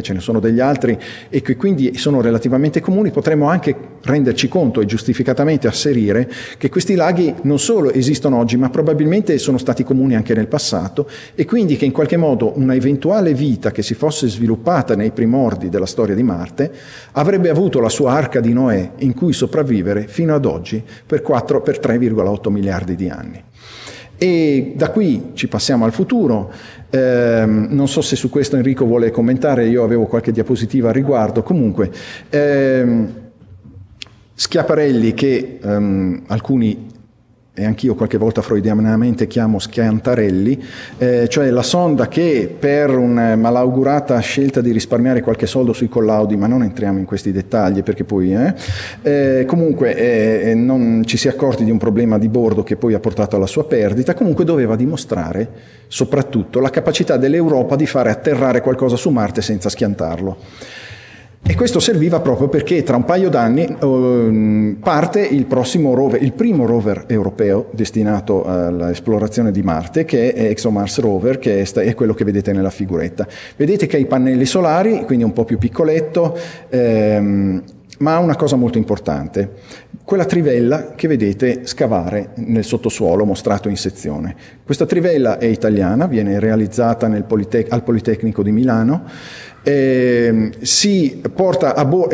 e che quindi sono relativamente comuni, potremmo anche renderci conto e giustificatamente asserire che questi laghi non solo esistono oggi, ma probabilmente sono stati comuni anche nel passato e quindi che in qualche modo una eventuale vita che si fosse sviluppata nei primordi della storia di Marte avrebbe avuto la sua arca di Noè in cui sopravvivere fino ad oggi per 3,8 miliardi di anni. E da qui ci passiamo al futuro. Non so se su questo Enrico vuole commentare, io avevo qualche diapositiva a riguardo. Comunque, Schiaparelli, che alcuni e anch'io qualche volta freudianamente chiamo Schiantarelli, cioè la sonda che per una malaugurata scelta di risparmiare qualche soldo sui collaudi, ma non entriamo in questi dettagli perché poi comunque non ci si è accorti di un problema di bordo che poi ha portato alla sua perdita, comunque doveva dimostrare soprattutto la capacità dell'Europa di fare atterrare qualcosa su Marte senza schiantarlo. E questo serviva proprio perché tra un paio d'anni parte il primo rover europeo destinato all'esplorazione di Marte, che è ExoMars Rover, che è quello che vedete nella figuretta. Vedete che ha i pannelli solari, quindi un po' più piccoletto, ma ha una cosa molto importante. quella trivella che vedete scavare nel sottosuolo mostrato in sezione. Questa trivella è italiana, viene realizzata nel al Politecnico di Milano, si porta a bordo,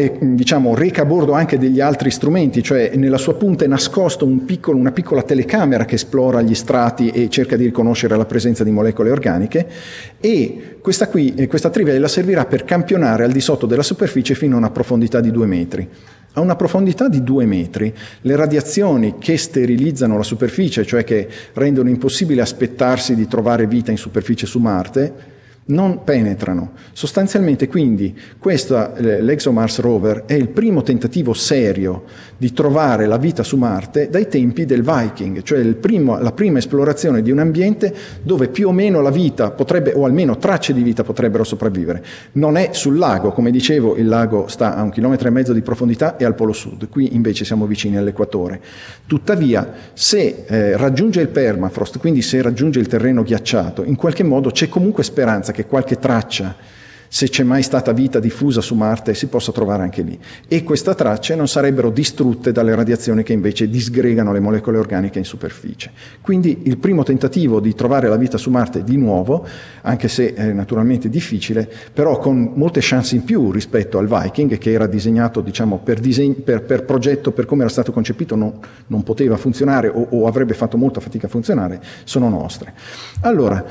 reca a bordo anche degli altri strumenti, cioè nella sua punta è nascosto una piccola telecamera che esplora gli strati e cerca di riconoscere la presenza di molecole organiche, e questa trivella servirà per campionare al di sotto della superficie fino a una profondità di 2 metri. A una profondità di 2 metri le radiazioni che sterilizzano la superficie, cioè che rendono impossibile aspettarsi di trovare vita in superficie su Marte, non penetrano. Sostanzialmente quindi l'ExoMars rover è il primo tentativo serio di trovare la vita su Marte dai tempi del Viking, cioè la prima esplorazione di un ambiente dove più o meno la vita potrebbe, o almeno tracce di vita potrebbero sopravvivere. Non è sul lago, come dicevo, il lago sta a 1,5 chilometri di profondità e al polo sud, qui invece siamo vicini all'equatore. Tuttavia se raggiunge il permafrost, quindi se raggiunge il terreno ghiacciato, in qualche modo c'è comunque speranza che qualche traccia, se c'è mai stata vita diffusa su Marte, si possa trovare anche lì. E queste tracce non sarebbero distrutte dalle radiazioni che invece disgregano le molecole organiche in superficie. Quindi il primo tentativo di trovare la vita su Marte di nuovo, anche se è naturalmente difficile, però con molte chance in più rispetto al Viking, che era disegnato, diciamo, per progetto, per come era stato concepito, non poteva funzionare o avrebbe fatto molta fatica a funzionare, sono nostre. Allora,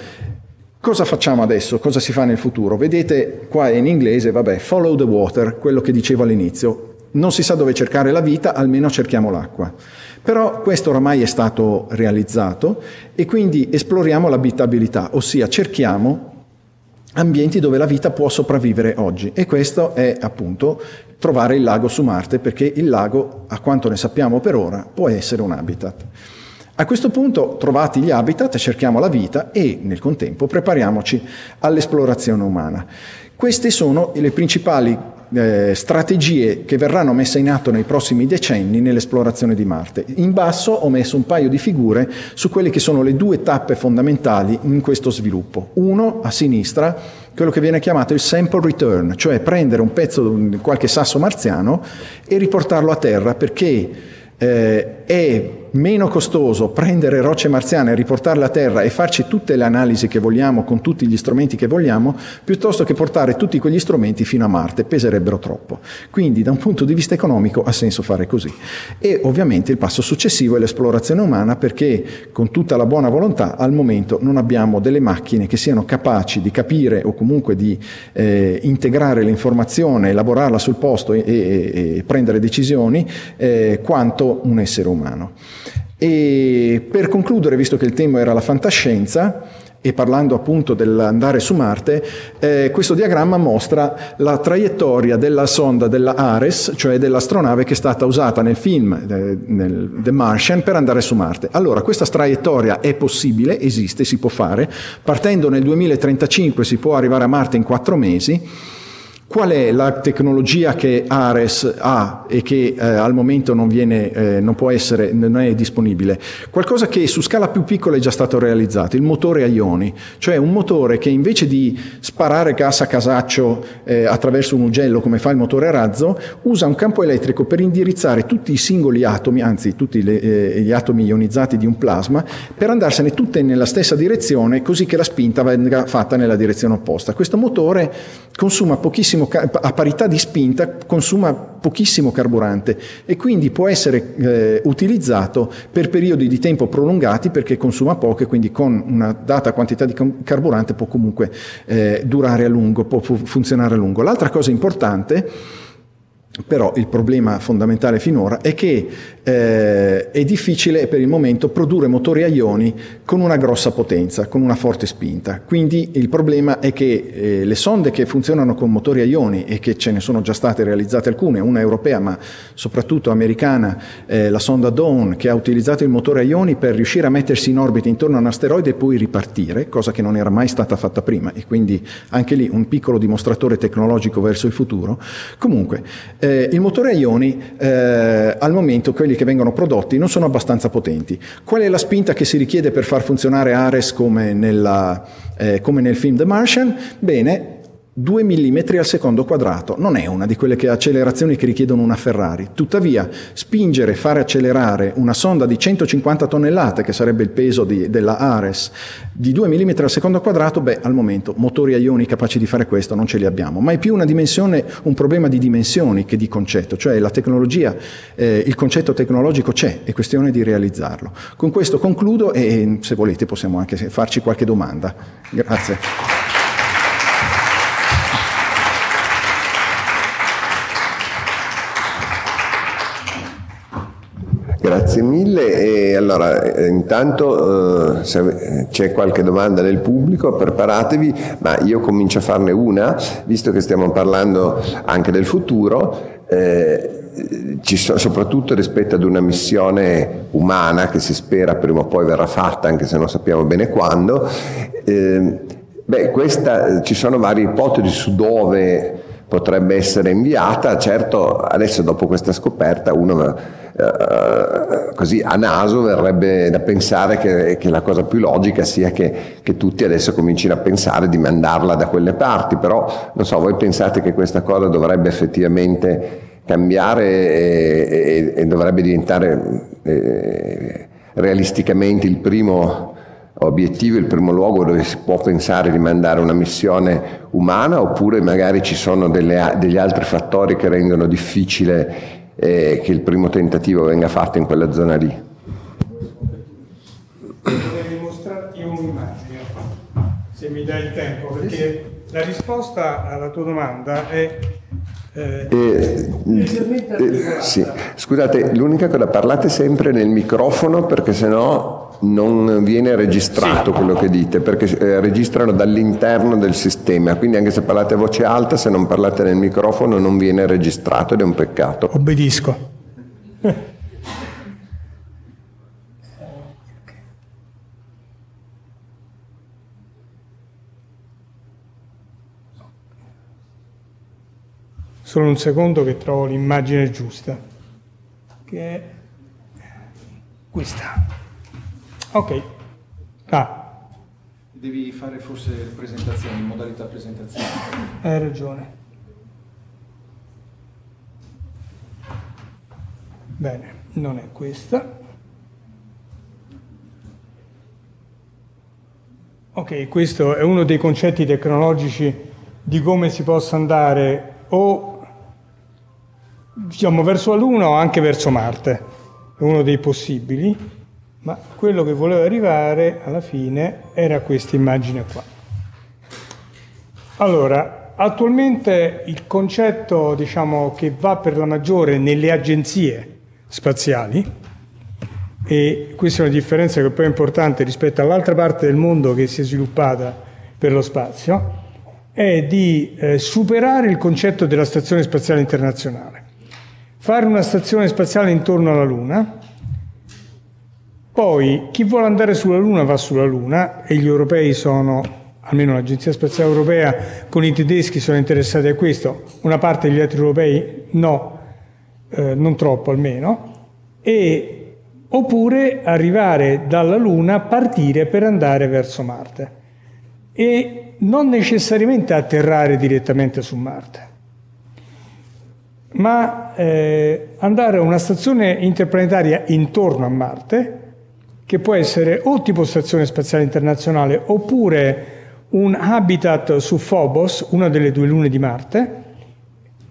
cosa facciamo adesso? Cosa si fa nel futuro? Vedete, qua è in inglese, vabbè, follow the water, quello che dicevo all'inizio. Non si sa dove cercare la vita, almeno cerchiamo l'acqua. Però questo oramai è stato realizzato e quindi esploriamo l'abitabilità, ossia cerchiamo ambienti dove la vita può sopravvivere oggi. E questo è appunto trovare il lago su Marte, perché il lago, a quanto ne sappiamo per ora, può essere un habitat. A questo punto, trovati gli habitat, cerchiamo la vita e, nel contempo, prepariamoci all'esplorazione umana. Queste sono le principali strategie che verranno messe in atto nei prossimi decenni nell'esplorazione di Marte. In basso ho messo un paio di figure su quelle che sono le due tappe fondamentali in questo sviluppo. Uno, a sinistra, quello che viene chiamato il sample return, cioè prendere un pezzo, qualche sasso marziano, e riportarlo a terra, perché è meno costoso prendere rocce marziane, riportarle a terra e farci tutte le analisi che vogliamo con tutti gli strumenti che vogliamo, piuttosto che portare tutti quegli strumenti fino a Marte, peserebbero troppo. Quindi da un punto di vista economico ha senso fare così. E ovviamente il passo successivo è l'esplorazione umana, perché con tutta la buona volontà al momento non abbiamo delle macchine che siano capaci di capire o comunque di integrare l'informazione, elaborarla sul posto e prendere decisioni quanto un essere umano. E per concludere, visto che il tema era la fantascienza e parlando appunto dell'andare su Marte, questo diagramma mostra la traiettoria della sonda della Ares, cioè dell'astronave che è stata usata nel film The Martian per andare su Marte. Allora, questa traiettoria è possibile, esiste, si può fare. Partendo nel 2035 si può arrivare a Marte in 4 mesi. Qual è la tecnologia che Ares ha e che al momento non è disponibile? Qualcosa che su scala più piccola è già stato realizzato, il motore a ioni, cioè un motore che invece di sparare gas a casaccio attraverso un ugello come fa il motore a razzo, usa un campo elettrico per indirizzare tutti i singoli atomi, anzi tutti gli atomi ionizzati di un plasma, per andarsene tutte nella stessa direzione, così che la spinta venga fatta nella direzione opposta. Questo motore consuma pochissimo, a parità di spinta consuma pochissimo carburante e quindi può essere utilizzato per periodi di tempo prolungati, perché consuma poco e quindi con una data quantità di carburante può comunque durare a lungo, può funzionare a lungo. L'altra cosa importante, però il problema fondamentale finora, è che è difficile per il momento produrre motori a ioni con una grossa potenza, con una forte spinta. Quindi il problema è che le sonde che funzionano con motori a ioni, e che ce ne sono già state realizzate alcune, una europea ma soprattutto americana, la sonda Dawn, che ha utilizzato il motore a ioni per riuscire a mettersi in orbita intorno a un asteroide e poi ripartire, cosa che non era mai stata fatta prima, e quindi anche lì un piccolo dimostratore tecnologico verso il futuro. Comunque, il motore a ioni, al momento quelli che vengono prodotti non sono abbastanza potenti. Qual è la spinta che si richiede per far funzionare Ares come nel film The Martian? Bene, 2 mm al secondo quadrato non è una di quelle accelerazioni che richiedono una Ferrari. Tuttavia, spingere e fare accelerare una sonda di 150 tonnellate, che sarebbe il peso della Ares, di 2 mm al secondo quadrato, beh, al momento motori a ioni capaci di fare questo non ce li abbiamo. Ma è più un problema di dimensioni che di concetto, cioè la tecnologia, il concetto tecnologico c'è, è questione di realizzarlo. Con questo concludo e se volete possiamo anche farci qualche domanda. Grazie. Grazie mille. E allora, intanto se c'è qualche domanda del pubblico preparatevi, ma io comincio a farne una, visto che stiamo parlando anche del futuro. Soprattutto rispetto ad una missione umana che si spera prima o poi verrà fatta, anche se non sappiamo bene quando, ci sono varie ipotesi su dove potrebbe essere inviata. Certo, adesso dopo questa scoperta uno così a naso verrebbe da pensare che la cosa più logica sia che tutti adesso comincino a pensare di mandarla da quelle parti, però non so, voi pensate che questa cosa dovrebbe effettivamente cambiare e dovrebbe diventare realisticamente il primo obiettivo, il primo luogo dove si può pensare di mandare una missione umana, oppure magari ci sono degli altri fattori che rendono difficile che il primo tentativo venga fatto in quella zona lì? Vorrei mostrarti un'immagine, se mi dai il tempo, perché la risposta alla tua domanda è sì. Scusate, l'unica cosa, parlate sempre nel microfono perché sennò non viene registrato quello che dite, perché registrano dall'interno del sistema, quindi anche se parlate a voce alta, se non parlate nel microfono non viene registrato ed è un peccato. Obbedisco. Solo un secondo che trovo l'immagine giusta, che è questa. Ok. Devi fare forse presentazioni, modalità presentazione. Hai ragione. Bene, non è questa. Ok, questo è uno dei concetti tecnologici di come si possa andare o, diciamo, verso la Luna o anche verso Marte. È uno dei possibili. Ma quello che volevo arrivare alla fine era questa immagine qua. Allora, attualmente il concetto, diciamo, che va per la maggiore nelle agenzie spaziali, e questa è una differenza che poi è importante rispetto all'altra parte del mondo che si è sviluppata per lo spazio, è di superare il concetto della Stazione Spaziale Internazionale. Fare una stazione spaziale intorno alla Luna. Poi chi vuole andare sulla Luna va sulla Luna, e gli europei sono, almeno l'Agenzia Spaziale Europea con i tedeschi, sono interessati a questo, una parte degli altri europei no, non troppo almeno, oppure arrivare dalla Luna, partire per andare verso Marte e non necessariamente atterrare direttamente su Marte, ma andare a una stazione interplanetaria intorno a Marte, che può essere o tipo Stazione Spaziale Internazionale oppure un habitat su Phobos, una delle due lune di Marte,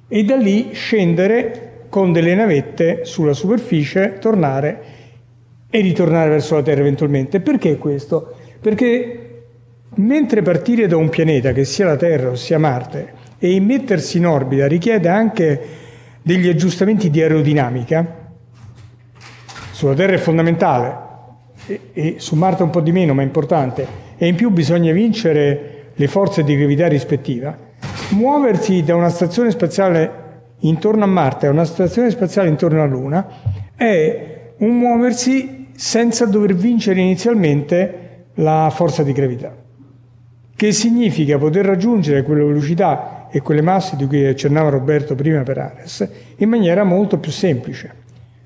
e da lì scendere con delle navette sulla superficie, tornare e ritornare verso la Terra eventualmente. Perché questo? Perché mentre partire da un pianeta, che sia la Terra o sia Marte, e mettersi in orbita richiede anche degli aggiustamenti di aerodinamica, sulla Terra è fondamentale, e su Marte un po' di meno, ma è importante, e in più bisogna vincere le forze di gravità rispettiva. Muoversi da una stazione spaziale intorno a Marte a una stazione spaziale intorno alla Luna è un muoversi senza dover vincere inizialmente la forza di gravità, che significa poter raggiungere quelle velocità e quelle masse di cui accennava Roberto prima per Ares in maniera molto più semplice,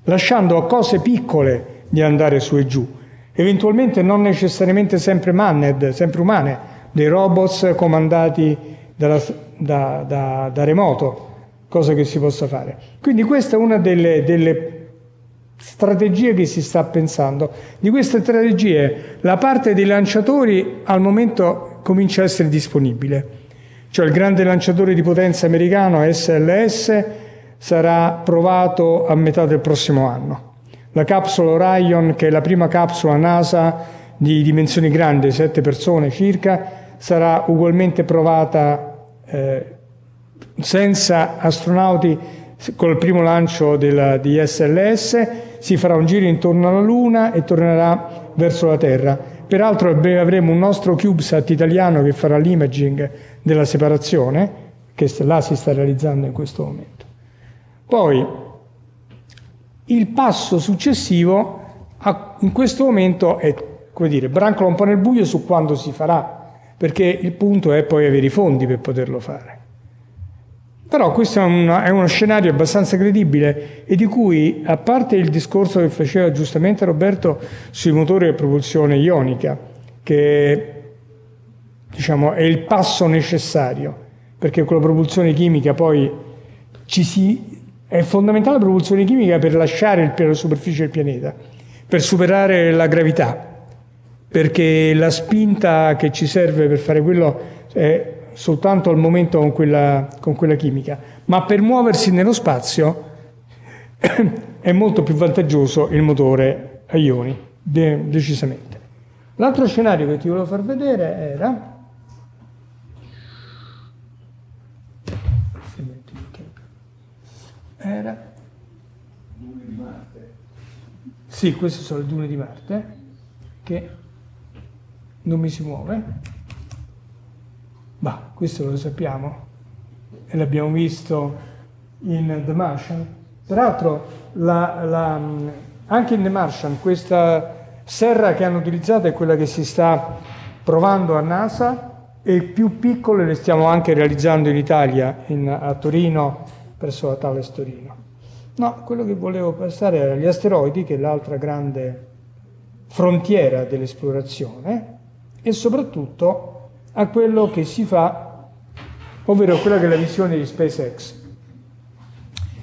lasciando a cose piccole di andare su e giù, eventualmente non necessariamente sempre manned, sempre umane, dei robots comandati dalla, da remoto, cosa che si possa fare. Quindi questa è una delle strategie che si sta pensando. Di queste strategie la parte dei lanciatori al momento comincia a essere disponibile, cioè il grande lanciatore di potenza americano SLS sarà provato a metà del prossimo anno. La capsula Orion, che è la prima capsula NASA di dimensioni grandi, 7 persone circa, sarà ugualmente provata senza astronauti col primo lancio di SLS. Si farà un giro intorno alla Luna e tornerà verso la Terra. Peraltro avremo un nostro CubeSat italiano che farà l'imaging della separazione, che là si sta realizzando in questo momento. Poi il passo successivo in questo momento è, come dire, brancola un po' nel buio su quando si farà, perché il punto è poi avere i fondi per poterlo fare. Però questo è uno scenario abbastanza credibile e di cui, a parte il discorso che faceva giustamente Roberto sui motori a propulsione ionica, che diciamo è il passo necessario, perché con la propulsione chimica poi è fondamentale la propulsione chimica per lasciare la superficie del pianeta, per superare la gravità, perché la spinta che ci serve per fare quello è soltanto al momento con quella chimica, ma per muoversi nello spazio è molto più vantaggioso il motore a ioni, decisamente. L'altro scenario che ti volevo far vedere era... Dune di Marte. Sì, queste sono le dune di Marte, che non mi si muove. Ma questo lo sappiamo e l'abbiamo visto in The Martian. Peraltro anche in The Martian questa serra che hanno utilizzato è quella che si sta provando a NASA, e più piccole le stiamo anche realizzando in Italia, a Torino, presso la Thales Torino. No, quello che volevo passare era gli asteroidi, che è l'altra grande frontiera dell'esplorazione, e soprattutto a quello che si fa, ovvero quella che è la visione di SpaceX,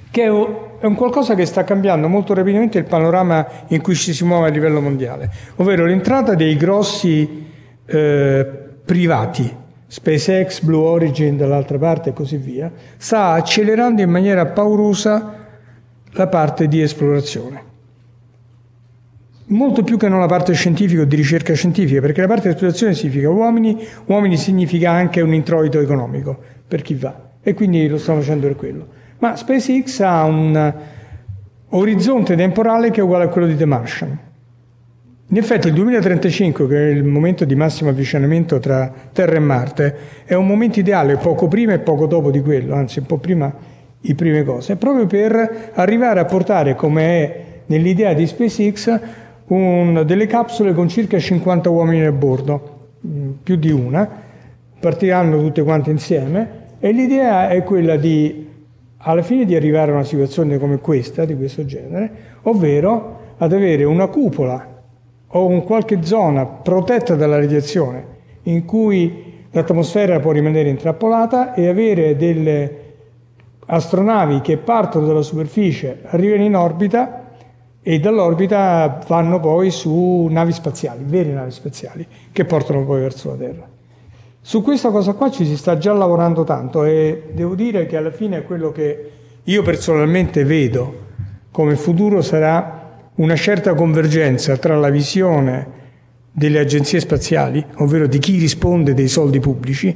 che è un qualcosa che sta cambiando molto rapidamente il panorama in cui ci si muove a livello mondiale, ovvero l'entrata dei grossi privati, SpaceX, Blue Origin dall'altra parte e così via, sta accelerando in maniera paurosa la parte di esplorazione. Molto più che non la parte scientifica o di ricerca scientifica, perché la parte di esplorazione significa uomini significa anche un introito economico per chi va, e quindi lo stiamo facendo per quello. Ma SpaceX ha un orizzonte temporale che è uguale a quello di The Martian. In effetti il 2035, che è il momento di massimo avvicinamento tra Terra e Marte, è un momento ideale, poco prima e poco dopo di quello, anzi un po' prima le prime cose, proprio per arrivare a portare, come è nell'idea di SpaceX, delle capsule con circa 50 uomini a bordo, più di una, partiranno tutte quante insieme, e l'idea è quella alla fine di arrivare a una situazione come questa, di questo genere, ovvero ad avere una cupola o un qualche zona protetta dalla radiazione in cui l'atmosfera può rimanere intrappolata, e avere delle astronavi che partono dalla superficie, arrivano in orbita, e dall'orbita vanno poi su navi spaziali, vere navi spaziali, che portano poi verso la Terra. Su questa cosa qua ci si sta già lavorando tanto, e devo dire che alla fine quello che io personalmente vedo come futuro sarà una certa convergenza tra la visione delle agenzie spaziali, ovvero di chi risponde dei soldi pubblici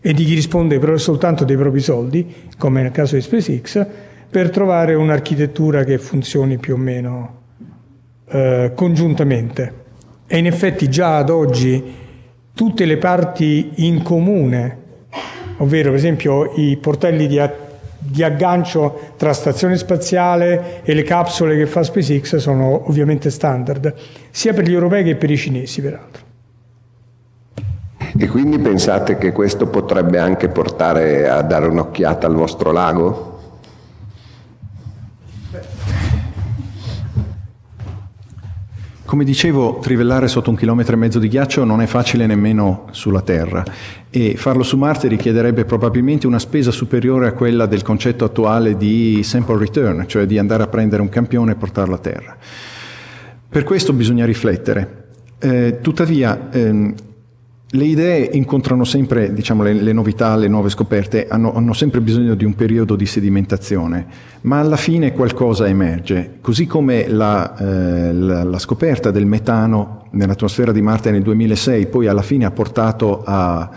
e di chi risponde soltanto dei propri soldi, come nel caso di SpaceX, per trovare un'architettura che funzioni più o meno congiuntamente. E in effetti già ad oggi tutte le parti in comune, ovvero per esempio i portelli di aggancio tra stazione spaziale e le capsule che fa SpaceX, sono ovviamente standard, sia per gli europei che per i cinesi peraltro. E quindi pensate che questo potrebbe anche portare a dare un'occhiata al vostro lago? Come dicevo, trivellare sotto 1,5 km di ghiaccio non è facile nemmeno sulla Terra, e farlo su Marte richiederebbe probabilmente una spesa superiore a quella del concetto attuale di sample return, cioè di andare a prendere un campione e portarlo a Terra. Per questo bisogna riflettere. Tuttavia, le idee incontrano sempre, diciamo, le novità, le nuove scoperte, hanno sempre bisogno di un periodo di sedimentazione, ma alla fine qualcosa emerge, così come la scoperta del metano nell'atmosfera di Marte nel 2006 poi alla fine ha portato a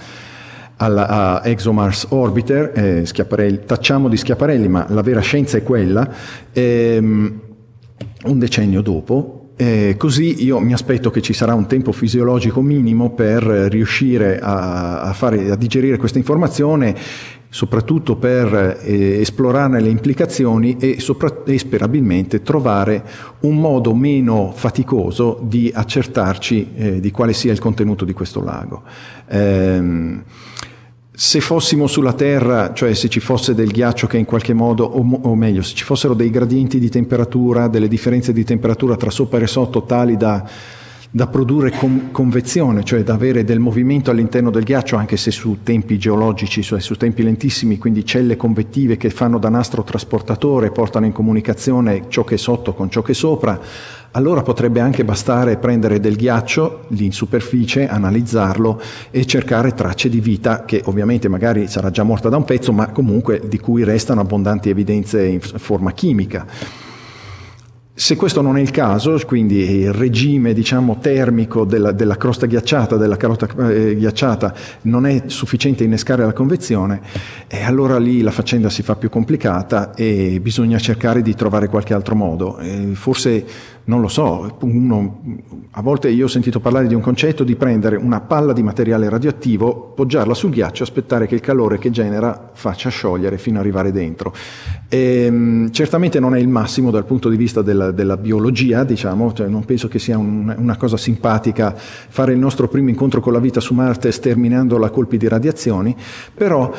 ExoMars Orbiter, Schiaparelli, tacciamo di Schiaparelli, ma la vera scienza è quella, un decennio dopo. Così io mi aspetto che ci sarà un tempo fisiologico minimo per riuscire a digerire questa informazione, soprattutto per esplorarne le implicazioni e sperabilmente trovare un modo meno faticoso di accertarci di quale sia il contenuto di questo lago. Se fossimo sulla Terra, cioè se ci fosse del ghiaccio che in qualche modo, o meglio, se ci fossero dei gradienti di temperatura, delle differenze di temperatura tra sopra e sotto tali da produrre convezione, cioè da avere del movimento all'interno del ghiaccio, anche se su tempi geologici, cioè su tempi lentissimi, quindi celle convettive che fanno da nastro trasportatore, portano in comunicazione ciò che è sotto con ciò che è sopra, allora potrebbe anche bastare prendere del ghiaccio lì in superficie, analizzarlo e cercare tracce di vita che ovviamente magari sarà già morta da un pezzo, ma comunque di cui restano abbondanti evidenze in forma chimica. Se questo non è il caso, quindi il regime, diciamo, termico della crosta ghiacciata, della carota ghiacciata, non è sufficiente a innescare la convezione, e allora lì la faccenda si fa più complicata e bisogna cercare di trovare qualche altro modo. Forse, non lo so, a volte io ho sentito parlare di un concetto di prendere una palla di materiale radioattivo, poggiarla sul ghiaccio, aspettare che il calore che genera faccia sciogliere fino ad arrivare dentro. Certamente non è il massimo dal punto di vista della biologia, diciamo, cioè non penso che sia una cosa simpatica fare il nostro primo incontro con la vita su Marte sterminandola a colpi di radiazioni, però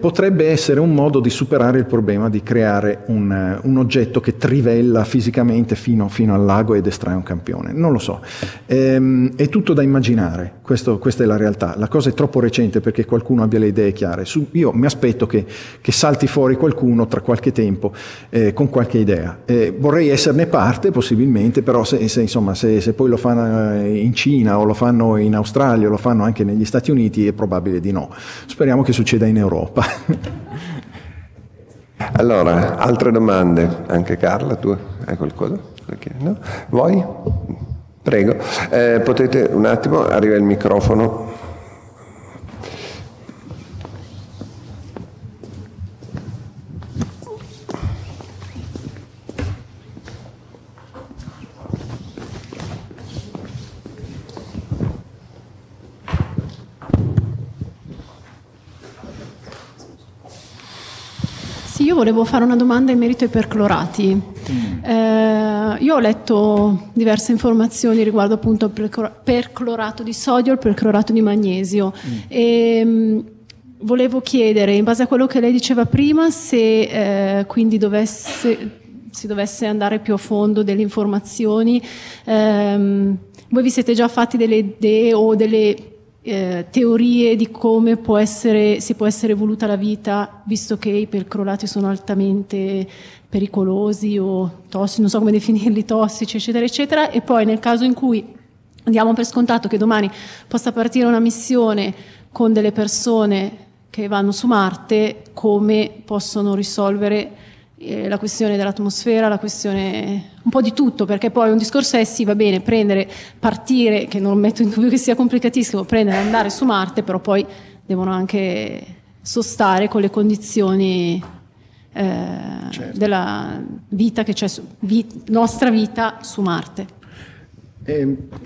potrebbe essere un modo di superare il problema di creare un oggetto che trivella fisicamente fino al lago ed estrae un campione. Non lo so, è tutto da immaginare, questa è la realtà. La cosa è troppo recente perché qualcuno abbia le idee chiare. Io mi aspetto che salti fuori qualcuno tra qualche tempo con qualche idea. Vorrei esserne parte possibilmente, però se poi lo fanno in Cina o lo fanno in Australia o lo fanno anche negli Stati Uniti è probabile di no. Speriamo che succeda in Europa. Allora, altre domande? Anche Carla, tu hai qualcosa? No? Voi? Prego. Potete un attimo, arriva il microfono. Io volevo fare una domanda in merito ai perclorati. Io ho letto diverse informazioni riguardo appunto al perclorato di sodio e il perclorato di magnesio. E volevo chiedere, in base a quello che lei diceva prima, se quindi si dovesse andare più a fondo delle informazioni, voi vi siete già fatti delle idee o delle teorie di come si può essere evoluta la vita, visto che i perclorati sono altamente pericolosi o tossici, non so come definirli, tossici, eccetera, eccetera. E poi nel caso in cui diamo per scontato che domani possa partire una missione con delle persone che vanno su Marte, come possono risolvere la questione dell'atmosfera, la questione un po' di tutto, perché poi un discorso è sì, va bene, partire, che non metto in dubbio che sia complicatissimo, prendere e andare su Marte, però poi devono anche sostare con le condizioni certo, della vita che c'è, nostra vita su Marte.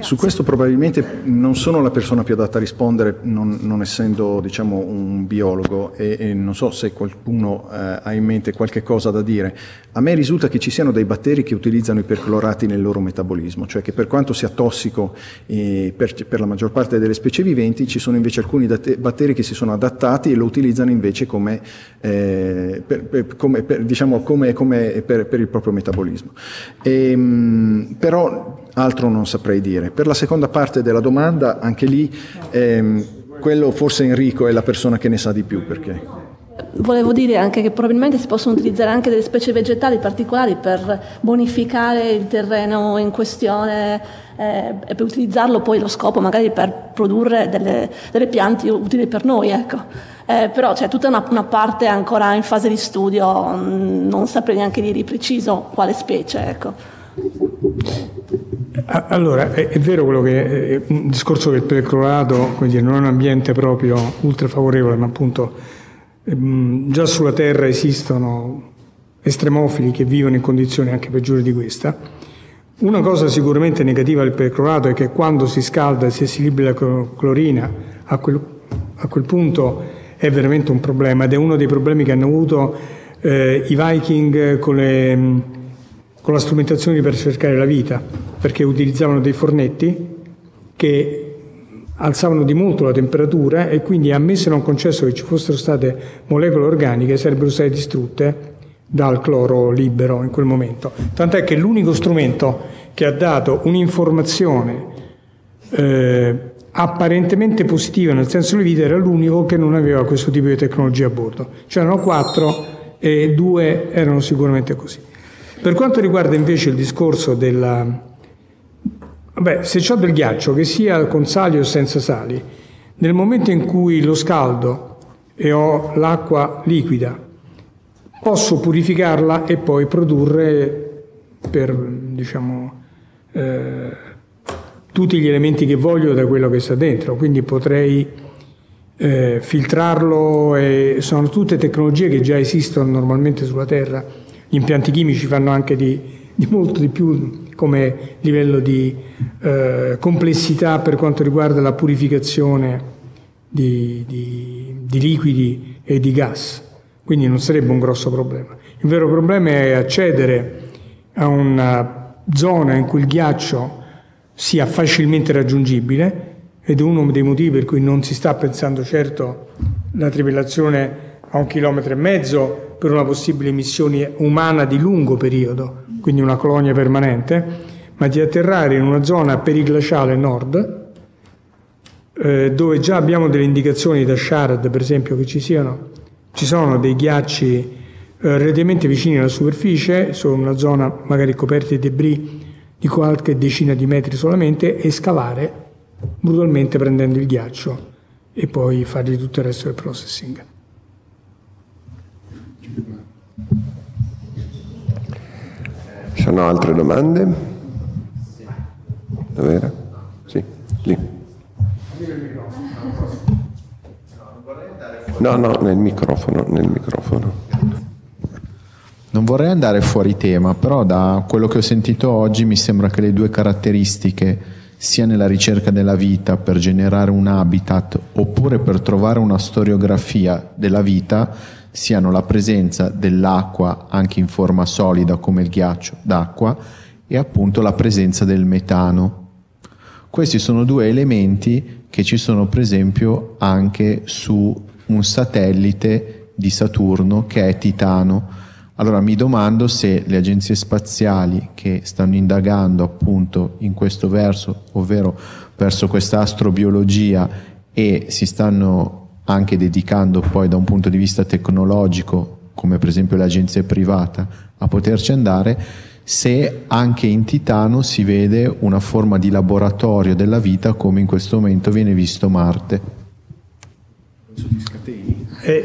Su questo probabilmente non sono la persona più adatta a rispondere, non essendo, diciamo, un biologo, e non so se qualcuno ha in mente qualche cosa da dire. A me risulta che ci siano dei batteri che utilizzano i perclorati nel loro metabolismo, cioè che per quanto sia tossico per la maggior parte delle specie viventi, ci sono invece alcuni batteri che si sono adattati e lo utilizzano invece come per il proprio metabolismo. Però altro non saprei dire. Per la seconda parte della domanda, anche lì, quello forse Enrico è la persona che ne sa di più, perché... Volevo dire anche che probabilmente si possono utilizzare anche delle specie vegetali particolari per bonificare il terreno in questione e per utilizzarlo poi lo scopo magari per produrre delle piante utili per noi, ecco. Però c'è tutta una parte ancora in fase di studio, non saprei neanche dire di preciso quale specie, ecco. Allora, è vero quello che il discorso che il percolato, quindi non è un ambiente proprio ultra favorevole, ma appunto già sulla Terra esistono estremofili che vivono in condizioni anche peggiori di questa. Una cosa sicuramente negativa del perclorato è che quando si scalda e si esibile la clorina, a quel punto è veramente un problema, ed è uno dei problemi che hanno avuto i Viking con la strumentazione per cercare la vita, perché utilizzavano dei fornetti che alzavano di molto la temperatura e quindi, ammesso non concesso che ci fossero state molecole organiche, sarebbero state distrutte dal cloro libero in quel momento. Tant'è che l'unico strumento che ha dato un'informazione apparentemente positiva nel senso di vita era l'unico che non aveva questo tipo di tecnologia a bordo. C'erano 4 e 2 erano sicuramente così. Per quanto riguarda invece il discorso della... Beh, se c'è del ghiaccio, che sia con sali o senza sali, nel momento in cui lo scaldo e ho l'acqua liquida, posso purificarla e poi produrre per, diciamo, tutti gli elementi che voglio da quello che sta dentro. Quindi potrei filtrarlo, e sono tutte tecnologie che già esistono normalmente sulla Terra. Gli impianti chimici fanno anche di molto di più come livello di complessità per quanto riguarda la purificazione di liquidi e di gas, quindi non sarebbe un grosso problema. Il vero problema è accedere a una zona in cui il ghiaccio sia facilmente raggiungibile, ed è uno dei motivi per cui non si sta pensando certo alla trivellazione a 1,5 chilometri per una possibile missione umana di lungo periodo, quindi una colonia permanente, ma di atterrare in una zona periglaciale nord, dove già abbiamo delle indicazioni da Sharad, per esempio, che ci sono dei ghiacci relativamente vicini alla superficie, su una zona magari coperta di debris di qualche decina di metri solamente, e scavare brutalmente prendendo il ghiaccio e poi fargli tutto il resto del processing. Ci sono altre domande? Davvero? Sì, lì. No, nel microfono. Non vorrei andare fuori tema, però da quello che ho sentito oggi mi sembra che le due caratteristiche, sia nella ricerca della vita per generare un habitat oppure per trovare una storiografia della vita, siano la presenza dell'acqua anche in forma solida come il ghiaccio d'acqua e appunto la presenza del metano. Questi sono due elementi che ci sono per esempio anche su un satellite di Saturno che è Titano. Allora mi domando se le agenzie spaziali che stanno indagando appunto in questo verso, ovvero verso questa astrobiologia, e si stanno anche dedicando poi da un punto di vista tecnologico, come per esempio l'agenzia privata, a poterci andare, se anche in Titano si vede una forma di laboratorio della vita come in questo momento viene visto Marte.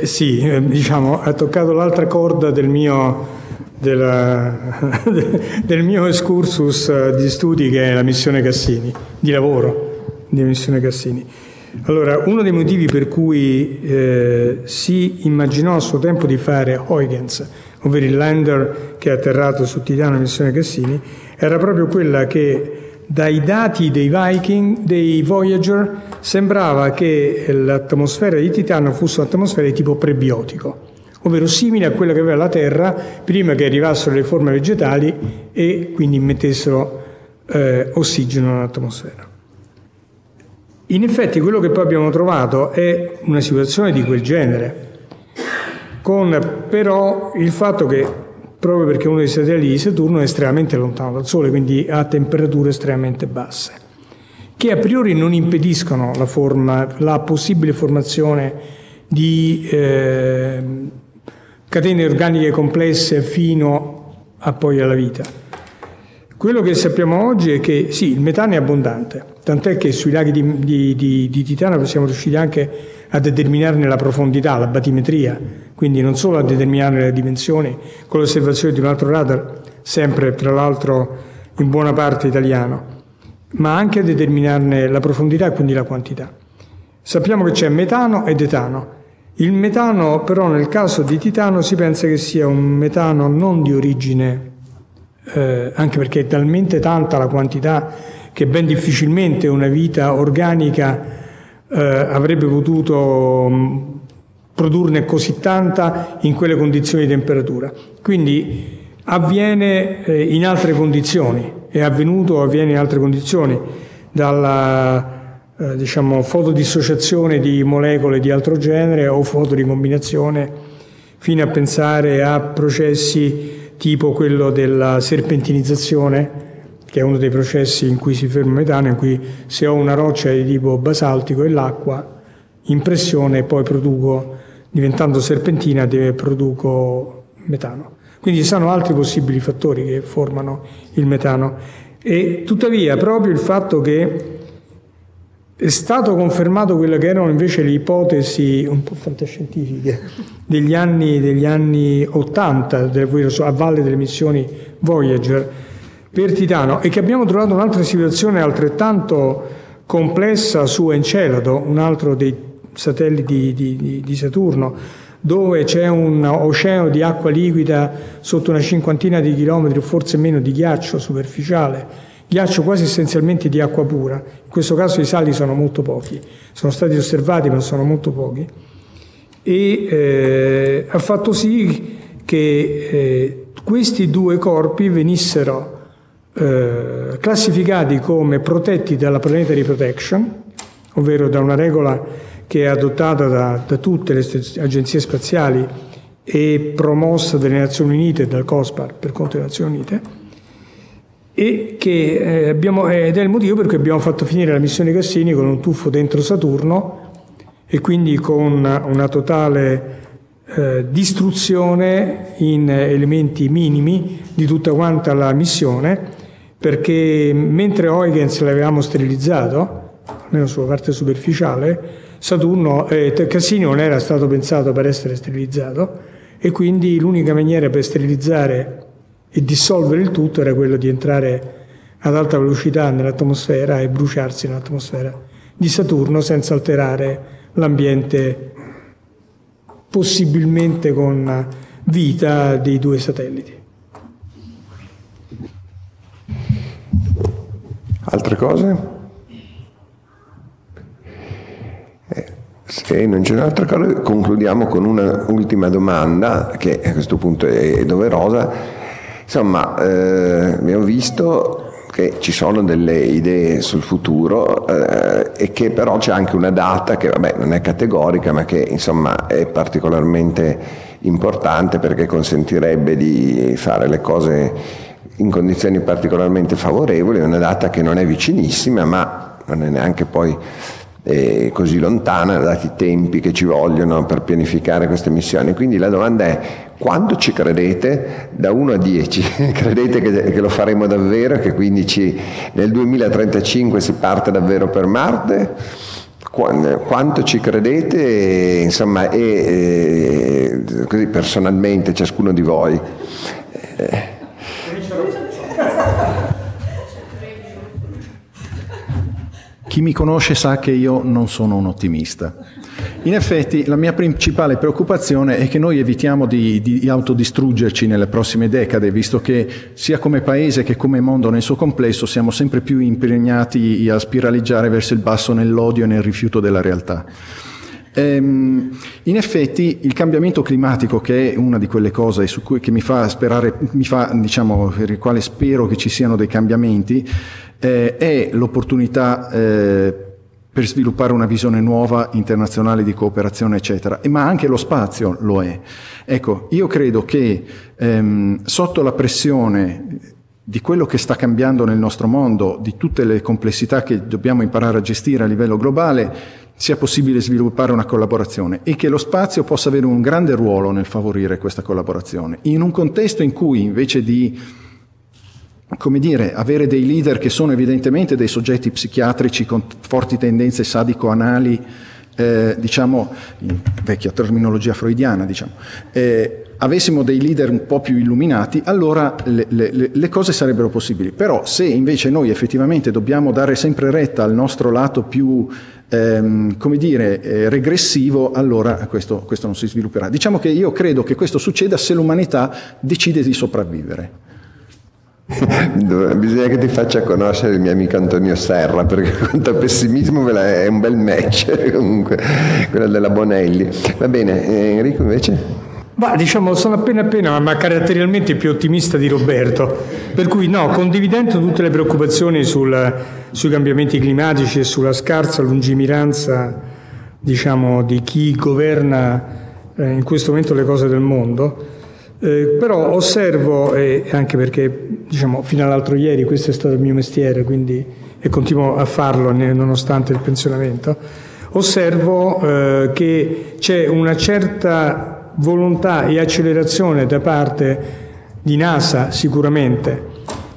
Sì, diciamo, ha toccato l'altra corda del mio excursus di studi, che è la missione Cassini, di lavoro di missione Cassini. Allora, uno dei motivi per cui si immaginò a suo tempo di fare Huygens, ovvero il lander che è atterrato su Titano, missione Cassini, era proprio quella che dai dati dei Viking, dei Voyager, sembrava che l'atmosfera di Titano fosse un'atmosfera di tipo prebiotico, ovvero simile a quella che aveva la Terra prima che arrivassero le forme vegetali e quindi immettessero ossigeno nell'atmosfera. In effetti quello che poi abbiamo trovato è una situazione di quel genere, con però il fatto che proprio perché uno dei satelliti di Saturno è estremamente lontano dal Sole, quindi a temperature estremamente basse, che a priori non impediscono la possibile formazione di catene organiche complesse fino a poi alla vita. Quello che sappiamo oggi è che sì, il metano è abbondante, tant'è che sui laghi di Titano siamo riusciti anche a determinarne la profondità, la batimetria, quindi non solo a determinarne le dimensioni con l'osservazione di un altro radar, sempre tra l'altro in buona parte italiano, ma anche a determinarne la profondità e quindi la quantità. Sappiamo che c'è metano ed etano. Il metano però nel caso di Titano si pensa che sia un metano non di origine, anche perché è talmente tanta la quantità che ben difficilmente una vita organica avrebbe potuto produrne così tanta in quelle condizioni di temperatura. Quindi avviene in altre condizioni, è avvenuto o avviene in altre condizioni, dalla fotodissociazione di molecole di altro genere o fotoricombinazione, fino a pensare a processi tipo quello della serpentinizzazione, che è uno dei processi in cui si ferma il metano, in cui se ho una roccia di tipo basaltico e l'acqua in pressione poi produco, diventando serpentina, produco metano. Quindi ci sono altri possibili fattori che formano il metano. E tuttavia proprio il fatto che è stato confermato quelle che erano invece le ipotesi un po' fantascientifiche degli anni 80, a valle delle missioni Voyager, per Titano, e che abbiamo trovato un'altra situazione altrettanto complessa su Encelado, un altro dei satelliti di Saturno, dove c'è un oceano di acqua liquida sotto una cinquantina di chilometri, forse meno, di ghiaccio superficiale, ghiaccio quasi essenzialmente di acqua pura. In questo caso i sali sono molto pochi, sono stati osservati ma sono molto pochi, e ha fatto sì che questi due corpi venissero classificati come protetti dalla Planetary Protection, ovvero da una regola che è adottata da tutte le agenzie spaziali e promossa dalle Nazioni Unite, dal COSPAR per conto delle Nazioni Unite, e che ed è il motivo per cui abbiamo fatto finire la missione Cassini con un tuffo dentro Saturno e quindi con una totale distruzione in elementi minimi di tutta quanta la missione, perché mentre Huygens l'avevamo sterilizzato, almeno sulla parte superficiale, Cassini non era stato pensato per essere sterilizzato, e quindi l'unica maniera per sterilizzare e dissolvere il tutto era quella di entrare ad alta velocità nell'atmosfera e bruciarsi nell'atmosfera di Saturno senza alterare l'ambiente, possibilmente con vita, dei due satelliti. Altre cose? Se non c'è un'altra cosa, concludiamo con una ultima domanda che a questo punto è doverosa. Insomma, abbiamo visto che ci sono delle idee sul futuro e che però c'è anche una data che non è categorica, ma che insomma è particolarmente importante perché consentirebbe di fare le cose in condizioni particolarmente favorevoli. È una data che non è vicinissima, ma non è neanche poi così lontana, dati i tempi che ci vogliono per pianificare queste missioni. Quindi la domanda è: quando ci credete, da 1 a 10, credete che lo faremo davvero, che quindi nel 2035 si parte davvero per Marte? Quanto ci credete, insomma, e così personalmente, ciascuno di voi? Chi mi conosce sa che io non sono un ottimista. In effetti la mia principale preoccupazione è che noi evitiamo di autodistruggerci nelle prossime decade, visto che sia come paese che come mondo nel suo complesso siamo sempre più impegnati a spiraleggiare verso il basso nell'odio e nel rifiuto della realtà. In effetti il cambiamento climatico, che è una di quelle cose su cui per il quale spero che ci siano dei cambiamenti, è l'opportunità per sviluppare una visione nuova, internazionale, di cooperazione, eccetera. Ma anche lo spazio lo è. Ecco, io credo che sotto la pressione di quello che sta cambiando nel nostro mondo, di tutte le complessità che dobbiamo imparare a gestire a livello globale, sia possibile sviluppare una collaborazione e che lo spazio possa avere un grande ruolo nel favorire questa collaborazione. In un contesto in cui, invece di, come dire, avere dei leader che sono evidentemente dei soggetti psichiatrici con forti tendenze sadico-anali, diciamo, in vecchia terminologia freudiana, diciamo, avessimo dei leader un po' più illuminati, allora le cose sarebbero possibili. Però se invece noi effettivamente dobbiamo dare sempre retta al nostro lato più, come dire, regressivo, allora questo non si svilupperà. Diciamo che io credo che questo succeda se l'umanità decide di sopravvivere. Bisogna che ti faccia conoscere il mio amico Antonio Serra, perché quanto pessimismo è un bel match comunque, quella della Bonelli. Va bene, Enrico invece? Ma diciamo sono appena ma caratterialmente più ottimista di Roberto, per cui no, condividendo tutte le preoccupazioni sui cambiamenti climatici e sulla scarsa lungimiranza, diciamo, di chi governa in questo momento le cose del mondo. Però osservo, anche perché diciamo fino all'altro ieri questo è stato il mio mestiere, quindi, e continuo a farlo nonostante il pensionamento, osservo che c'è una certa volontà e accelerazione da parte di NASA sicuramente,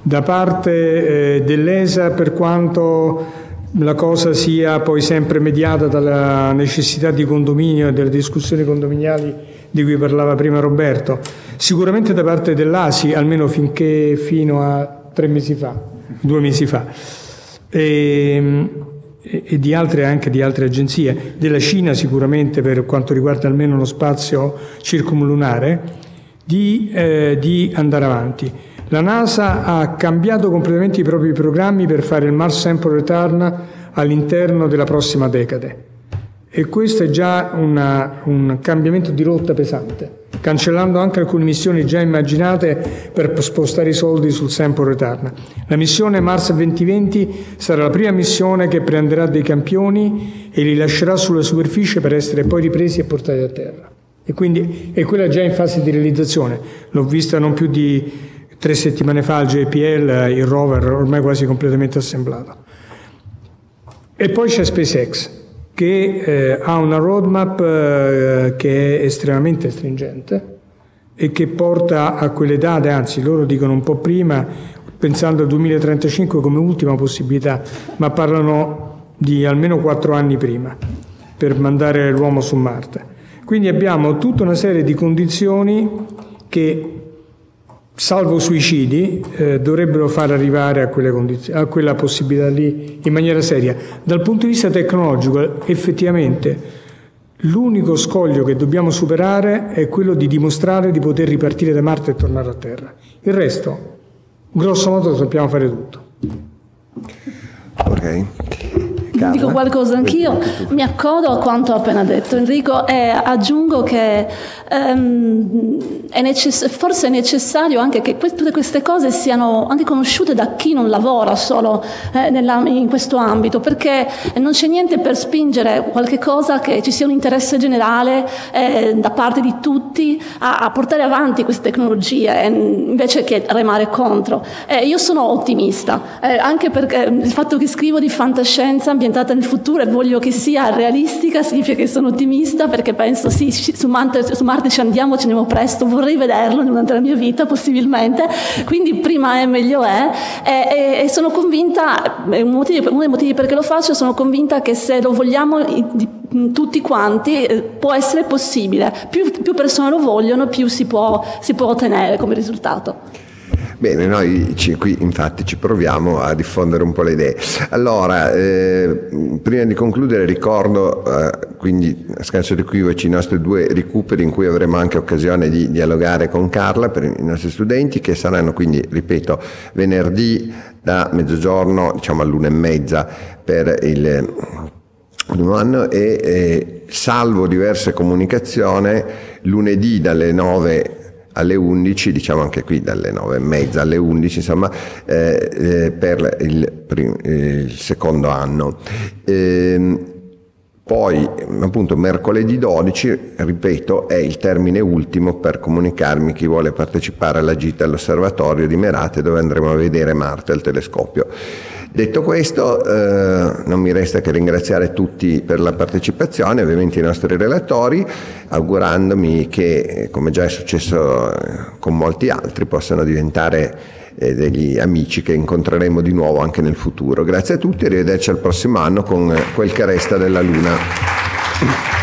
da parte dell'ESA, per quanto la cosa sia poi sempre mediata dalla necessità di condominio e delle discussioni condominiali di cui parlava prima Roberto, sicuramente da parte dell'ASI, almeno fino a 3 mesi fa, 2 mesi fa, e di altre, anche di altre agenzie, della Cina sicuramente per quanto riguarda almeno lo spazio circumlunare, di andare avanti. La NASA ha cambiato completamente i propri programmi per fare il Mars Sample Return all'interno della prossima decade, e questo è già un cambiamento di rotta pesante, cancellando anche alcune missioni già immaginate per spostare i soldi sul Sample Return. La missione Mars 2020 sarà la prima missione che prenderà dei campioni e li lascerà sulla superficie per essere poi ripresi e portati a terra, e quindi è quella già in fase di realizzazione. L'ho vista non più di 3 settimane fa al JPL, il rover ormai quasi completamente assemblato. E poi c'è SpaceX, che ha una roadmap che è estremamente stringente e che porta a quelle date, anzi loro dicono un po' prima, pensando al 2035 come ultima possibilità, ma parlano di almeno 4 anni prima per mandare l'uomo su Marte. Quindi abbiamo tutta una serie di condizioni che, salvo suicidi, dovrebbero far arrivare a quella possibilità lì in maniera seria. Dal punto di vista tecnologico, effettivamente, l'unico scoglio che dobbiamo superare è quello di dimostrare di poter ripartire da Marte e tornare a Terra. Il resto, grosso modo, lo sappiamo fare tutto. Ok. Dico qualcosa anch'io, mi accodo a quanto ha appena detto Enrico e aggiungo che forse è necessario anche che tutte queste cose siano anche conosciute da chi non lavora solo in questo ambito, perché non c'è niente per spingere qualche cosa che ci sia un interesse generale da parte di tutti a portare avanti queste tecnologie invece che remare contro. Io sono ottimista, anche perché il fatto che scrivo di fantascienza ambientata nel futuro e voglio che sia realistica significa che sono ottimista, perché penso sì, su Marte ci andiamo presto, vorrei vederlo durante la mia vita possibilmente, quindi prima è meglio è, e sono convinta, uno dei motivi perché lo faccio, sono convinta che se lo vogliamo tutti quanti può essere possibile, più persone lo vogliono più si può ottenere come risultato. Bene, noi qui infatti ci proviamo a diffondere un po' le idee. Allora, prima di concludere ricordo, quindi a scanso di equivoci, i nostri 2 recuperi in cui avremo anche occasione di dialogare con Carla per i nostri studenti, che saranno quindi, ripeto, venerdì da mezzogiorno, diciamo all'1:30 per il primo anno, e salvo diverse comunicazioni, lunedì dalle 9 alle 11, diciamo anche qui dalle 9:30 alle 11, insomma, per il secondo anno. Poi appunto mercoledì 12, ripeto, è il termine ultimo per comunicarmi chi vuole partecipare alla gita all'osservatorio di Merate, dove andremo a vedere Marte al telescopio. Detto questo, non mi resta che ringraziare tutti per la partecipazione, ovviamente i nostri relatori, augurandomi che, come già è successo con molti altri, possano diventare degli amici che incontreremo di nuovo anche nel futuro. Grazie a tutti e arrivederci al prossimo anno con quel che resta della Luna.